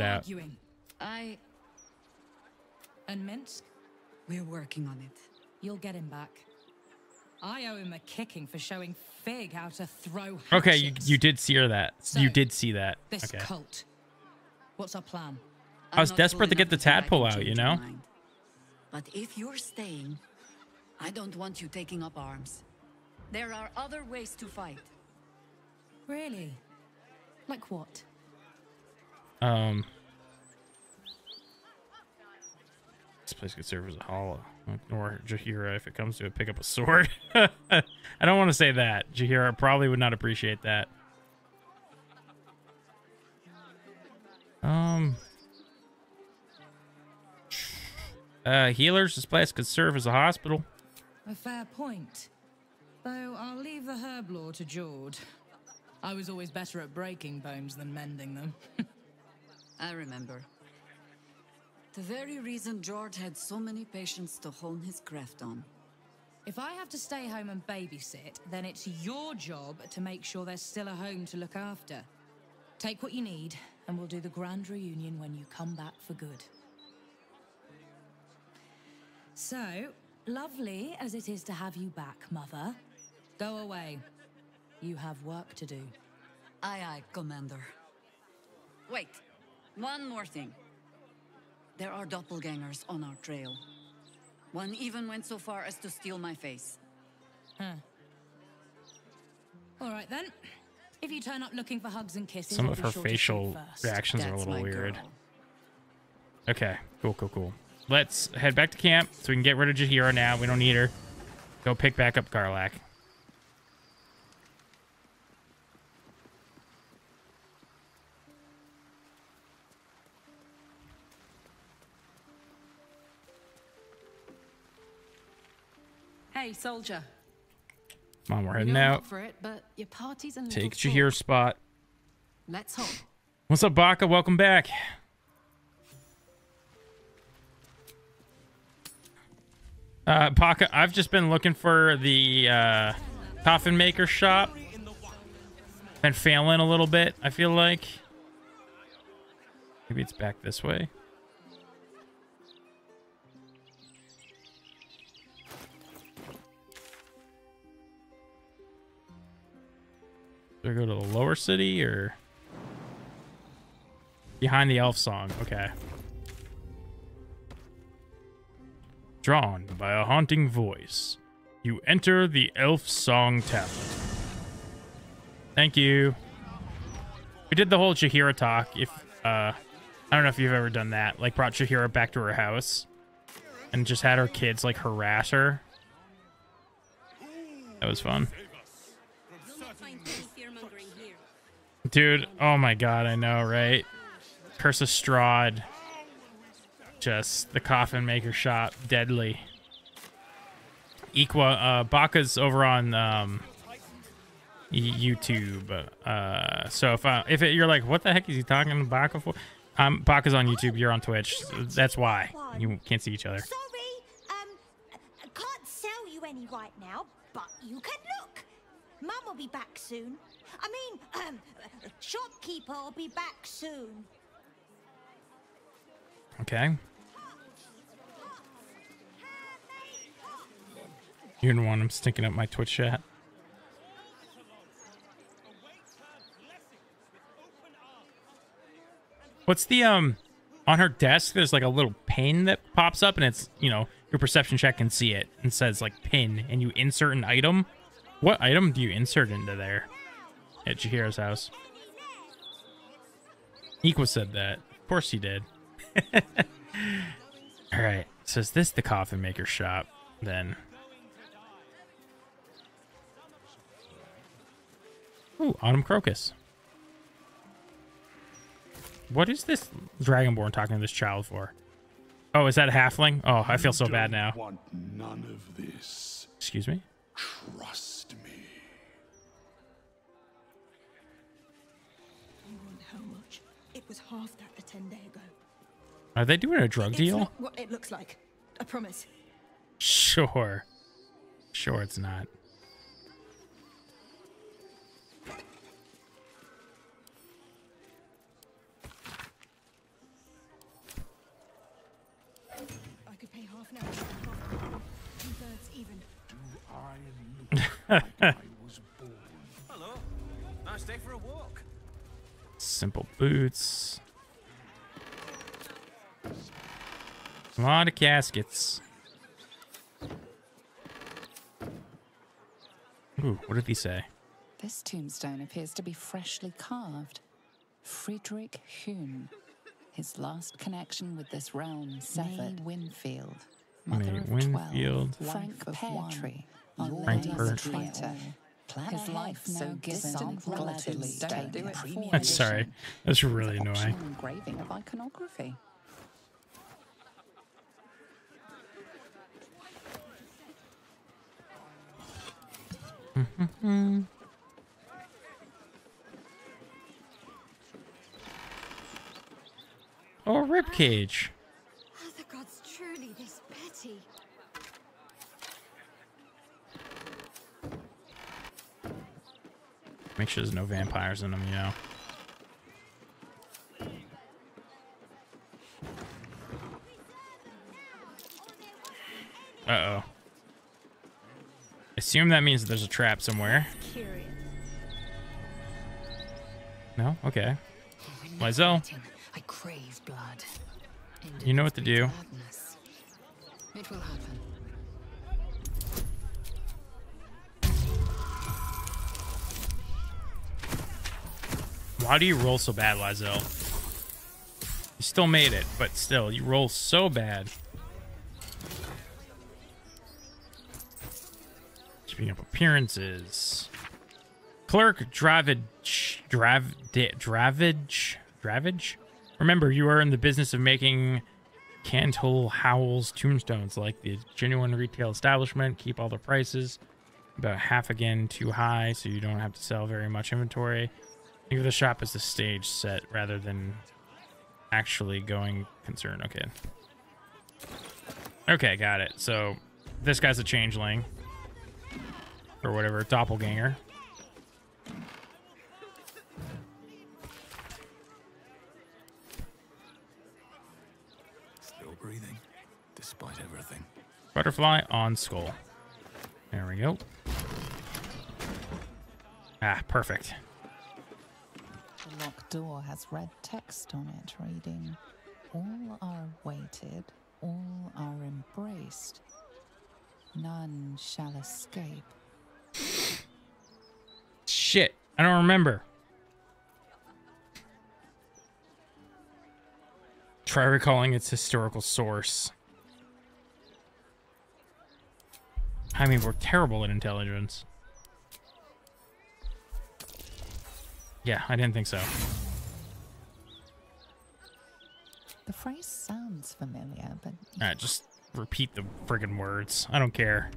out. And Minsk, we're working on it. You'll get him back. I owe him a kicking for showing Fig how to throw hatchets. Okay, you did see her that. So, you did see that. This cult. What's our plan? I was desperate to get the tadpole out, you know? But if you're staying, I don't want you taking up arms. There are other ways to fight. Really? Like what? This place could serve as a hollow. Or Jahira, if it comes to it, pick up a sword. I don't want to say that. Jahira probably would not appreciate that. Healers, this place could serve as a hospital. A fair point. Though I'll leave the herb lore to Jord. I was always better at breaking bones than mending them. I remember. The very reason Jord had so many patients to hone his craft on. If I have to stay home and babysit, then it's your job to make sure there's still a home to look after. Take what you need, and we'll do the grand reunion when you come back for good. So, lovely as it is to have you back, Mother. Go away. You have work to do. Aye, aye, Commander. Wait, one more thing. There are doppelgangers on our trail. One even went so far as to steal my face. Huh. All right then. If you turn up looking for hugs and kisses, some of her facial reactions are a little weird. Okay, cool, cool, cool. Let's head back to camp so we can get rid of Jahira now. We don't need her. Go pick back up Garlak. Hey, soldier. Come on, we're heading out. Take Jahir's spot. Let's hope. What's up, Baka? Welcome back. Baka, I've just been looking for the coffin maker shop. Been failing a little bit, I feel like. Maybe it's back this way. Should I go to the lower city or behind the elf song? Okay. Drawn by a haunting voice, you enter the elf song tablet. Thank you. We did the whole Jahira talk. If I don't know if you've ever done that, like brought Jahira back to her house and just had her kids like harass her. That was fun. Dude, oh my god, I know, right? Curse of Strahd. Just the coffin maker shop, deadly. Equa, Baka's over on YouTube. So if you're like, what the heck is he talking to Baka for? Baka's on YouTube, you're on Twitch. So that's why you can't see each other. Sorry, I can't sell you any right now, but you can look. Mum will be back soon. Shopkeeper will be back soon. Okay. You didn't want him stinking up my Twitch chat. What's the, on her desk, there's like a little pin that pops up and it's, you know, your perception check can see it and says like pin and you insert an item. What item do you insert into there? At Jahira's house. Equa said that. Of course he did. Alright, so is this the coffin maker shop then? Ooh, Autumn Crocus. What is this Dragonborn talking to this child for? Oh, is that a halfling? Oh, I feel so bad now. Want none of this. Excuse me? Trust me. You want how much? It was half that a 10 day ago. Are they doing a drug deal? It's not what it looks like. I promise. Sure. Sure it's not. I could pay half now. Two-thirds even. Do I look like I was born? Hello. Nice day for a walk. Simple boots. A lot of caskets. Ooh, what did he say? This tombstone appears to be freshly carved. Friedrich Hume. His last connection with this realm, severed. Winfield. Mother Winfield. Of 12. Frank Peartree. Frank Peartree. His life now given on relatively dated. I'm sorry. That's really annoying. Engraving of iconography. Mm-hmm. Oh, ribcage. Are the gods truly this petty? Make sure there's no vampires in them, you know. Uh-oh. Assume that means that there's a trap somewhere. No? Okay. Lysel. I crave blood. You know what to do. It will happen. Why do you roll so bad, Lysel? You still made it, but still, you roll so bad. Up appearances. Clerk Dravage. Remember, you are in the business of making Cantle Howell's tombstones like the genuine retail establishment. Keep all the prices. About half again too high, so you don't have to sell very much inventory. Think of the shop as the stage set rather than actually going concern. Okay. Okay, got it. So this guy's a changeling. Or whatever, doppelganger. Still breathing, despite everything. Butterfly on skull. There we go. Ah, perfect. The locked door has red text on it reading, all are awaited, all are embraced, none shall escape. Shit, I don't remember. Try recalling its historical source. I mean, we're terrible at intelligence. Yeah, I didn't think so. The phrase sounds familiar, but... Alright, just repeat the friggin' words. I don't care.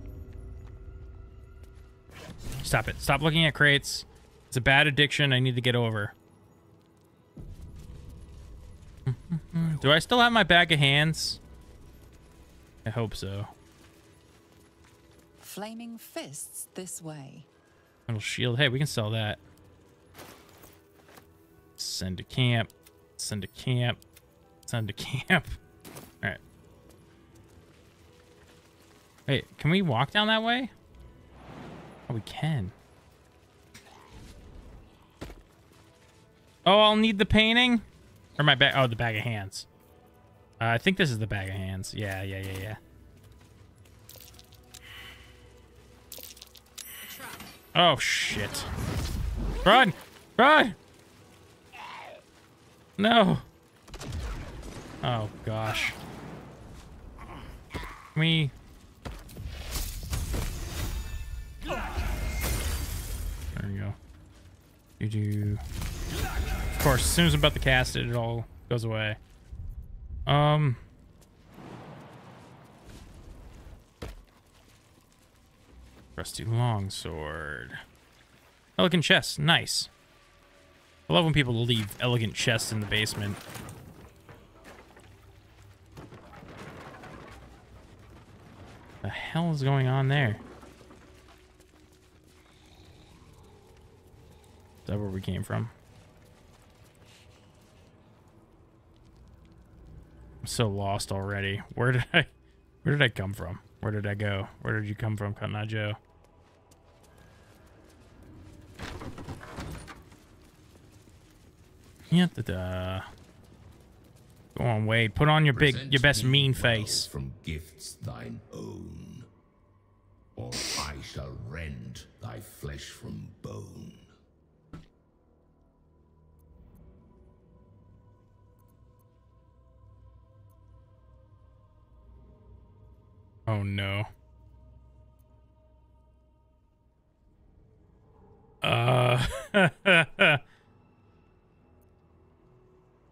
Stop it. Stop looking at crates. It's a bad addiction I need to get over. Do I still have my bag of hands? I hope so. Flaming fists this way. Little shield. Hey, we can sell that. Send to camp. Send to camp. Send to camp. All right. Wait, can we walk down that way? Oh, we can. Oh, I'll need the painting. Or my bag. Oh, the bag of hands. I think this is the bag of hands. Yeah. Oh, shit. Run! Run! No! Oh, gosh. Me. There we go. You do. Of course, as soon as I'm about to cast it, it all goes away. Rusty longsword. Elegant chest. Nice. I love when people leave elegant chests in the basement. The hell is going on there? Is that where we came from? I'm so lost already. Where did I come from? Where did I go? Where did you come from, Cotton Joe? Yeah, go on, Wade. Put on your your best mean face. From gifts thine own, or I shall rend thy flesh from bone. Oh no.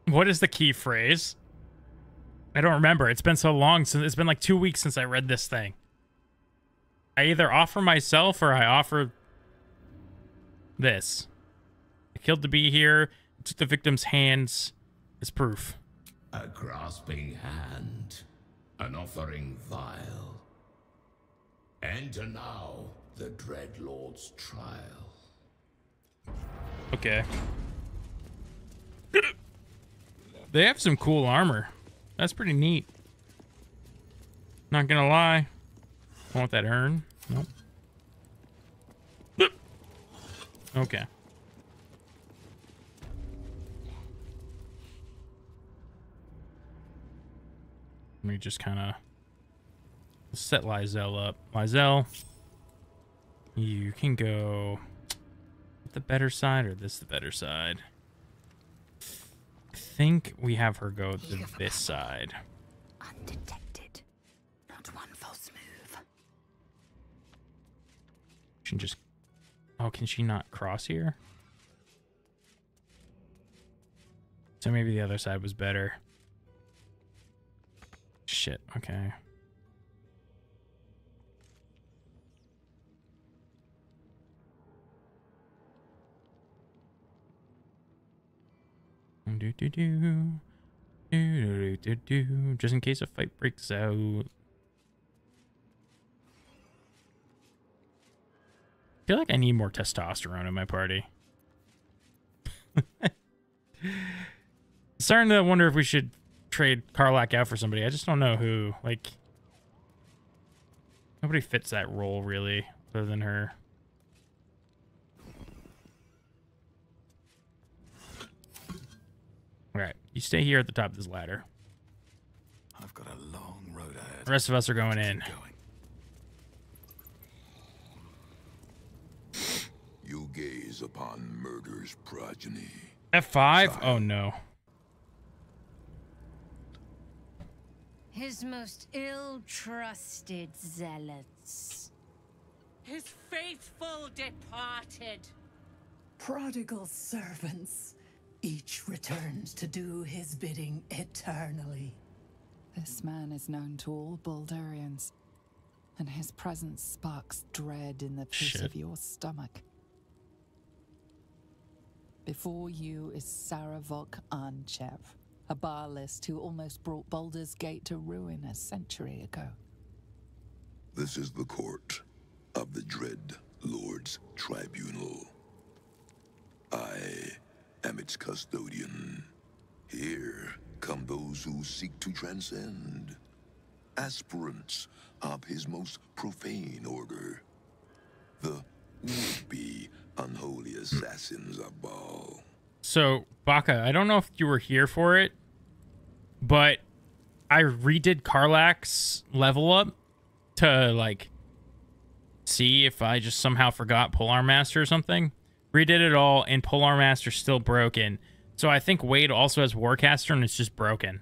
What is the key phrase? I don't remember. It's been so long. It's been like 2 weeks since I read this thing. I either offer myself or I offer this. I killed the bee here. Took the victim's hands as proof. A grasping hand. An offering vile. Enter now the dread Lord's trial. Okay. They have some cool armor. That's pretty neat. Not gonna lie. I want that urn. Nope. Okay. Let me just kind of set Lysel up. Lysel, you can go the better side or this the better side. I think we have her go to this side. Undetected. Not one false move. She can just... Oh, can she not cross here? So maybe the other side was better. Shit, okay. Just in case a fight breaks out. I feel like I need more testosterone in my party. Starting to wonder if we should trade Karlak out for somebody. I just don't know who. Like, nobody fits that role really, other than her. All right, you stay here at the top of this ladder. I've got a long road ahead. The rest of us are going in. You gaze upon murder's progeny. F5? Oh no. His most ill-trusted zealots. His faithful departed. Prodigal servants. Each returns to do his bidding eternally. This man is known to all Baldurians, and his presence sparks dread in the pit of your stomach. Before you is Saravok Anchev, a bar list who almost brought Baldur's Gate to ruin a century ago. This is the court of the Dread Lord's Tribunal. I am its custodian. Here come those who seek to transcend, aspirants of his most profane order, the would-be unholy assassins of Baal. So, Baka, I don't know if you were here for it, but I redid Karlak's level up to, like, see if I just somehow forgot Polearm Master or something. Redid it all, and Polearm Master's still broken. So I think Wade also has Warcaster, and it's just broken.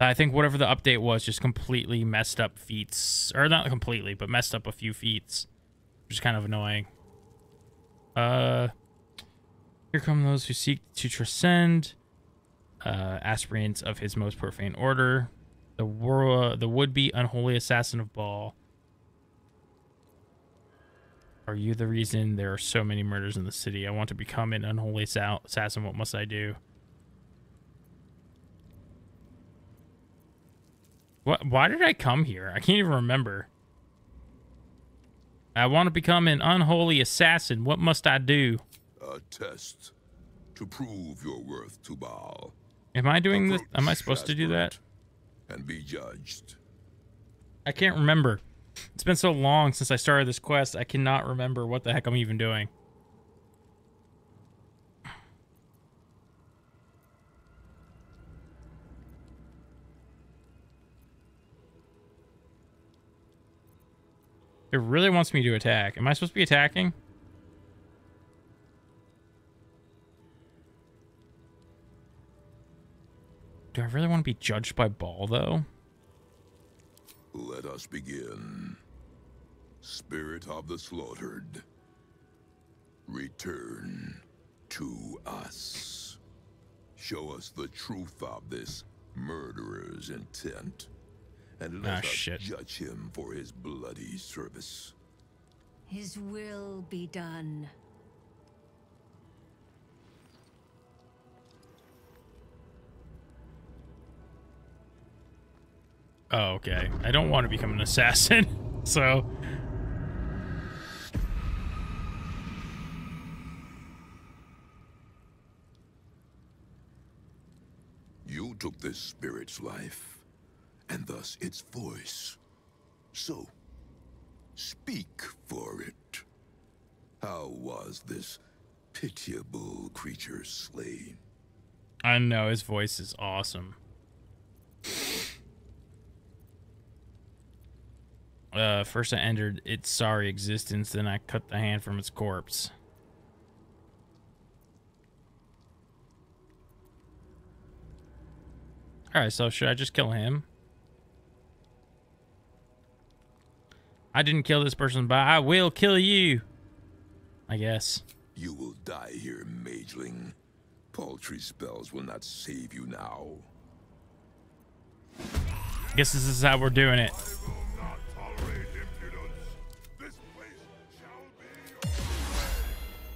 I think whatever the update was just completely messed up feats. Or not completely, but messed up a few feats. Which is kind of annoying. Here come those who seek to transcend. Aspirants of his most profane order. The would-be unholy assassin of Baal. Are you the reason there are so many murders in the city? I want to become an unholy assassin. What must I do? What? Why did I come here? I can't even remember. I want to become an unholy assassin. What must I do? A test to prove your worth to Baal. Am I doing this? Am I supposed to do that? And be judged. I can't remember. It's been so long since I started this quest, I cannot remember what the heck I'm even doing. It really wants me to attack. Am I supposed to be attacking? Do I really want to be judged by Baal, though? Let us begin. Spirit of the slaughtered, return to us. Show us the truth of this murderer's intent, and let us judge him for his bloody service. His will be done. Oh, okay. I don't want to become an assassin, so... You took this spirit's life, and thus its voice. So, speak for it. How was this pitiable creature slain? I know, his voice is awesome. 1st I entered its sorry existence, then I cut the hand from its corpse. Alright, so should I just kill him? I didn't kill this person, but I will kill you, I guess. You will die here, mageling. Paltry spells will not save you now. I guess this is how we're doing it.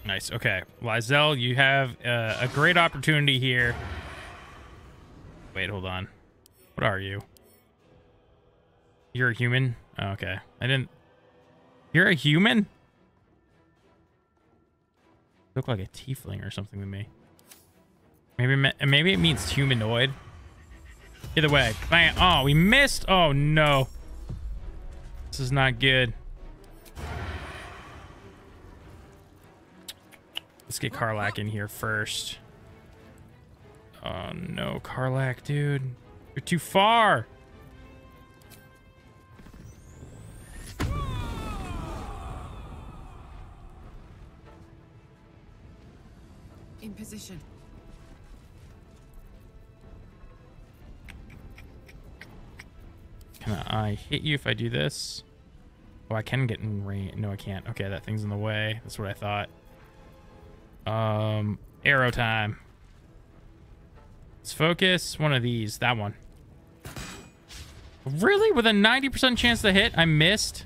Nice. Okay, Lysel, you have a great opportunity here Wait, hold on. What are you? You're a human? Oh, okay. I didn't... You're a human? You look like a tiefling or something to me. Maybe it means humanoid. Either way. Man, oh, we missed. Oh, no. This is not good. Let's get Karlak in here first. Oh, no, Karlak, dude. You're too far. In position. Can I hit you if I do this? Oh, I can get in range. No, I can't. Okay, that thing's in the way. That's what I thought. Arrow time. Let's focus one of these. That one. Really? With a 90% chance to hit? I missed.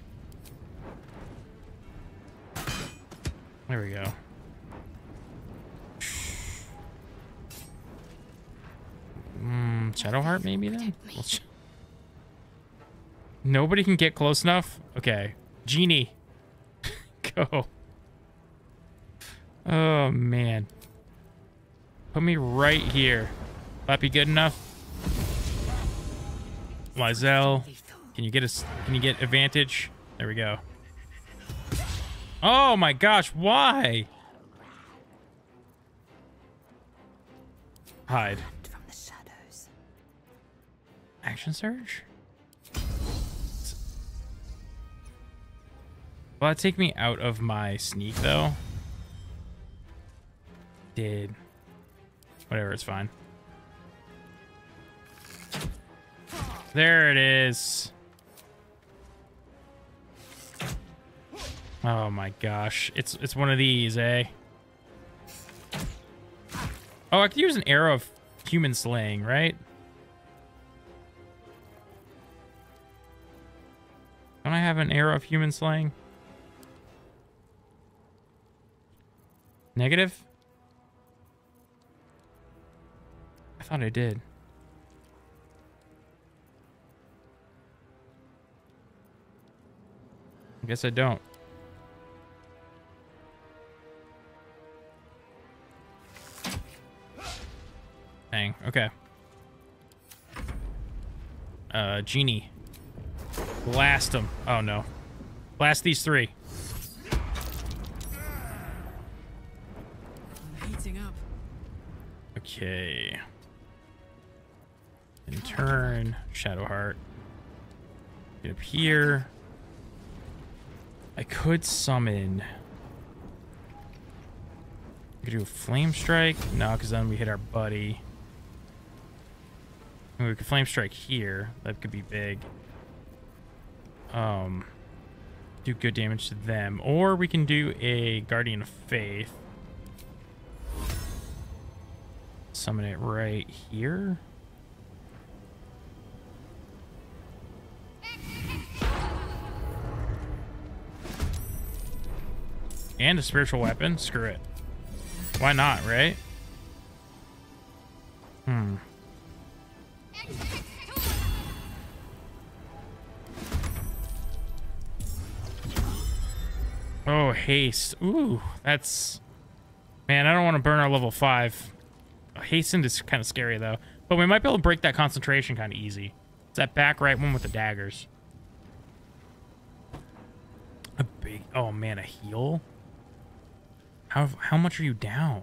There we go. Shadowheart maybe then? Nobody can get close enough? Okay. Genie. Go. Oh, man. Put me right here. That'd be good enough. Lysel, can you get advantage? There we go. Oh, my gosh. Why? Hide. Action surge? Will that take me out of my sneak, though? Did. Whatever, it's fine. There it is. Oh, my gosh. It's one of these, eh? Oh, I could use an arrow of human slaying, right? Don't I have an arrow of human slaying? Negative? I thought I did. I guess I don't. Dang, okay. Genie. Blast them. Oh, no. Blast these three. Heating up. Okay. In turn, Shadowheart. Get up here. I could summon. I could do a flame strike. No, because then we hit our buddy. And we could flame strike here. That could be big. Do good damage to them, or we can do a Guardian of Faith. Summon it right here. And a spiritual weapon? Screw it. Why not, right? Hmm. Oh, haste. Ooh, that's... Man, I don't want to burn our level 5. Hastened is kind of scary, though. But we might be able to break that concentration kind of easy. It's that back right one with the daggers. A big... Oh, man, a heal? How much are you down?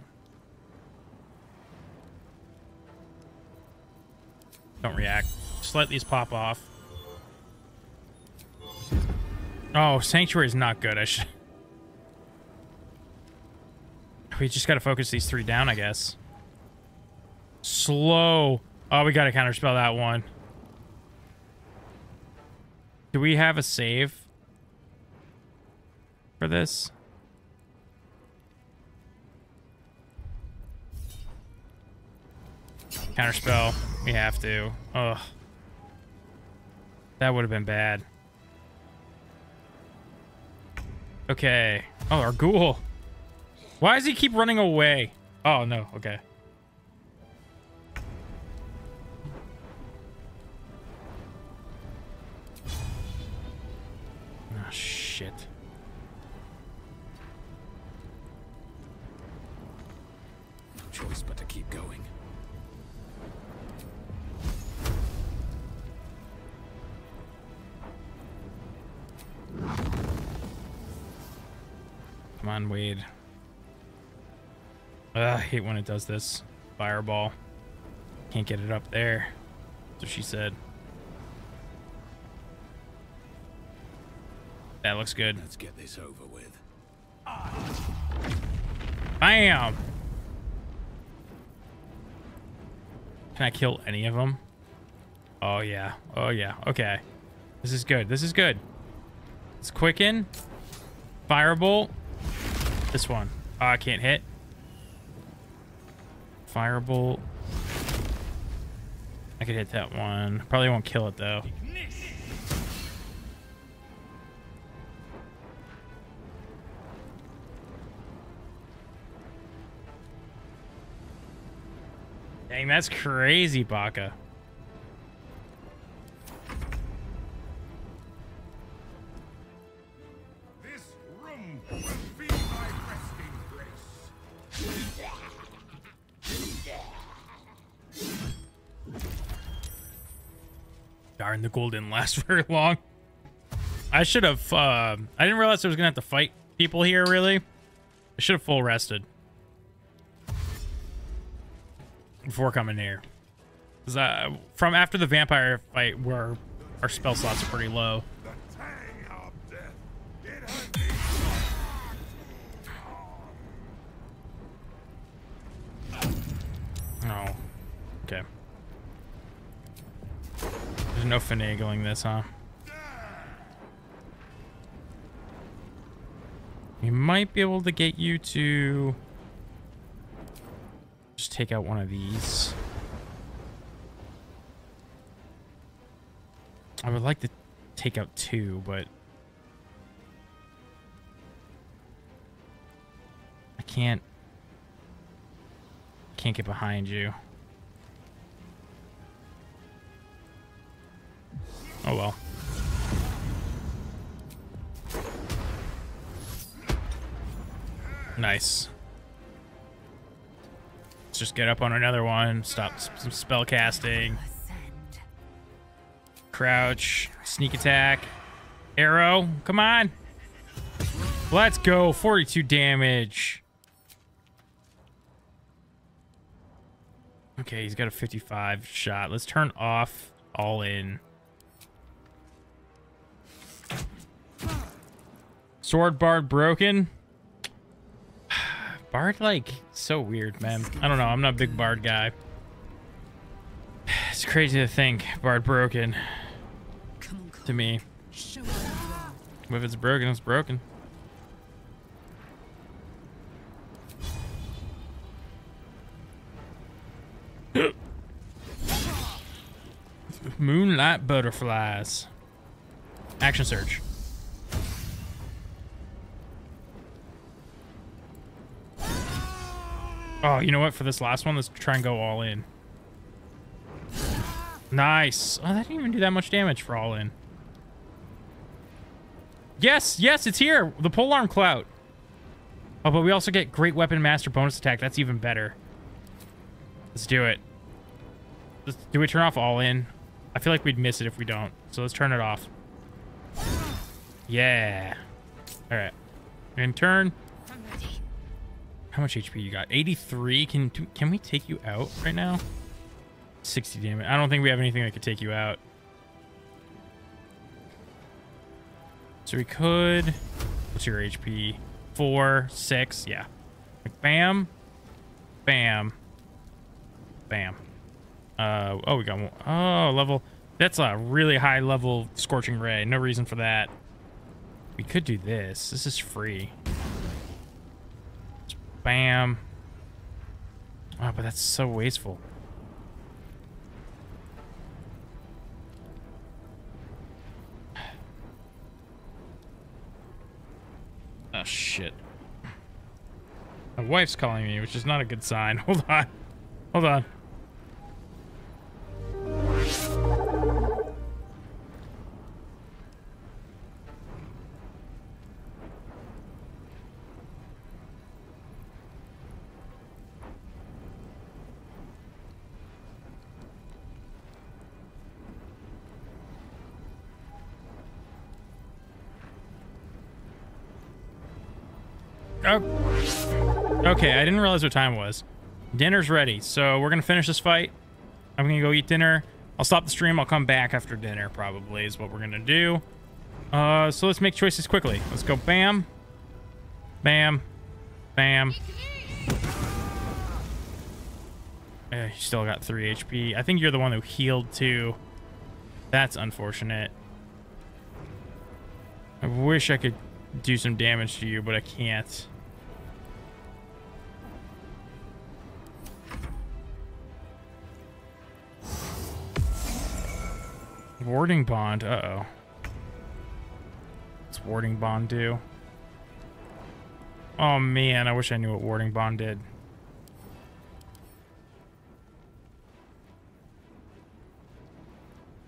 Don't react. Just let these pop off. Oh, Sanctuary is not good. I should... We just got to focus these three down, I guess. Slow. Oh, we got to counterspell that one. Do we have a save for this? Counterspell. We have to. Ugh. That would have been bad. Okay. Oh, our ghoul. Why does he keep running away? Oh, no. Okay. shit. No choice but to keep going. Come on, Wade. I hate when it does this. Fireball. Can't get it up there. So she said. That looks good. Let's get this over with. Bam! Can I kill any of them? Oh, yeah. Oh, yeah. Okay. This is good. This is good. Let's quicken. Firebolt. This one. Oh, I can't hit. Firebolt. I could hit that one. Probably won't kill it, though. Dang, that's crazy, Baka. This room will be my resting place. Darn, the goal didn't last very long. I should have, I didn't realize I was gonna have to fight people here, really. I should have full rested before coming here, because from after the vampire fight where our spell slots are pretty low. Oh, okay, there's no finagling this, huh? We might be able to get you to just take out one of these. I would like to take out two, but I can't get behind you. Oh well. Nice. Just get up on another one. Stop some spell casting. Crouch, sneak attack, arrow. Come on, let's go. 42 damage. Okay, he's got a 55 shot. Let's turn off all in. Sword bard broken. Bard, like, so weird, man. I don't know. I'm not a big bard guy. It's crazy to think bard broken to me. If it's broken, it's broken. Moonlight butterflies. Action surge. Oh, you know what? For this last one, let's try and go all in. Nice. Oh, that didn't even do that much damage for all in. Yes, yes, it's here. The polearm clout. Oh, but we also get great weapon master bonus attack. That's even better. Let's do it. Do we turn off all in? I feel like we'd miss it if we don't. So let's turn it off. Yeah. All right. And turn. How much HP you got? 83. Can we take you out right now? 60 damage. I don't think we have anything that could take you out. So we could. What's your HP? 4, 6. Yeah. Like, bam, bam, bam. Oh, we got one. Oh, level. That's a really high level scorching ray. No reason for that. We could do this. This is free. Bam. Oh, but that's so wasteful. Oh, shit. My wife's calling me, which is not a good sign. Hold on. Hold on. Okay, I didn't realize what time was. Dinner's ready, so we're gonna finish this fight. I'm gonna go eat dinner. I'll stop the stream. I'll come back after dinner, probably, is what we're gonna do. So let's make choices quickly. Let's go bam. Bam. Bam. Yeah, you still got 3 HP. I think you're the one who healed, too. That's unfortunate. I wish I could do some damage to you, but I can't. Warding Bond, uh-oh. What's Warding Bond do? Oh man, I wish I knew what Warding Bond did.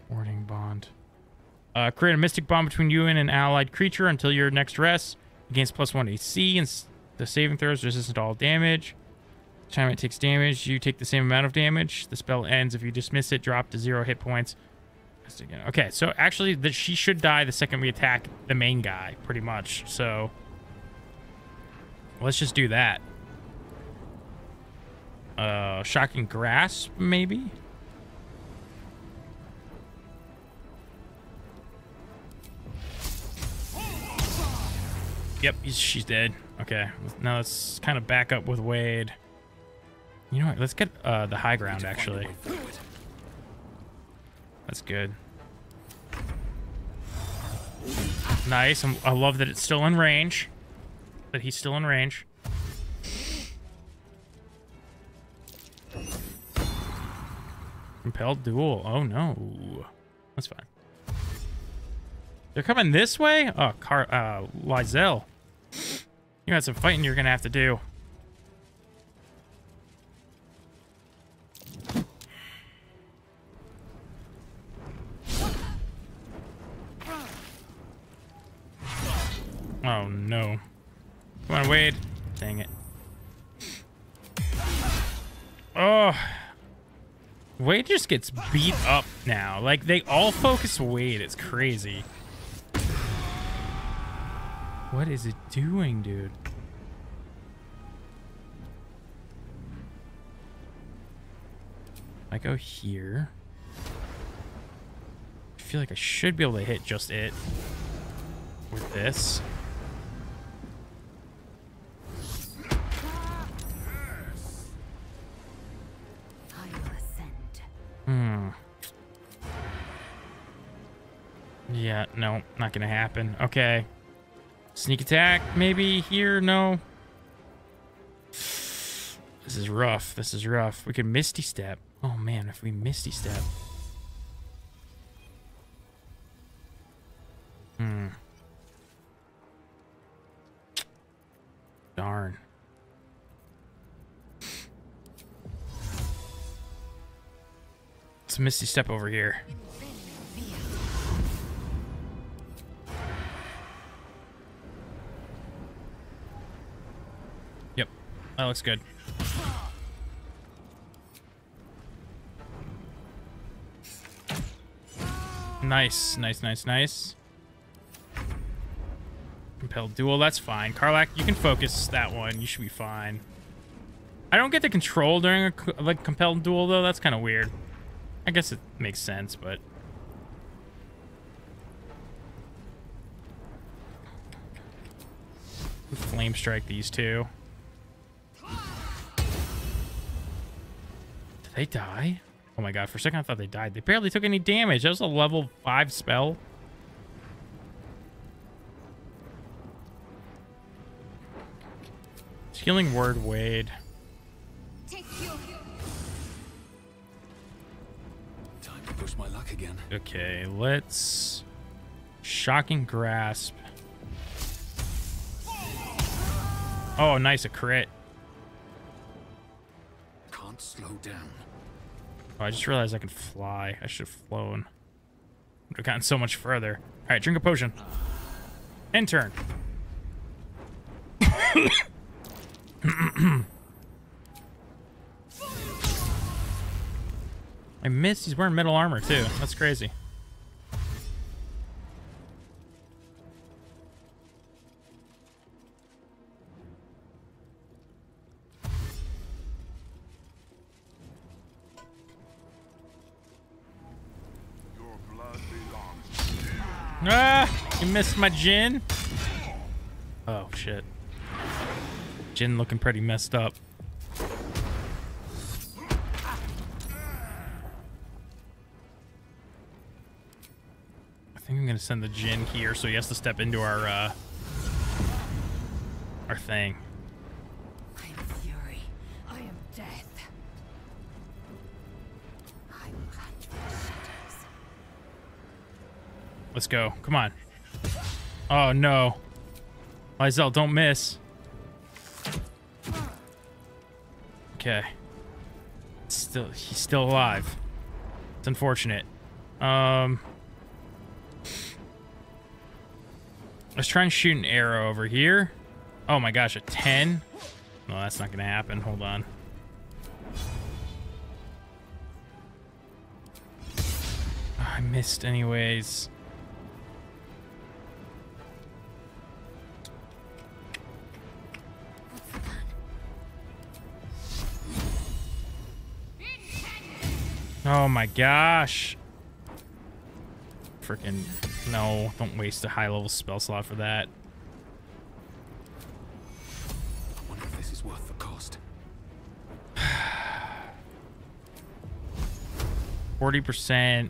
Warding Bond. Create a mystic bond between you and an allied creature until your next rest. It gains +1 AC and the saving throws, resistant to all damage. Each time it takes damage, you take the same amount of damage. The spell ends. If you dismiss it, drop to 0 hit points. Okay, so actually she should die the second we attack the main guy, pretty much. So let's just do that. Shocking Grasp, maybe? Yep, she's dead. Okay, now let's kind of back up with Wade. You know what? Let's get the high ground, actually. That's good. Nice. I love that it's still in range. That he's still in range. Impelled duel. Oh, no. That's fine. They're coming this way? Oh, Lysel. You had some fighting you're going to have to do. Oh, no. Come on, Wade. Dang it. Oh. Wade just gets beat up now. Like, they all focus Wade. It's crazy. What is it doing, dude? I go here. I feel like I should be able to hit just it with this. Yeah, no, not gonna happen. Okay. Sneak attack, maybe here? No. This is rough. This is rough. We could Misty Step. Oh, man, if we Misty Step. Hmm. Darn. Let's Misty Step over here. That looks good. Nice, nice, nice, nice. Compelled duel, that's fine. Karlak, you can focus that one. You should be fine. I don't get the control during a compelled duel, though. That's kind of weird. I guess it makes sense, but... Flame strike these two. They die? Oh my god, for a second I thought they died. They barely took any damage. That was a level 5 spell. Healing word, Wade. Time to push my luck again. Okay, let's Shocking Grasp. Oh, nice, a crit. Can't slow down. Oh, I just realized I can fly. I should have flown. Would have gotten so much further. All right, drink a potion. End turn. I missed. He's wearing metal armor too. That's crazy. Ah, you missed my Jhin. Oh, shit. Jhin looking pretty messed up. I think I'm going to send the Jhin here so he has to step into our thing. I am fury. I am death. I am shadows. Let's go. Come on. Oh, no. Lysel, don't miss. Okay. He's still alive. It's unfortunate. Let's try and shoot an arrow over here. Oh my gosh, a 10? No, that's not gonna happen. Hold on. Oh, I missed anyways. Oh my gosh. Freaking no, don't waste a high level spell slot for that. I wonder if this is worth the cost. 40%.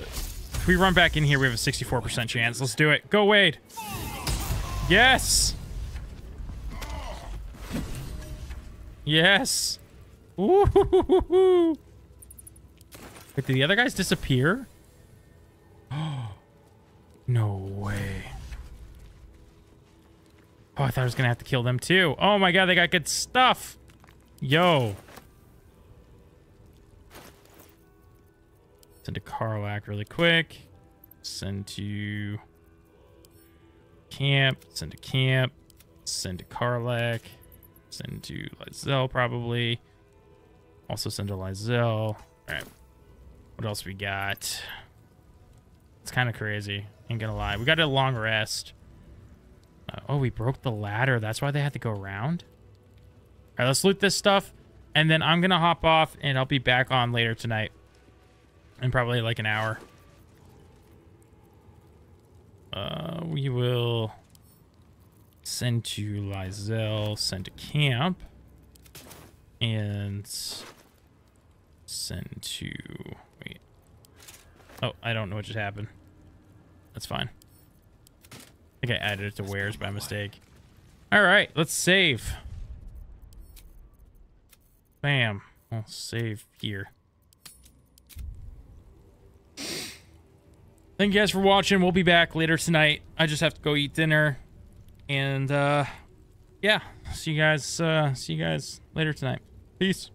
If we run back in here, we have a 64% chance. Let's do it. Go, Wade. Yes. Yes. Ooh. Wait, did the other guys disappear? No way. Oh, I thought I was gonna have to kill them too. Oh my god, they got good stuff. Yo. Send to Karlak really quick. Send to camp. Send to camp. Send to Karlak. Send to Lysel probably. Also send to Lysel. Alright. What else we got? It's kind of crazy. Ain't gonna lie. We got a long rest. Oh, we broke the ladder. That's why they had to go around. All right, let's loot this stuff. And then I'm gonna hop off and I'll be back on later tonight. In probably like an hour. We will send to Lysel, send to camp. And send to... Wait. Oh, I don't know what just happened. That's fine. I think I added it to wares by mistake. All right, let's save. Bam. I'll save here. Thank you guys for watching. We'll be back later tonight. I just have to go eat dinner. And, yeah. See you guys later tonight. Peace.